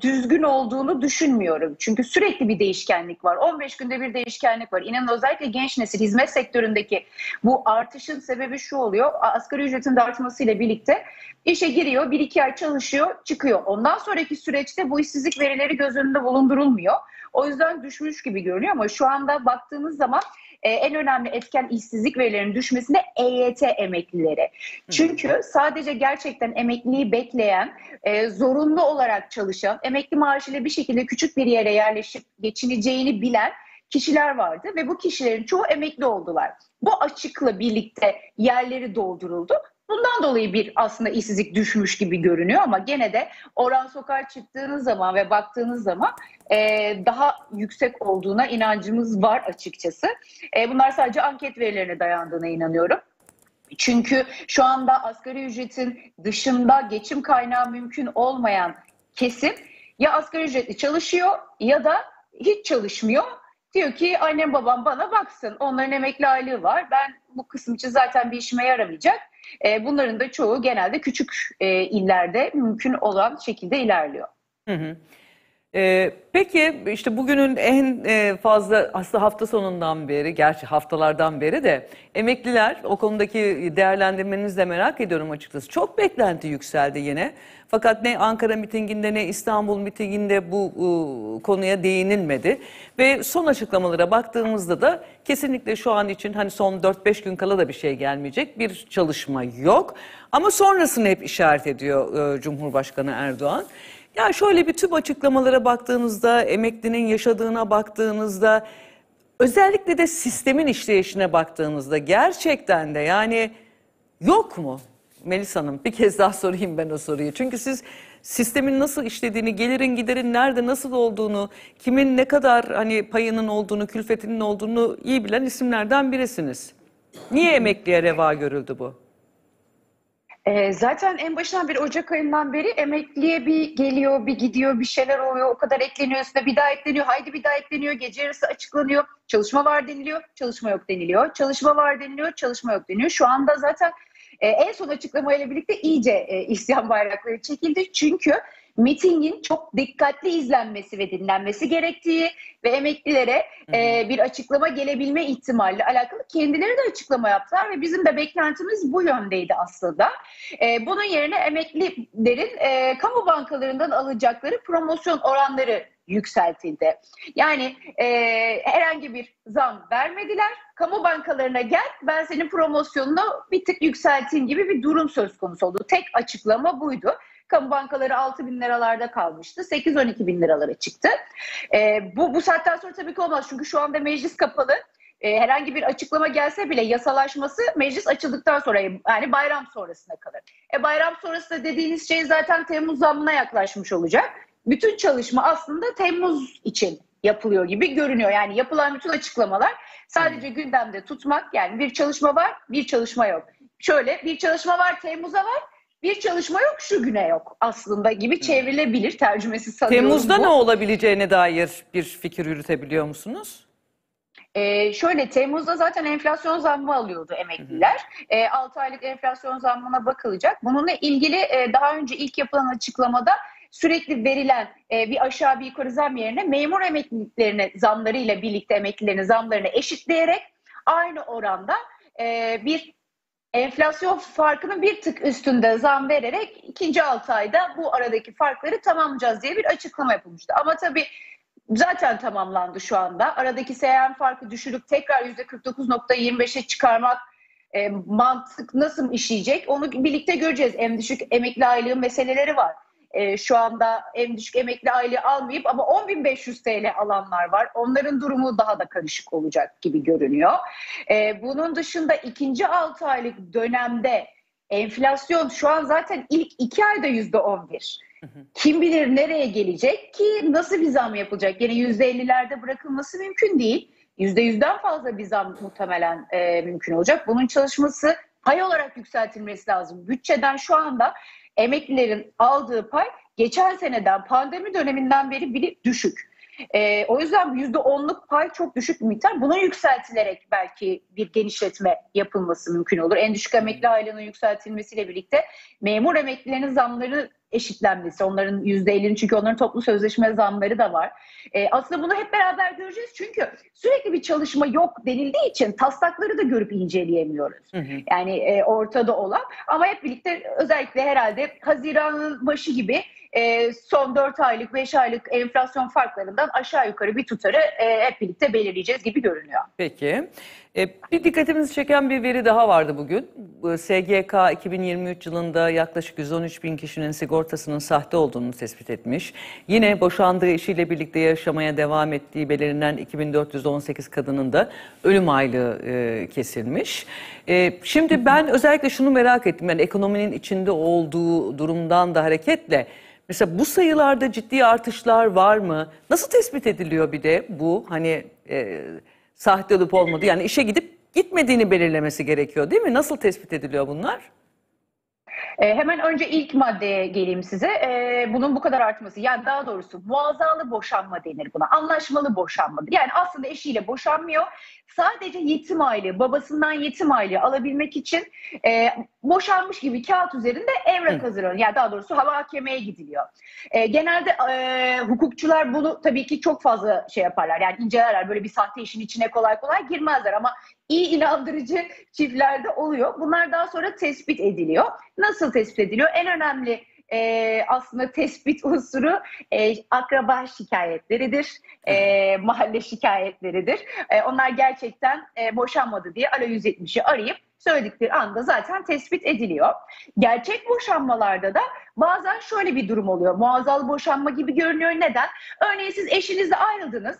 düzgün olduğunu düşünmüyorum. Çünkü sürekli bir değişkenlik var. 15 günde bir değişkenlik var. İnanın özellikle genç nesil hizmet sektöründeki bu artışın sebebi şu oluyor. Asgari ücretin de artmasıyla birlikte işe giriyor, bir iki ay çalışıyor, çıkıyor. Ondan sonraki süreçte bu işsizlik verileri göz önünde bulundurulmuyor. O yüzden düşmüş gibi görünüyor ama şu anda baktığınız zaman en önemli etken işsizlik verilerinin düşmesinde EYT emeklileri. Çünkü sadece gerçekten emekliliği bekleyen, zorunlu olarak çalışan, emekli maaşıyla bir şekilde küçük bir yere yerleşip geçineceğini bilen kişiler vardı ve bu kişilerin çoğu emekli oldular. Bu açıkla birlikte yerleri dolduruldu. Bundan dolayı bir aslında işsizlik düşmüş gibi görünüyor ama gene de oran sokağa çıktığınız zaman ve baktığınız zaman daha yüksek olduğuna inancımız var açıkçası. Bunlar sadece anket verilerine dayandığına inanıyorum. Çünkü şu anda asgari ücretin dışında geçim kaynağı mümkün olmayan kesim ya asgari ücretli çalışıyor ya da hiç çalışmıyor. Diyor ki annem babam bana baksın, onların emekli aylığı var, ben bu kısım için zaten bir işime yaramayacak. Bunların da çoğu genelde küçük illerde mümkün olan şekilde ilerliyor. Peki işte bugünün en fazla aslında hafta sonundan beri, gerçi haftalardan beri de emekliler, o konudaki değerlendirmenizi de merak ediyorum açıkçası. Çok beklenti yükseldi yine. Fakat ne Ankara mitinginde ne İstanbul mitinginde bu konuya değinilmedi. Ve son açıklamalara baktığımızda da kesinlikle şu an için hani son 4-5 gün kala da bir şey gelmeyecek. Bir çalışma yok. Ama sonrasını hep işaret ediyor Cumhurbaşkanı Erdoğan. Ya şöyle bir tüm açıklamalara baktığınızda, emeklinin yaşadığına baktığınızda, özellikle de sistemin işleyişine baktığınızda gerçekten de yani yok mu? Melis Hanım bir kez daha sorayım ben o soruyu. Çünkü siz sistemin nasıl işlediğini, gelirin giderin nerede nasıl olduğunu, kimin ne kadar hani payının olduğunu, külfetinin olduğunu iyi bilen isimlerden birisiniz. Niye emekliye reva görüldü bu? Zaten en başından beri, Ocak ayından beri emekliye bir geliyor, bir gidiyor, bir şeyler oluyor. O kadar ekleniyor, üstüne bir daha ekleniyor, haydi bir daha ekleniyor, gece yarısı açıklanıyor. Çalışma var deniliyor, çalışma yok deniliyor. Çalışma var deniliyor, çalışma yok deniliyor. Şu anda zaten en son açıklamayla birlikte iyice isyan bayrakları çekildi. Çünkü mitingin çok dikkatli izlenmesi ve dinlenmesi gerektiği ve emeklilere bir açıklama gelebilme ihtimali alakalı kendileri de açıklama yaptılar ve bizim de beklentimiz bu yöndeydi aslında. Bunun yerine emeklilerin kamu bankalarından alacakları promosyon oranları yükseltildi. Yani herhangi bir zam vermediler. Kamu bankalarına gel, ben senin promosyonunu bir tık yükselteyim gibi bir durum söz konusu oldu. Tek açıklama buydu. Kamu bankaları 6.000 liralarda kalmıştı. 8-12 bin liralara çıktı. Bu saatten sonra tabii ki olmaz. Çünkü şu anda meclis kapalı. herhangi bir açıklama gelse bile yasalaşması meclis açıldıktan sonra, yani bayram sonrasına kalır. Bayram sonrası dediğiniz şey zaten Temmuz zammına yaklaşmış olacak. Bütün çalışma aslında Temmuz için yapılıyor gibi görünüyor. Yani yapılan bütün açıklamalar sadece gündemde tutmak, yani bir çalışma var, bir çalışma yok. Şöyle bir çalışma var, Temmuz'a var. Bir çalışma yok, şu güne yok aslında gibi çevrilebilir tercümesi sanıyorum. Temmuz'da bu ne olabileceğine dair bir fikir yürütebiliyor musunuz? Şöyle, Temmuz'da zaten enflasyon zammı alıyordu emekliler. 6 aylık enflasyon zammına bakılacak. Bununla ilgili daha önce ilk yapılan açıklamada sürekli verilen bir aşağı bir yukarı zam yerine memur emekliliklerini zamlarıyla birlikte emeklilerin zamlarını eşitleyerek aynı oranda bir enflasyon farkının bir tık üstünde zam vererek ikinci 6 ayda bu aradaki farkları tamamlayacağız diye bir açıklama yapılmıştı. Ama tabii zaten tamamlandı şu anda. Aradaki seyyan farkı düşürüp tekrar %49.25'e çıkarmak mantık nasıl işleyecek onu birlikte göreceğiz. En düşük emekli aylığı meseleleri var. Şu anda en düşük emekli aylığı almayıp ama 10.500 TL alanlar var. Onların durumu daha da karışık olacak gibi görünüyor. Bunun dışında ikinci 6 aylık dönemde enflasyon şu an zaten ilk 2 ayda %11. Kim bilir nereye gelecek ki, nasıl bir zam yapılacak? Yani %50'lerde bırakılması mümkün değil. %100'den fazla bir zam muhtemelen mümkün olacak. Bunun çalışması pay olarak yükseltilmesi lazım. Bütçeden şu anda emeklilerin aldığı pay geçen seneden, pandemi döneminden beri bile düşük. O yüzden %10'luk pay çok düşük bir miktar. Bunu yükseltilerek belki bir genişletme yapılması mümkün olur. En düşük emekli aylığının yükseltilmesiyle birlikte memur emeklilerin zamları eşitlenmesi, onların %50'nin, çünkü onların toplu sözleşme zamları da var. Aslında bunu hep beraber göreceğiz çünkü sürekli bir çalışma yok denildiği için taslakları da görüp inceleyemiyoruz. Yani ortada olan, ama hep birlikte özellikle herhalde Haziran'ın başı gibi son 4 aylık 5 aylık enflasyon farklarından aşağı yukarı bir tutarı hep birlikte belirleyeceğiz gibi görünüyor. Peki. Bir dikkatimizi çeken bir veri daha vardı bugün. SGK 2023 yılında yaklaşık 113.000 kişinin sigortasının sahte olduğunu tespit etmiş. Yine boşandığı eşiyle birlikte yaşamaya devam ettiği belirlenen 2.418 kadının da ölüm aylığı kesilmiş. Şimdi ben özellikle şunu merak ettim. Yani ekonominin içinde olduğu durumdan da hareketle. Mesela bu sayılarda ciddi artışlar var mı? Nasıl tespit ediliyor bir de bu hani... sahte olup olmadı, yani işe gidip gitmediğini belirlemesi gerekiyor değil mi? Nasıl tespit ediliyor bunlar? Hemen önce ilk maddeye geleyim size. Bunun bu kadar artması, yani daha doğrusu muazzalı boşanma denir buna. Anlaşmalı boşanma. Yani aslında eşiyle boşanmıyor. Sadece yetim aylığı, babasından yetim aylığı alabilmek için boşanmış gibi kağıt üzerinde evrak hazırlanıyor. Yani daha doğrusu hakemeye gidiliyor. Genelde hukukçular bunu tabii ki çok fazla şey yaparlar. Yani incelerler, böyle bir sahte işin içine kolay kolay girmezler ama iyi inandırıcı çiftlerde oluyor. Bunlar daha sonra tespit ediliyor. Nasıl tespit ediliyor? En önemli aslında tespit unsuru akraba şikayetleridir, mahalle şikayetleridir. Onlar gerçekten boşanmadı diye alo 170'i arayıp söyledikleri anda zaten tespit ediliyor. Gerçek boşanmalarda da bazen şöyle bir durum oluyor. Muazzalı boşanma gibi görünüyor. Neden? Örneğin siz eşinizle ayrıldınız.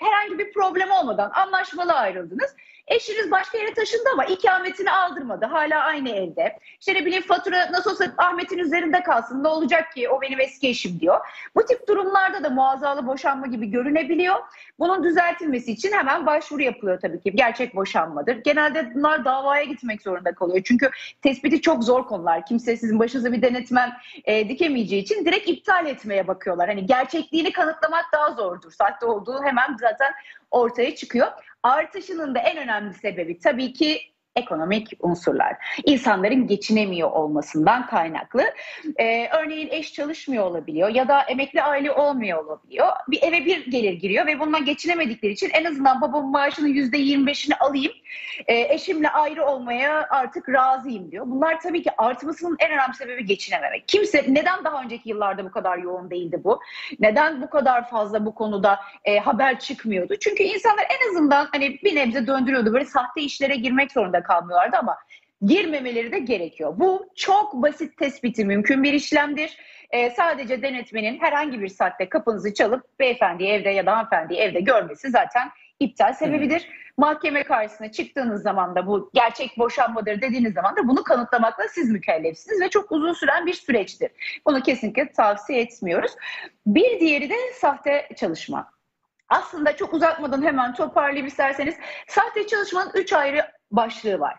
Herhangi bir problem olmadan anlaşmalı ayrıldınız. Eşiniz başka yere taşındı ama ikametini aldırmadı. Hala aynı evde. İşte ne bileyim, fatura nasıl olsa Ahmet'in üzerinde kalsın. Ne olacak ki? O benim eski eşim diyor. Bu tip durumlarda da muazzalı boşanma gibi görünebiliyor. Bunun düzeltilmesi için hemen başvuru yapılıyor tabii ki. Gerçek boşanmadır. Genelde bunlar davaya gitmek zorunda kalıyor. Çünkü tespiti çok zor konular. Kimse sizin başınıza bir denetmen dikemeyeceği için direkt iptal etmeye bakıyorlar. Hani gerçekliğini kanıtlamak daha zordur. Sahte olduğu hemen zaten ortaya çıkıyor. Artışının da en önemli sebebi tabii ki ekonomik unsurlar. İnsanların geçinemiyor olmasından kaynaklı. Örneğin eş çalışmıyor olabiliyor ya da emekli aile olmuyor olabiliyor. Bir eve bir gelir giriyor ve bundan geçinemedikleri için en azından babamın maaşının %25'ini alayım, eşimle ayrı olmaya artık razıyım diyor. Bunlar tabii ki artmasının en önemli sebebi geçinememek. Kimse, neden daha önceki yıllarda bu kadar yoğun değildi bu? Neden bu kadar fazla bu konuda haber çıkmıyordu? Çünkü insanlar en azından hani bir nebze döndürüyordu. Böyle sahte işlere girmek zorunda kalmıyorlardı ama girmemeleri de gerekiyor. Bu çok basit tespiti mümkün bir işlemdir. Sadece denetmenin herhangi bir saatte kapınızı çalıp beyefendiyi evde ya da hanımefendiyi evde görmesi zaten iptal sebebidir. mahkeme karşısına çıktığınız zaman da bu gerçek boşanmadır dediğiniz zaman da bunu kanıtlamakla siz mükellefsiniz ve çok uzun süren bir süreçtir. Bunu kesinlikle tavsiye etmiyoruz. Bir diğeri de sahte çalışma. Aslında çok uzatmadan hemen toparlayayım isterseniz. Sahte çalışmanın 3 ayrı başlığı var.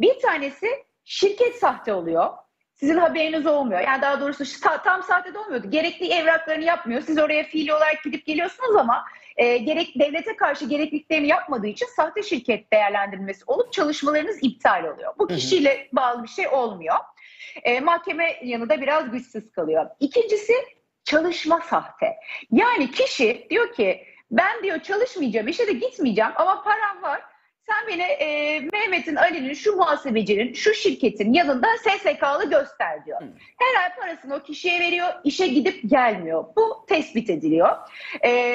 Bir tanesi şirket sahte oluyor. Sizin haberiniz olmuyor. Yani daha doğrusu tam sahte de olmuyordu. Gerekli evraklarını yapmıyor. Siz oraya fiili olarak gidip geliyorsunuz ama devlete karşı gerekliliklerini yapmadığı için sahte şirket değerlendirilmesi olup çalışmalarınız iptal oluyor. Bu kişiyle bağlı bir şey olmuyor. Mahkeme yanı da biraz güçsüz kalıyor. İkincisi çalışma sahte. Yani kişi diyor ki ben diyor çalışmayacağım, işe de gitmeyeceğim ama param var. Sen beni Mehmet'in, Ali'nin, şu muhasebecinin, şu şirketin yanında SSK'lı göster diyor. Her ay parasını o kişiye veriyor, işe gidip gelmiyor. Bu tespit ediliyor.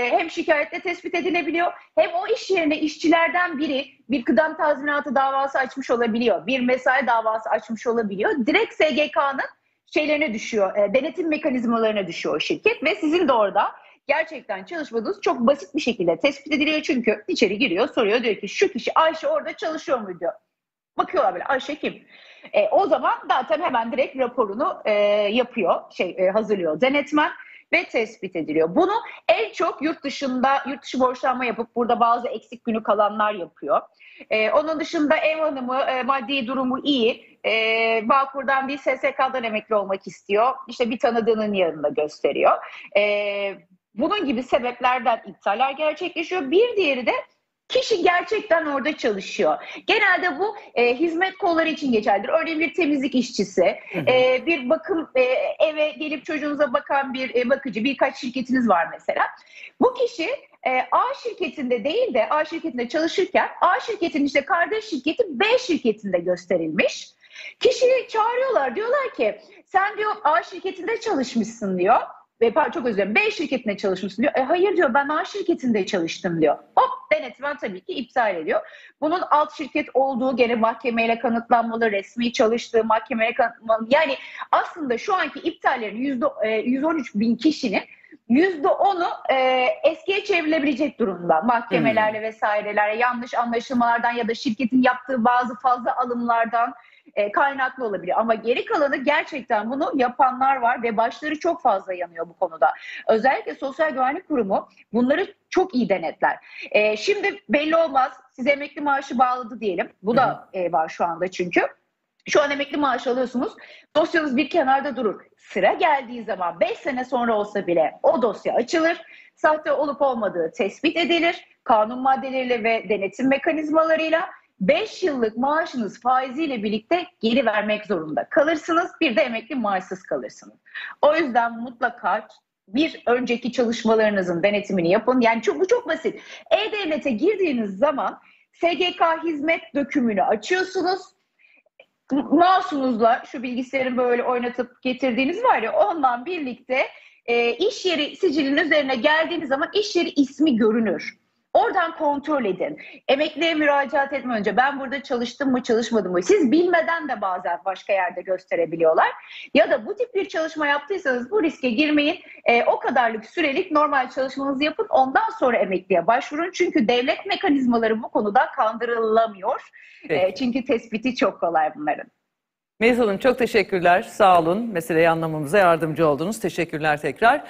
Hem şikayette tespit edilebiliyor, hem o iş yerine işçilerden biri bir kıdem tazminatı davası açmış olabiliyor, bir mesai davası açmış olabiliyor. Direkt SGK'nın şeylerine düşüyor, denetim mekanizmalarına düşüyor o şirket ve sizin de orada gerçekten çalışmadığınız çok basit bir şekilde tespit ediliyor. Çünkü içeri giriyor, soruyor, diyor ki şu kişi Ayşe orada çalışıyor mu diyor. Bakıyorlar böyle, Ayşe kim? O zaman zaten hemen direkt raporunu yapıyor, hazırlıyor denetmen ve tespit ediliyor. Bunu en çok yurt dışı borçlanma yapıp burada bazı eksik günü kalanlar yapıyor. Onun dışında ev hanımı, maddi durumu iyi, Bağkur'dan bir SSK'dan emekli olmak istiyor. İşte bir tanıdığının yanında gösteriyor. Bunun gibi sebeplerden iptaller gerçekleşiyor. Bir diğeri de kişi gerçekten orada çalışıyor. Genelde bu hizmet kolları için geçerlidir. Örneğin bir temizlik işçisi, bir bakım, eve gelip çocuğunuza bakan bir bakıcı, birkaç şirketiniz var mesela. Bu kişi A şirketinde değil de A şirketinde çalışırken A şirketinin işte kardeş şirketi B şirketinde gösterilmiş. Kişiyi çağırıyorlar, diyorlar ki sen diyor A şirketinde çalışmışsın diyor. B şirketinde çalışmışsın diyor. Hayır diyor, ben A şirketinde çalıştım diyor. Hop, denetmen tabii ki iptal ediyor. Bunun alt şirket olduğu gene mahkemeyle kanıtlanmalı, resmi çalıştığı mahkemeyle kanıtlanmalı. Yani aslında şu anki iptallerin 113.000 kişinin %10'u eskiye çevrilebilecek durumda. Mahkemelerle vesairelerle, yanlış anlaşılmalardan ya da şirketin yaptığı bazı fazla alımlardan kaynaklı olabilir. Ama geri kalanı gerçekten bunu yapanlar var ve başları çok fazla yanıyor bu konuda. Özellikle Sosyal Güvenlik Kurumu bunları çok iyi denetler. Şimdi belli olmaz, siz emekli maaşı bağladı diyelim. Bu da var şu anda çünkü. Şu an emekli maaşı alıyorsunuz, dosyanız bir kenarda durur. Sıra geldiği zaman 5 sene sonra olsa bile o dosya açılır, sahte olup olmadığı tespit edilir, kanun maddeleriyle ve denetim mekanizmalarıyla. 5 yıllık maaşınız faiziyle birlikte geri vermek zorunda kalırsınız. Bir de emekli maaşsız kalırsınız. O yüzden mutlaka bir önceki çalışmalarınızın denetimini yapın. Yani bu çok basit. E-Devlet'e girdiğiniz zaman SGK hizmet dökümünü açıyorsunuz. Mouse'unuzla şu bilgisayarı böyle oynatıp getirdiğiniz var ya, ondan birlikte iş yeri sicilin üzerine geldiğiniz zaman iş yeri ismi görünür. Oradan kontrol edin. Emekliye müracaat etmeden önce ben burada çalıştım mı çalışmadım mı? Siz bilmeden de bazen başka yerde gösterebiliyorlar. Ya da bu tip bir çalışma yaptıysanız bu riske girmeyin. O kadarlık sürelik normal çalışmanızı yapın. Ondan sonra emekliye başvurun. Çünkü devlet mekanizmaları bu konuda kandırılamıyor. Çünkü tespiti çok kolay bunların. Melis Hanım, çok teşekkürler. Sağ olun. Meseleyi anlamamıza yardımcı oldunuz. Teşekkürler tekrar.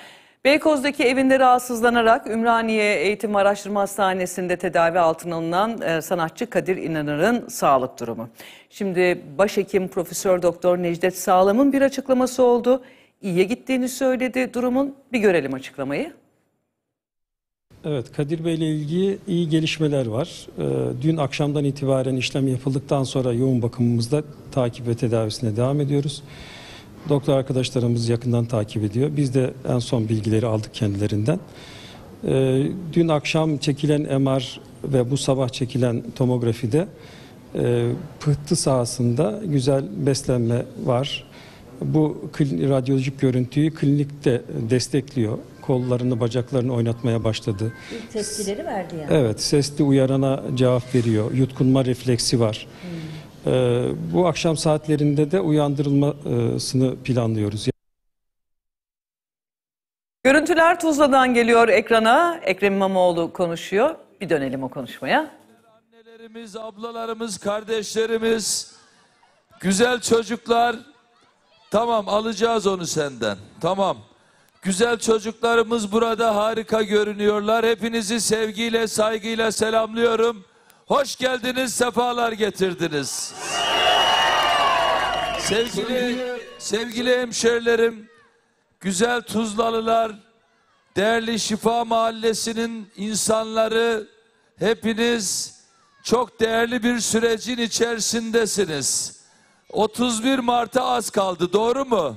Beykoz'daki evinde rahatsızlanarak Ümraniye Eğitim Araştırma Hastanesi'nde tedavi altına alınan sanatçı Kadir İnanır'ın sağlık durumu. Şimdi başhekim Profesör Doktor Necdet Sağlam'ın bir açıklaması oldu. İyiye gittiğini söyledi durumun. Bir görelim açıklamayı. Evet, Kadir Bey ile ilgili iyi gelişmeler var. Dün akşamdan itibaren işlem yapıldıktan sonra yoğun bakımımızda takip ve tedavisine devam ediyoruz. Doktor arkadaşlarımız yakından takip ediyor. Biz de en son bilgileri aldık kendilerinden. Dün akşam çekilen MR ve bu sabah çekilen tomografide pıhtı sahasında güzel beslenme var. Bu radyolojik görüntüyü klinikte destekliyor. Kollarını, bacaklarını oynatmaya başladı. İlk tepkileri verdi yani. Evet, sesli uyarana cevap veriyor. Yutkunma refleksi var. Bu akşam saatlerinde de uyandırılmasını planlıyoruz. Görüntüler Tuzla'dan geliyor ekrana. Ekrem İmamoğlu konuşuyor. Bir dönelim o konuşmaya. Annelerimiz, ablalarımız, kardeşlerimiz, güzel çocuklar, tamam alacağız onu senden, tamam. Güzel çocuklarımız burada harika görünüyorlar. Hepinizi sevgiyle, saygıyla selamlıyorum. Hoş geldiniz, sefalar getirdiniz. Sevgili hemşerilerim, güzel Tuzlalılar, değerli Şifa Mahallesi'nin insanları, hepiniz çok değerli bir sürecin içerisindesiniz. 31 Mart'a az kaldı, doğru mu?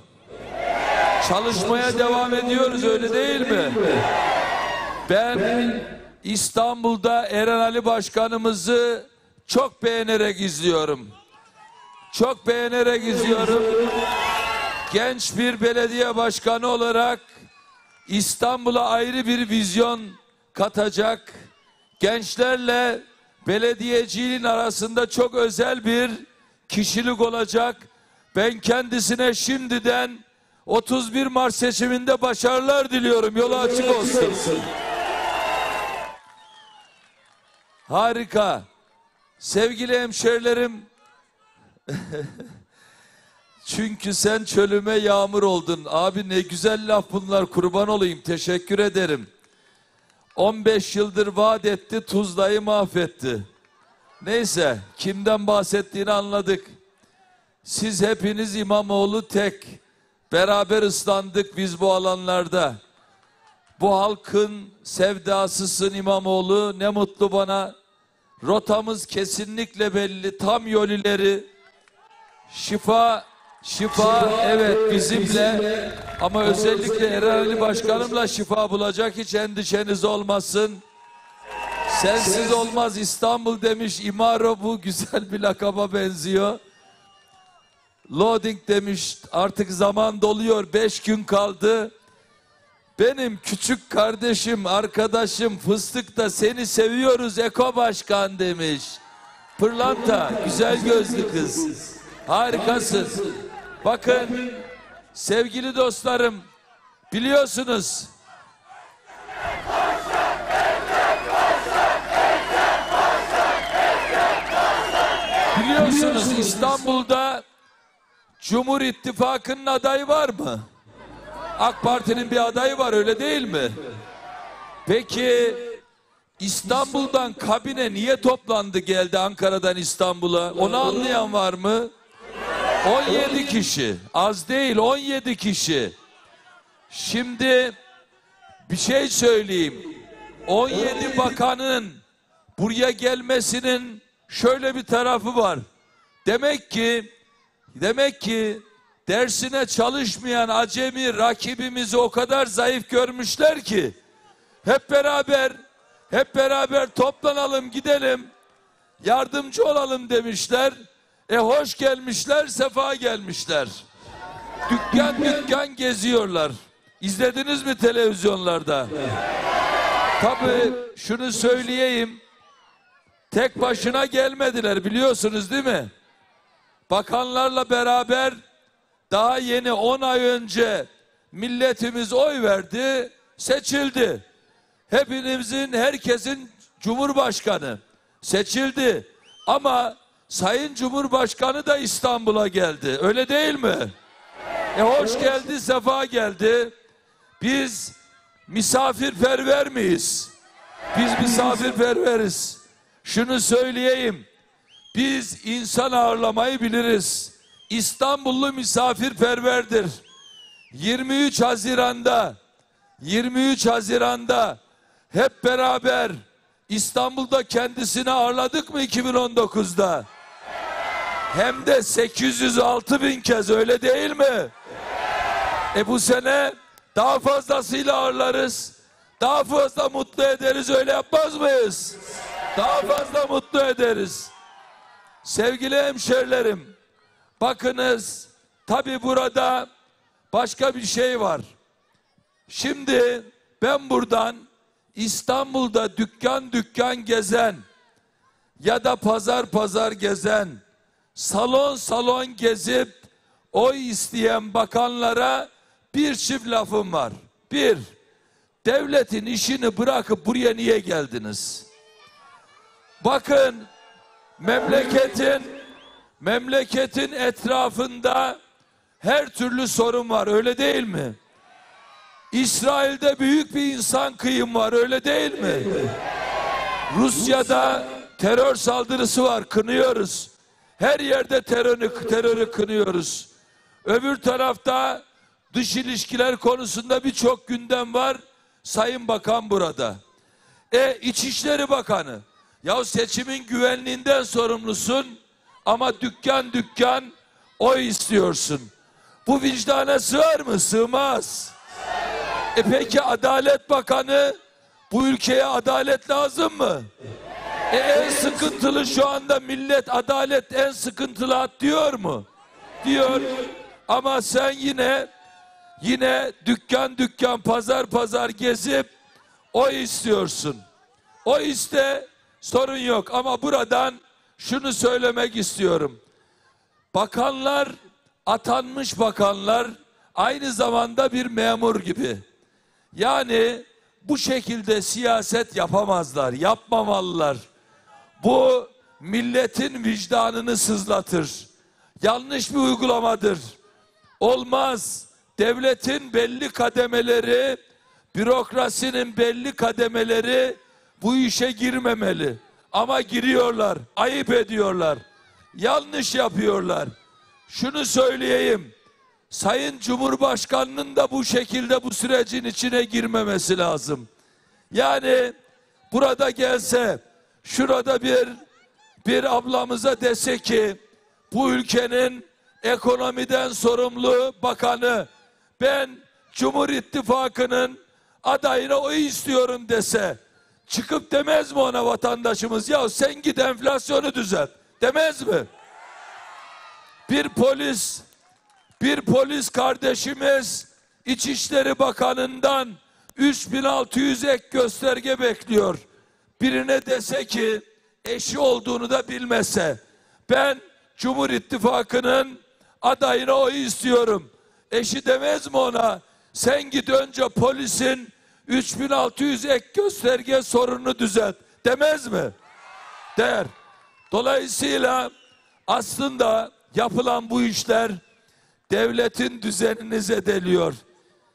Evet. Çalışmaya devam ediyoruz, öyle değil mi? Ben İstanbul'da Eren Ali Başkanımızı çok beğenerek izliyorum. Çok beğenerek izliyorum. Genç bir belediye başkanı olarak İstanbul'a ayrı bir vizyon katacak, gençlerle belediyeciliğin arasında çok özel bir kişilik olacak. Ben kendisine şimdiden 31 Mart seçiminde başarılar diliyorum. Yolu açık olsun. Harika. Sevgili hemşerilerim, çünkü sen çölüme yağmur oldun. Abi ne güzel laf bunlar, kurban olayım, teşekkür ederim. 15 yıldır vaat etti, Tuzla'yı mahvetti. Neyse, kimden bahsettiğini anladık. Siz hepiniz İmamoğlu tek. Beraber ıslandık biz bu alanlarda. Bu halkın sevdasısın İmamoğlu, ne mutlu bana. Rotamız kesinlikle belli, tam yol ileri. Şifa evet bizimle, ama özellikle Eren Ali Başkanımla şifa bulacak, hiç endişeniz olmasın. Sensiz olmaz İstanbul demiş İmaro, bu güzel bir lakaba benziyor. Loading demiş, artık zaman doluyor, 5 gün kaldı. Benim küçük kardeşim, arkadaşım Fıstık da seni seviyoruz Eko Başkan demiş. Pırlanta, güzel gözlü kız. Harikasın. Bakın sevgili dostlarım, biliyorsunuz İstanbul'da Cumhur İttifakı'nın adayı var mı? AK Parti'nin bir adayı var, öyle değil mi? Peki İstanbul'dan kabine niye toplandı, geldi Ankara'dan İstanbul'a? Onu anlayan var mı? 17 kişi, az değil, 17 kişi. Şimdi bir şey söyleyeyim. 17 bakanın buraya gelmesinin şöyle bir tarafı var. Demek ki dersine çalışmayan acemi rakibimizi o kadar zayıf görmüşler ki hep beraber toplanalım, gidelim, yardımcı olalım demişler. Hoş gelmişler, sefa gelmişler. Dükkan geziyorlar. İzlediniz mi televizyonlarda? Tabii şunu söyleyeyim. Tek başına gelmediler, biliyorsunuz değil mi? Bakanlarla beraber daha yeni 10 ay önce milletimiz oy verdi, seçildi. Herkesin Cumhurbaşkanı seçildi. Ama Sayın Cumhurbaşkanı da İstanbul'a geldi. Öyle değil mi? Hoş geldi, sefa geldi. Biz misafirperver miyiz? Biz misafirperveriz. Şunu söyleyeyim. Biz insan ağırlamayı biliriz. İstanbullu misafirperverdir. 23 Haziran'da hep beraber İstanbul'da kendisini ağırladık mı 2019'da? Hem de 806.000 kez, öyle değil mi? Bu sene daha fazlasıyla ağırlarız. Daha fazla mutlu ederiz, öyle yapmaz mıyız? Daha fazla mutlu ederiz. Sevgili hemşerilerim, bakınız tabii burada başka bir şey var. Şimdi ben buradan İstanbul'da dükkan gezen ya da pazar gezen, salon gezip oy isteyen bakanlara bir çift lafım var. Bir, devletin işini bırakıp buraya niye geldiniz? Bakın memleketin etrafında her türlü sorun var, öyle değil mi? İsrail'de büyük bir insan kıyım var, öyle değil mi? Rusya'da terör saldırısı var, kınıyoruz. Her yerde terörü kınıyoruz. Öbür tarafta dış ilişkiler konusunda birçok gündem var. Sayın Bakan burada. İçişleri Bakanı. Ya seçimin güvenliğinden sorumlusun ama dükkan dükkan oy istiyorsun. Bu vicdana sığar mı? Sığmaz. Peki Adalet Bakanı, bu ülkeye adalet lazım mı? En sıkıntılı şu anda millet, adalet en sıkıntılı hat diyor mu? Diyor. Ama sen yine dükkan dükkan, pazar pazar gezip oy istiyorsun. Oy iste, sorun yok. Ama buradan şunu söylemek istiyorum. Bakanlar, atanmış bakanlar aynı zamanda bir memur gibi. Yani bu şekilde siyaset yapamazlar, yapmamalılar. Bu milletin vicdanını sızlatır. Yanlış bir uygulamadır. Olmaz. Devletin belli kademeleri, bürokrasinin belli kademeleri bu işe girmemeli. Ama giriyorlar, ayıp ediyorlar. Yanlış yapıyorlar. Şunu söyleyeyim. Sayın Cumhurbaşkanı'nın da bu şekilde bu sürecin içine girmemesi lazım. Yani burada gelse, şurada bir ablamıza dese ki bu ülkenin ekonomiden sorumlu bakanı, ben Cumhur İttifakı'nın adayına oy istiyorum dese, çıkıp demez mi ona vatandaşımız, ya sen git enflasyonu düzelt demez mi? Bir polis kardeşimiz İçişleri Bakanı'ndan 3600 ek gösterge bekliyor. Birine dese ki, eşi olduğunu da bilmese, ben Cumhur İttifakı'nın adayına oy istiyorum. Eşi demez mi ona, sen git önce polisin 3600 ek gösterge sorununu düzelt demez mi? Der. Dolayısıyla aslında yapılan bu işler devletin düzenini zedeliyor.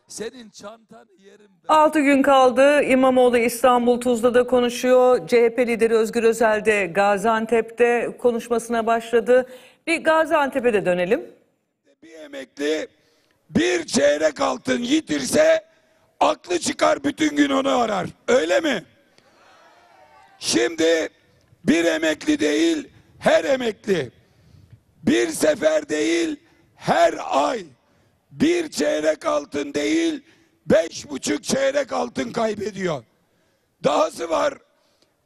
Senin çantan yerim. 6 gün kaldı. İmamoğlu İstanbul Tuzla'da konuşuyor. CHP lideri Özgür Özel de Gaziantep'te konuşmasına başladı. Bir Gaziantep'e de dönelim. Bir emekli bir çeyrek altın yitirse aklı çıkar, bütün gün onu arar. Öyle mi? Şimdi bir emekli değil, her emekli bir sefer değil, her ay bir çeyrek altın değil 5,5 çeyrek altın kaybediyor. Dahası var,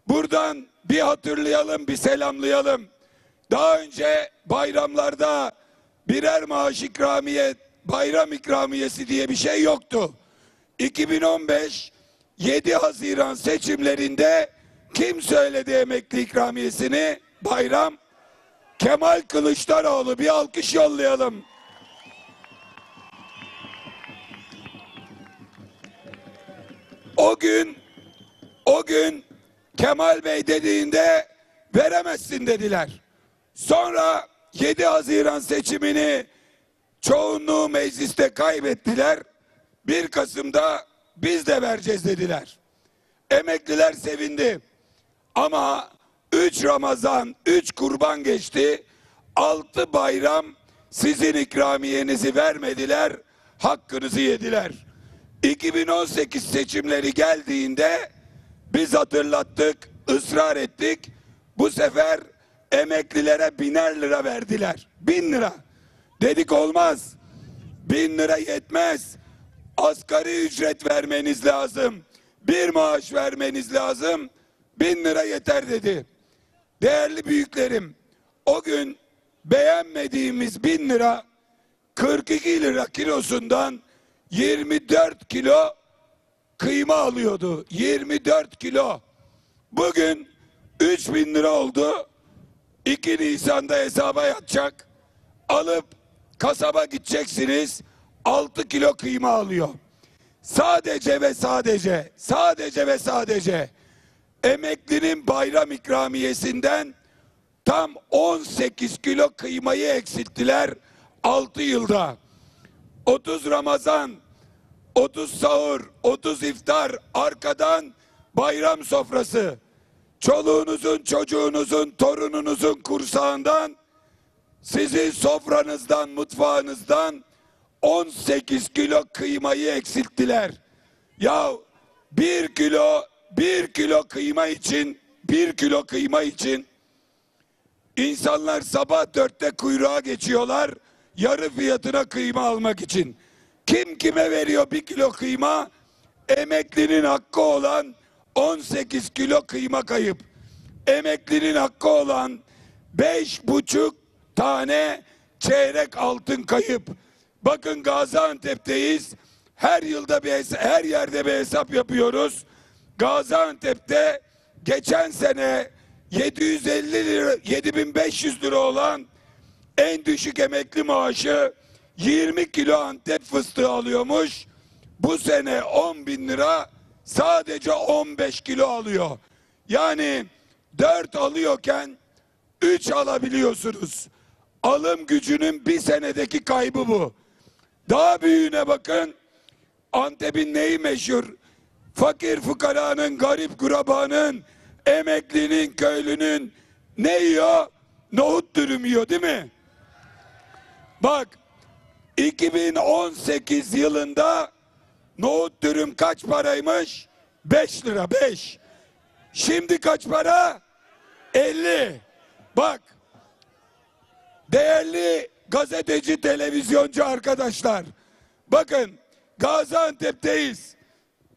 buradan bir hatırlayalım, bir selamlayalım. Daha önce bayramlarda birer maaş ikramiye, bayram ikramiyesi diye bir şey yoktu. 2015 7 Haziran seçimlerinde kim söyledi emekli ikramiyesini? Bayram. Kemal Kılıçdaroğlu, bir alkış yollayalım. O gün Kemal Bey dediğinde veremezsin dediler. Sonra 7 Haziran seçimini çoğunluğu mecliste kaybettiler. 1 Kasım'da biz de vereceğiz dediler. Emekliler sevindi. Ama 3 Ramazan, 3 kurban geçti. 6 bayram sizin ikramiyenizi vermediler. Hakkınızı yediler. 2018 seçimleri geldiğinde biz hatırlattık, ısrar ettik. Bu sefer emeklilere 1000'er lira verdiler. 1000 lira. Dedik olmaz. 1000 lira yetmez. Asgari ücret vermeniz lazım. Bir maaş vermeniz lazım. 1000 lira yeter dedi. Değerli büyüklerim, o gün beğenmediğimiz 1000 lira 42 lira kilosundan 24 kilo kıyma alıyordu. 24 kilo. Bugün 3000 lira oldu. 2 Nisan'da hesaba yatacak. Alıp kasaba gideceksiniz. 6 kilo kıyma alıyor. Sadece ve sadece emeklinin bayram ikramiyesinden Tam 18 kilo kıymayı eksilttiler 6 yılda. 30 Ramazan, 30 sahur, 30 iftar, arkadan bayram sofrası. Çoluğunuzun, çocuğunuzun, torununuzun kursağından, sizin sofranızdan, mutfağınızdan 18 kilo kıymayı eksilttiler. Ya bir kilo kıyma için insanlar sabah 4'te kuyruğa geçiyorlar yarı fiyatına kıyma almak için. Kim kime veriyor bir kilo kıyma? Emeklinin hakkı olan 18 kilo kıyma kayıp. Emeklinin hakkı olan 5,5 tane çeyrek altın kayıp. Bakın Gaziantep'teyiz. Her yerde bir hesap yapıyoruz. Gaziantep'te geçen sene 750 lira, 7500 lira olan en düşük emekli maaşı 20 kilo Antep fıstığı alıyormuş. Bu sene 10.000 lira, sadece 15 kilo alıyor. Yani 4 alıyorken 3 alabiliyorsunuz. Alım gücünün bir senedeki kaybı bu. Daha büyüğüne bakın. Antep'in neyi meşhur? Fakir fukaranın, garip gurabanın, emeklinin, köylünün ne yiyor? Nohut dürüm yiyor, değil mi? Bak, 2018 yılında nohut dürüm kaç paraymış? 5 lira, 5. Şimdi kaç para? 50. Bak, değerli gazeteci, televizyoncu arkadaşlar, bakın Gaziantep'teyiz.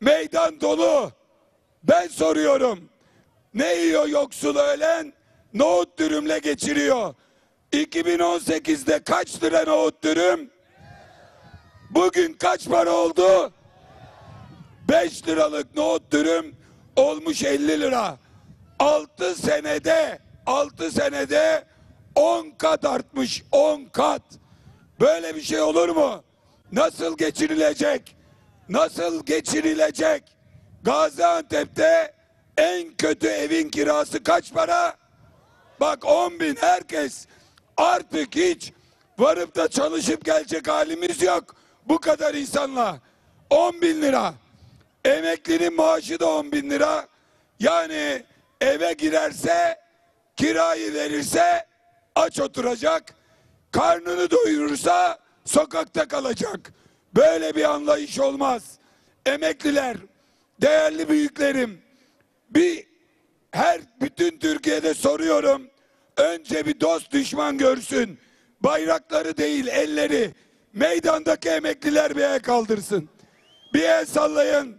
Meydan dolu. Ben soruyorum. Ne yiyor yoksul ölen? Nohut dürümle geçiriyor. 2018'de kaç lira nohut dürüm? Bugün kaç para oldu? 5 liralık nohut dürüm olmuş 50 lira. 6 senede 10 kat artmış. 10 kat. Böyle bir şey olur mu? Nasıl geçirilecek? Nasıl geçirilecek? Gaziantep'te en kötü evin kirası kaç para? Bak 10.000. Herkes artık hiç varıp da çalışıp gelecek halimiz yok. Bu kadar insanla 10.000 lira. Emeklinin maaşı da 10.000 lira. Yani eve girerse, kirayı verirse aç oturacak. Karnını doyurursa sokakta kalacak. Böyle bir anlayış olmaz. Emekliler, değerli büyüklerim, bütün Türkiye'de soruyorum. Önce bir dost düşman görsün. Bayrakları değil, elleri. Meydandaki emekliler bir el kaldırsın. Bir el sallayın.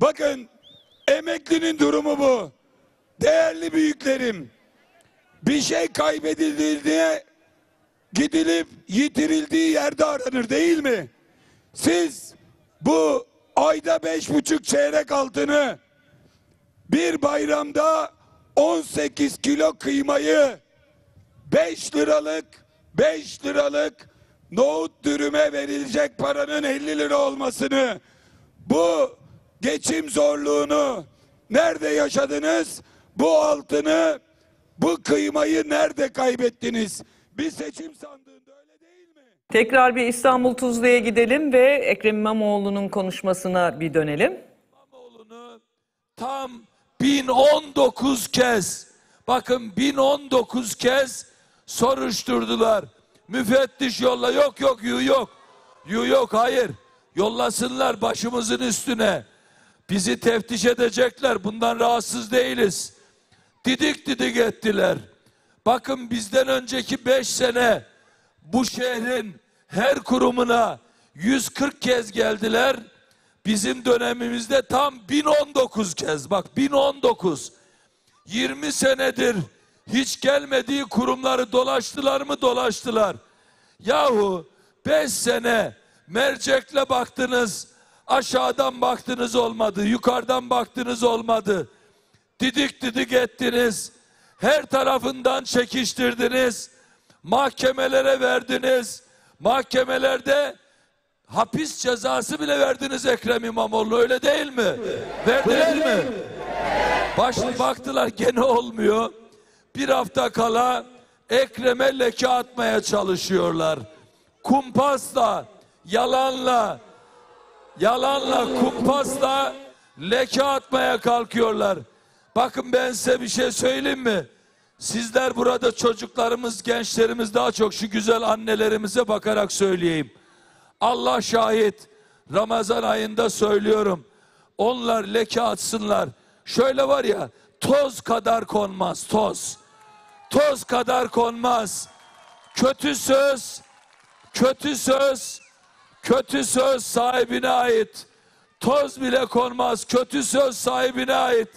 Bakın, emeklinin durumu bu. Değerli büyüklerim, bir şey kaybedildiğine gidilip yitirildiği yerde aranır, değil mi? Siz bu ayda 5,5 çeyrek altını, bir bayramda 18 kilo kıymayı 5 liralık nohut dürüme verilecek paranın 50 lira olmasını, bu geçim zorluğunu nerede yaşadınız? Bu altını, bu kıymayı nerede kaybettiniz? Bir seçim sandığında öyle değil mi? Tekrar bir İstanbul Tuzlu'ya gidelim ve Ekrem İmamoğlu'nun konuşmasına bir dönelim. İmamoğlu'nu tam 1019 kez, bakın 1019 kez soruşturdular. Müfettiş yolla, yok, hayır. Yollasınlar başımızın üstüne. Bizi teftiş edecekler, bundan rahatsız değiliz. Didik ettiler. Bakın bizden önceki 5 sene bu şehrin her kurumuna 140 kez geldiler. Bizim dönemimizde tam 1019 kez. Bak 1019. 20 senedir hiç gelmediği kurumları dolaştılar mı? Dolaştılar. Yahu 5 sene mercekle baktınız, aşağıdan baktınız olmadı, yukarıdan baktınız olmadı. Didik ettiniz. Her tarafından çekiştirdiniz, mahkemelere verdiniz, mahkemelerde hapis cezası bile verdiniz Ekrem İmamoğlu, öyle değil mi? Verdiler mi? Baktılar gene olmuyor. bir hafta kala Ekrem'e leke atmaya çalışıyorlar. Kumpasla, kumpasla leke atmaya kalkıyorlar. Bakın ben size bir şey söyleyeyim mi? Sizler burada çocuklarımız, gençlerimiz daha çok şu güzel annelerimize bakarak söyleyeyim. Allah şahit, Ramazan ayında söylüyorum. Onlar leke atsınlar. Şöyle var ya, toz kadar konmaz, toz. Toz kadar konmaz. Kötü söz, kötü söz, kötü söz sahibine ait. Toz bile konmaz, kötü söz sahibine ait.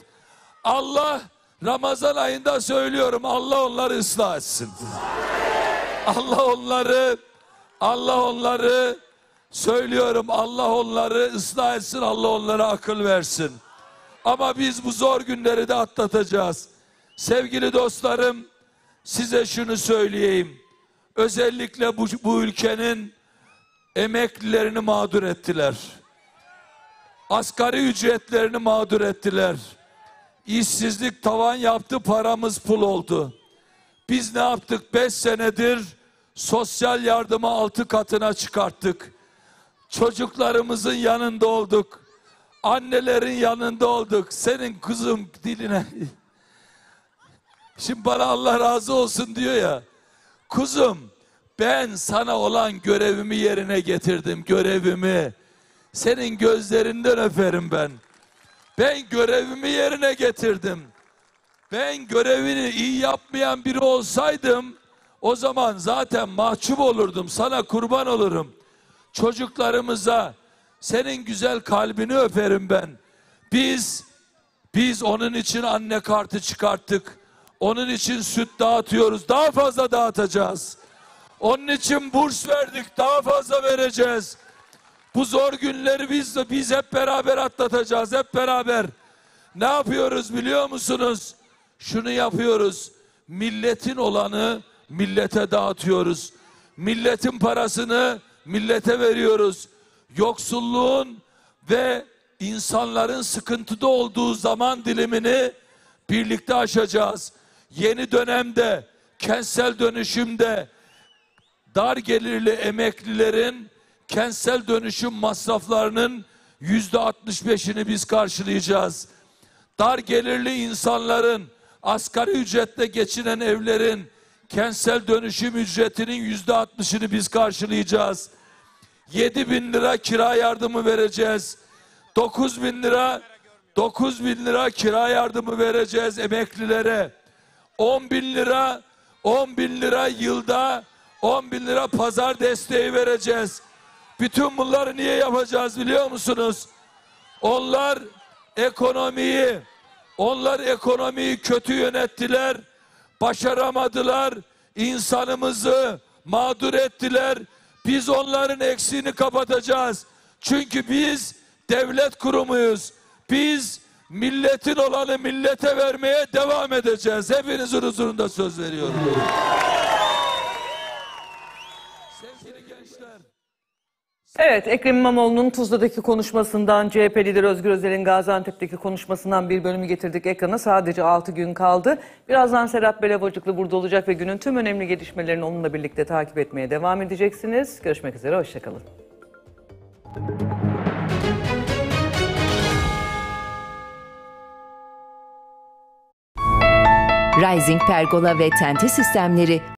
Allah, Ramazan ayında söylüyorum, Allah onları ıslah etsin. Allah onları söylüyorum, Allah onları ıslah etsin, Allah onlara akıl versin. Ama biz bu zor günleri de atlatacağız. Sevgili dostlarım, size şunu söyleyeyim. Özellikle bu ülkenin emeklilerini mağdur ettiler. Asgari ücretlerini mağdur ettiler. İşsizlik tavan yaptı, paramız pul oldu. Biz ne yaptık? 5 senedir sosyal yardımı 6 katına çıkarttık. Çocuklarımızın yanında olduk. Annelerin yanında olduk. Senin kızım diline. Şimdi bana Allah razı olsun diyor ya. Kuzum, ben sana olan görevimi yerine getirdim. Görevimi. Senin gözlerinden öperim ben. Ben görevimi yerine getirdim. Ben görevini iyi yapmayan biri olsaydım o zaman zaten mahcup olurdum. Sana kurban olurum. Çocuklarımıza senin güzel kalbini öperim ben. Biz onun için anne kartı çıkarttık. Onun için süt dağıtıyoruz. Daha fazla dağıtacağız. Onun için burs verdik. Daha fazla vereceğiz. Bu zor günleri biz hep beraber atlatacağız. Hep beraber. Ne yapıyoruz biliyor musunuz? Şunu yapıyoruz. Milletin olanı millete dağıtıyoruz. Milletin parasını millete veriyoruz. Yoksulluğun ve insanların sıkıntıda olduğu zaman dilimini birlikte aşacağız. Yeni dönemde, kentsel dönüşümde dar gelirli emeklilerin kentsel dönüşüm masraflarının %65'ini biz karşılayacağız. Dar gelirli insanların, asgari ücretle geçinen evlerin kentsel dönüşüm ücretinin %60'ını biz karşılayacağız. 7.000 lira kira yardımı vereceğiz. 9.000 lira kira yardımı vereceğiz emeklilere. 10.000 lira yılda 10.000 lira pazar desteği vereceğiz. Bütün bunları niye yapacağız biliyor musunuz? Onlar ekonomiyi kötü yönettiler, başaramadılar, insanımızı mağdur ettiler. Biz onların eksiğini kapatacağız. Çünkü biz devlet kurumuyuz. Biz milletin olanı millete vermeye devam edeceğiz. Hepinizin huzurunda söz veriyorum. Evet, Ekrem İmamoğlu'nun Tuzla'daki konuşmasından, CHP lideri Özgür Özel'in Gaziantep'teki konuşmasından bir bölümü getirdik ekrana. Sadece 6 gün kaldı. Birazdan Serap Belavacıklı burada olacak ve günün tüm önemli gelişmelerini onunla birlikte takip etmeye devam edeceksiniz. Görüşmek üzere, hoşçakalın. Rising Pergola ve Tente Sistemleri